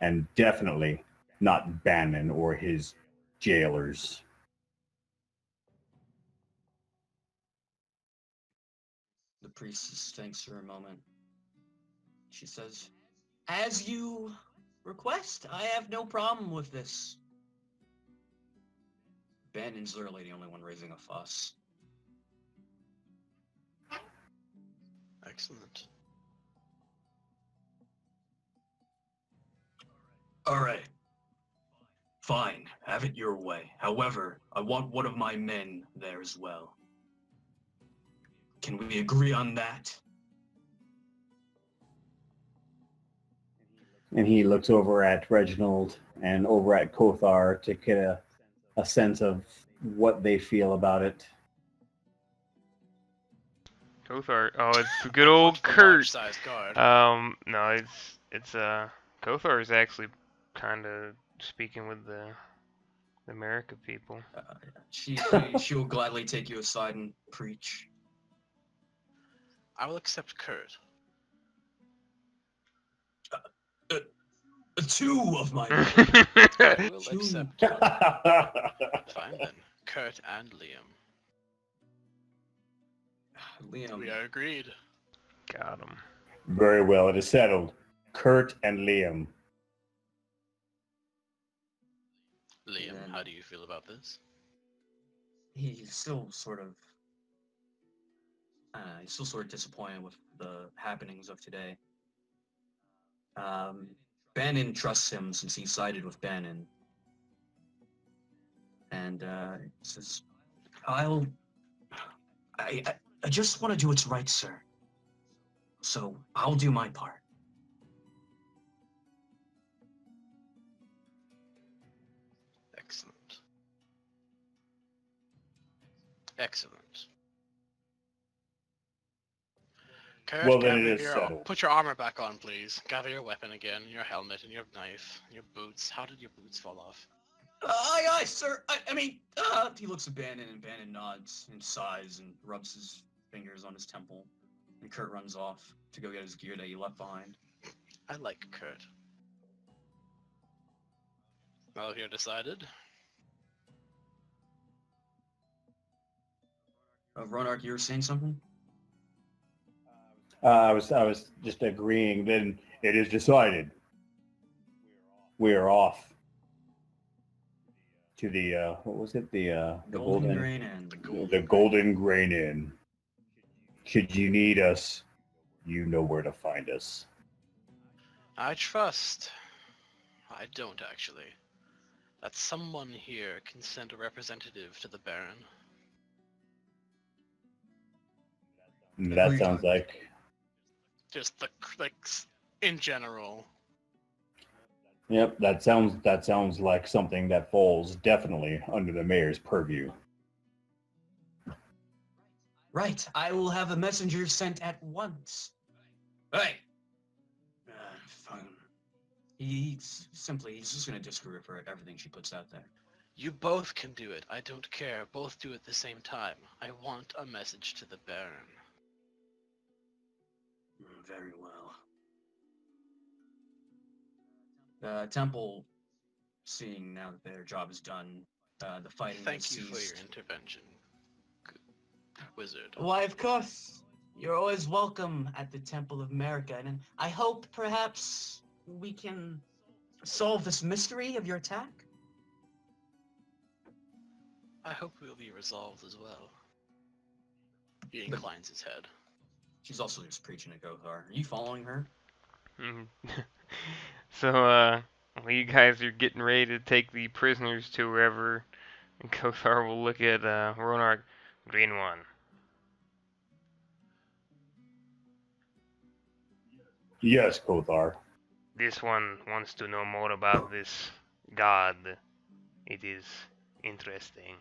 and definitely not Bannon or his jailers. The priestess thinks for a moment. She says, "As you request. I have no problem with this." Bannon's literally the only one raising a fuss. Excellent. All right. Fine. Have it your way. However, I want one of my men there as well. Can we agree on that? And he looks over at Reginald and over at Kothar to get a, a sense of what they feel about it. Kothar, oh, it's the good old Kurt. Um, no, it's it's uh, Kothar is actually kind of speaking with the, the America people. Uh, she she will gladly take you aside and preach. I will accept Kurt. Two of my I will Two. accept Fine then. Kurt and Liam. Liam. We are agreed. Got him. Very well, it is settled. Kurt and Liam. Liam, yeah. How do you feel about this? He's still sort of uh he's still sort of disappointed with the happenings of today. Um Bannon trusts him since he sided with Bannon. And, uh, says, I'll... I, I, I just want to do what's right, sir. So, I'll do my part. Excellent. Excellent. Kurt, well, then it is your, settled. Put your armor back on, please. Gather your weapon again, your helmet, and your knife, and your boots. How did your boots fall off? Uh, aye, aye, sir. I, I mean, uh, he looks at Bannon, and Bannon nods and sighs and rubs his fingers on his temple. And Kurt runs off to go get his gear that he left behind. I like Kurt. Well, you're decided. Uh, Ronark, you were saying something? Uh, I was I was just agreeing. Then it is decided. We are off to the uh, what was it? The uh, the Golden, Golden Grain Inn. The Golden, the Golden Grain Inn. Should you need us, you know where to find us. I trust. I don't actually. That someone here can send a representative to the Baron. That sounds like. Just the, like, in general. Yep, that sounds that sounds like something that falls definitely under the mayor's purview. Right. I will have a messenger sent at once. Right. Uh, fun. He's simply, he's just going to disapprove her at everything she puts out there. You both can do it. I don't care. Both do it at the same time. I want a message to the Baron. Very well. Uh, Temple, seeing now that their job is done, uh, the fighting Thank has you ceased. For your intervention, Wizard. Why, of course. You're always welcome at the Temple of America, and I hope perhaps we can solve this mystery of your attack? I hope we'll be resolved as well. He inclines his head. She's also just preaching to Kothar. Are you following her? Mm-hmm. So, uh, well, you guys are getting ready to take the prisoners to wherever, and Kothar will look at uh, Ronark. Green one. Yes, Kothar. This one wants to know more about this god. It is interesting.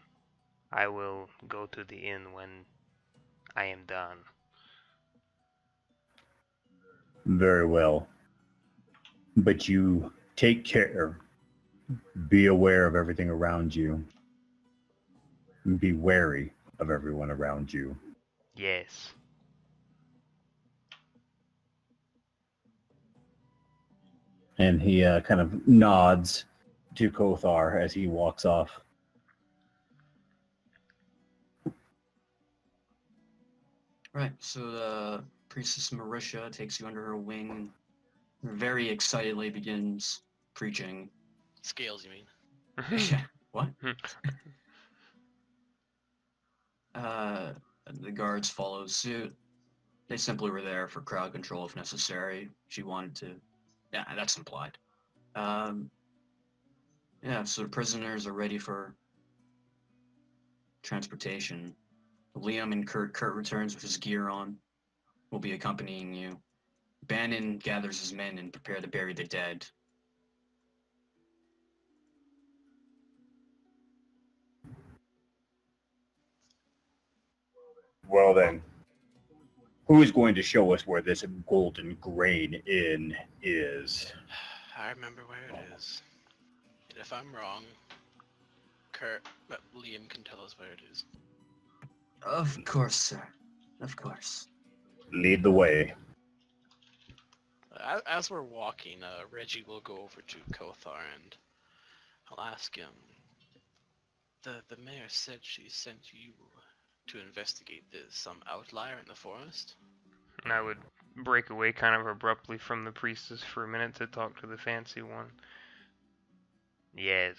I will go to the inn when I am done. Very well. But you take care. Be aware of everything around you. Be wary of everyone around you. Yes. And he uh, kind of nods to Kothar as he walks off. Right, so the priestess Marisha takes you under her wing, very excitedly begins preaching. Scales, you mean? Yeah. What? Uh, the guards follow suit. They simply were there for crowd control if necessary. She wanted to. Yeah, that's implied. Um, yeah, so the prisoners are ready for transportation. Liam and Kurt. Kurt returns with his gear on. Will be accompanying you. Bannon gathers his men and prepare to bury the dead. Well then, who is going to show us where this Golden Grain Inn is? I remember where it is. And if I'm wrong, Kurt, but Liam can tell us where it is. Of course, sir. Of course. Lead the way. As we're walking, uh, Reggie will go over to Kothar and I'll ask him. The, the mayor said she sent you to investigate this, some outlier in the forest? And I would break away kind of abruptly from the priestess for a minute to talk to the fancy one. Yes.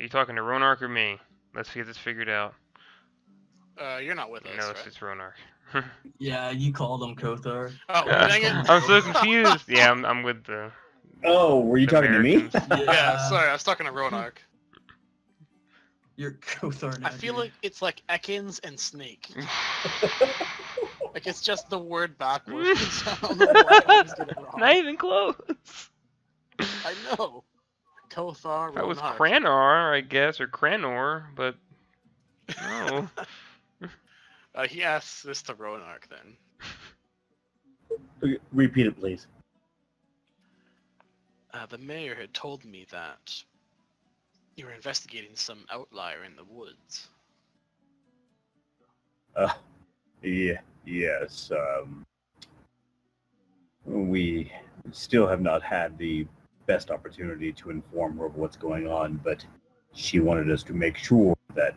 Are you talking to Ronark or me? Let's get this figured out. Uh, you're not with us, no, right? It's Ronark. Yeah, you called him Kothar. Oh, dang it! I'm so confused! Yeah, I'm, I'm with the... Oh, were you talking Americans. To me? Yeah. Yeah, sorry, I was talking to Ronark. You're Kothar now, I feel dude. Like it's like Ekans and Snake. Like it's just the word backwards. Not even close. I know. Kothar. That was Cranor, I guess, or Cranor, but no. uh, he asks this to Ronark then. Repeat it, please. Uh, the mayor had told me that you were investigating some outlier in the woods. Uh, yeah, yes. Um, we still have not had the best opportunity to inform her of what's going on, but she wanted us to make sure that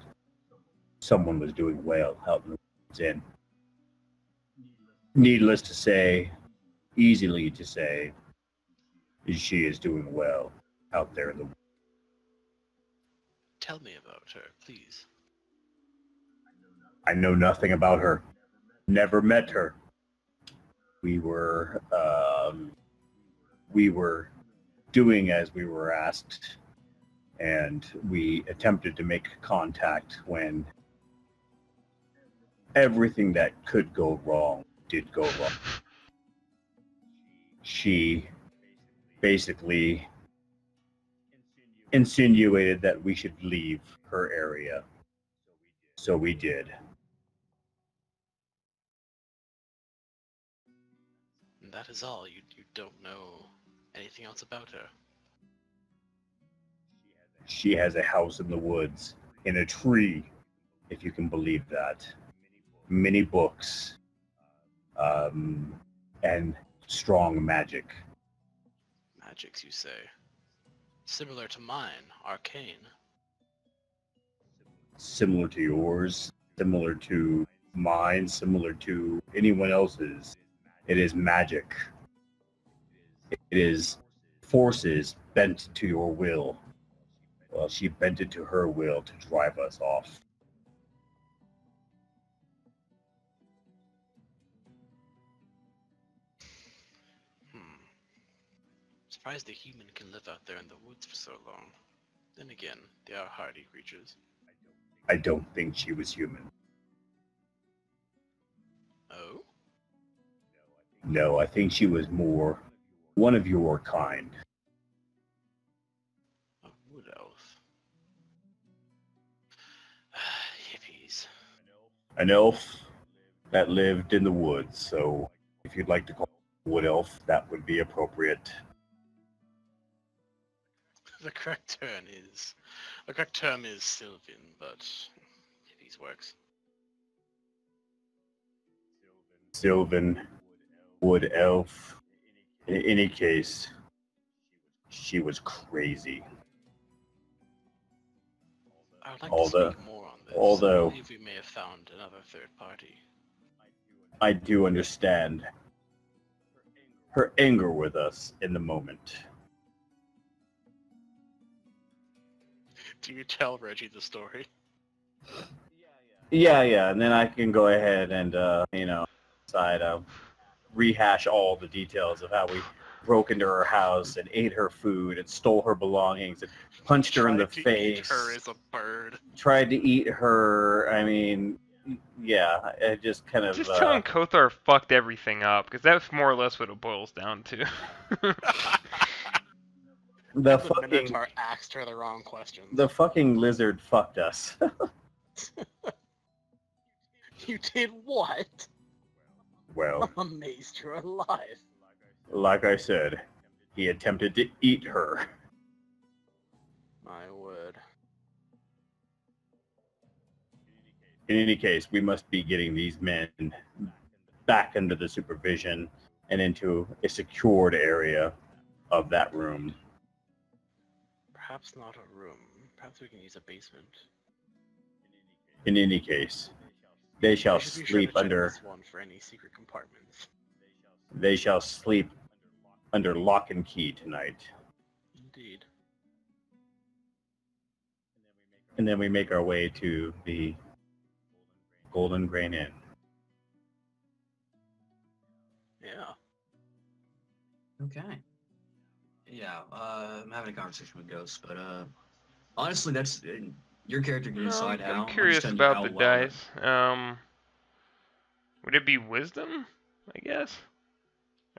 someone was doing well out in the woods. And needless to say, easily to say, she is doing well out there in the woods. Tell me about her, please. I know nothing about her. Never met her. We were, um, we were doing as we were asked, and we attempted to make contact when everything that could go wrong did go wrong. She basically insinuated that we should leave her area. So we did. And that is all. You, you don't know anything else about her. She has a house in the woods, in a tree, if you can believe that. Many books, um, and strong magic. Magics, you say? Similar to mine, arcane. Similar to yours, similar to mine, similar to anyone else's. It is magic. It is forces bent to your will. Well, she bent it to her will to drive us off. Hmm. Surprised a human can live out there in the woods for so long. Then again, they are hardy creatures. I don't think she was human. Oh? No, I think she was more one of your kind. An elf that lived in the woods, so if you'd like to call it a wood elf, that would be appropriate. The correct term is the correct term is Sylvan, but these works. Sylvan, wood elf. In any case, she was crazy. I would like All to speak the, more on this. Although I believe we may have found another third party. I do understand her anger with us in the moment. Do you tell Reggie the story? Yeah, yeah, and then I can go ahead and, uh, you know, decide, uh, rehash all the details of how we broke into her house and ate her food and stole her belongings and punched her in the face. Tried to eat her as a bird. Tried to eat her. I mean, yeah, I just kind of... Just uh, telling Kothar fucked everything up, because that's more or less what it boils down to. the fucking... asked her the wrong question. The fucking lizard fucked us. You did what? Well... I'm amazed you're alive. Like I said, he attempted to eat her. My word. In any case, we must be getting these men back under the supervision and into a secured area of that room. Perhaps not a room. Perhaps we can use a basement. In any case, they shall sleep under... this one for any secret compartments. They shall sleep... under lock and key tonight. Indeed. And then we make our way to the Golden Grain Inn. Yeah. Okay. Yeah, uh, I'm having a conversation with Ghosts, but uh, honestly, that's uh, your character can decide how. I'm curious about the dice. Um, would it be wisdom? I guess.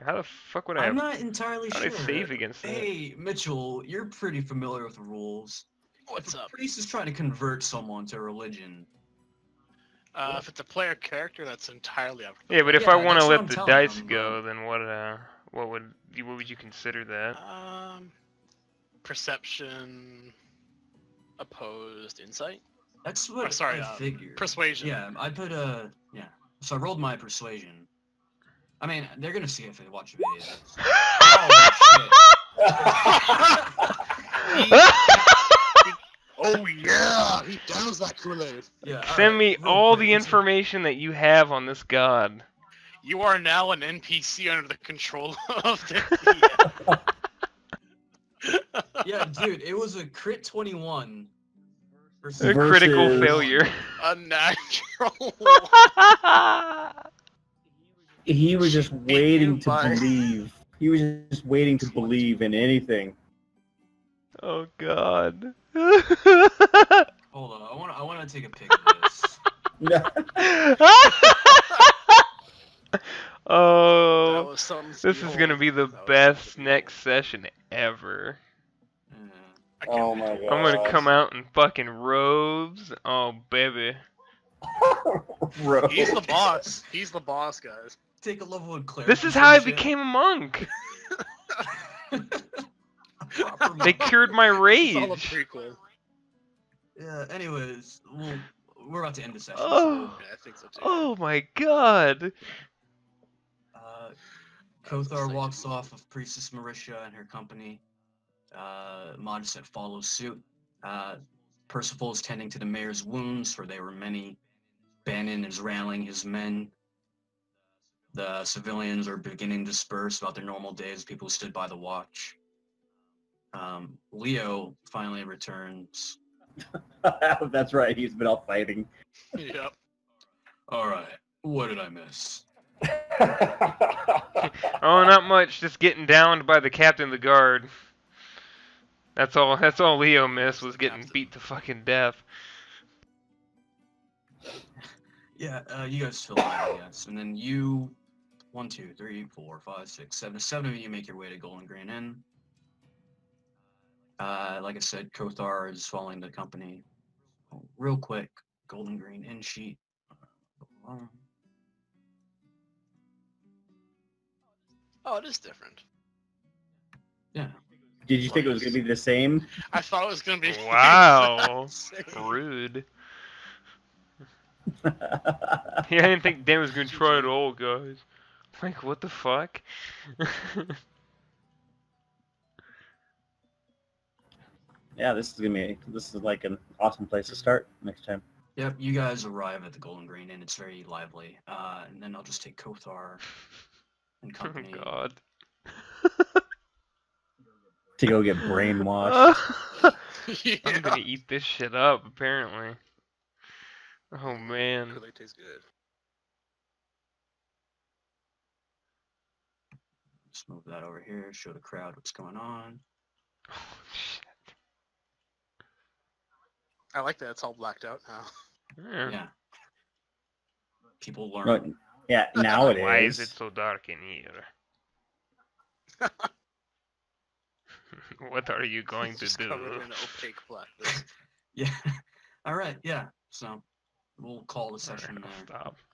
How the fuck would I? I'm not entirely sure. How do I save against that? Hey, Mitchell, you're pretty familiar with the rules. What's up? A priest is trying to convert someone to religion. Uh, if it's a player character, that's entirely up to them. Yeah, but if I want to let the dice go, then what? Uh, what would you, what would you consider that? Um, perception, opposed, insight. That's what. Oh, sorry, I uh, figured. Persuasion. Yeah, I put a yeah. So I rolled my persuasion. I mean, they're gonna see if they watch the video. Oh, shit. Oh, yeah! He downs that Kool-Aid. Yeah, Send right. me Ooh, all the information that you have on this god. You are now an N P C under the control of the... Yeah, yeah dude, it was a crit twenty-one. Versus... A critical versus... failure. A natural one. He was just waiting to believe. He was just waiting to believe in anything. Oh god. Hold on, I want I want to take a pic of this. Oh, this is gonna be the best next session ever. Oh my god. I'm gonna come out in fucking robes. Oh, baby. Robes. He's the boss. Hehe's the boss, guys. Take a level of clarity. This is how I shit. became a monk. They cured my rage. It's all a prequel. Yeah, anyways, we'll, we're about to end the session. Oh, so. yeah, I think so too. Oh my god. Uh, Kothar walks off of Priestess Marisha and her company. Uh, Modicent follows suit. Uh, Percival is tending to the mayor's wounds, for they were many. Bannon is rallying his men. The civilians are beginning to disperse about their normal days. People stood by the watch. Um, Leo finally returns. That's right. He's been out fighting. Yep. All right. What did I miss? Oh, not much. Just getting downed by the captain of the guard. That's all. That's all Leo missed was getting beat to fucking death. Yeah. Uh, you guys fill in, I guess, and then you, one, two, three, four, five, six, seven, seven of you make your way to Golden Grain Inn. Uh, like I said, Kothar is following the company. Real quick, Golden Grain Inn sheet. Oh, it is different. Yeah. Did you think it was going to be the same? I thought it was going to be. Wow. Rude. Yeah, I didn't think Dan was going to try at all, guys. Like, what the fuck? Yeah, this is gonna be this is like an awesome place to start next time. Yep, you guys arrive at the Golden Grain Inn. It's very lively. Uh, and then I'll just take Kothar and company. Oh God. To go get brainwashed. Yeah. I'm gonna eat this shit up. Apparently. Oh man. It really tastes good. Just move that over here. Show the crowd what's going on. Oh shit. I like that it's all blacked out now. Yeah. yeah. People learn. But, yeah, nowadays. Why is it so dark in here? What are you going to do? Covered in opaque blackness. Yeah. All right. Yeah. So we'll call the session. Stop.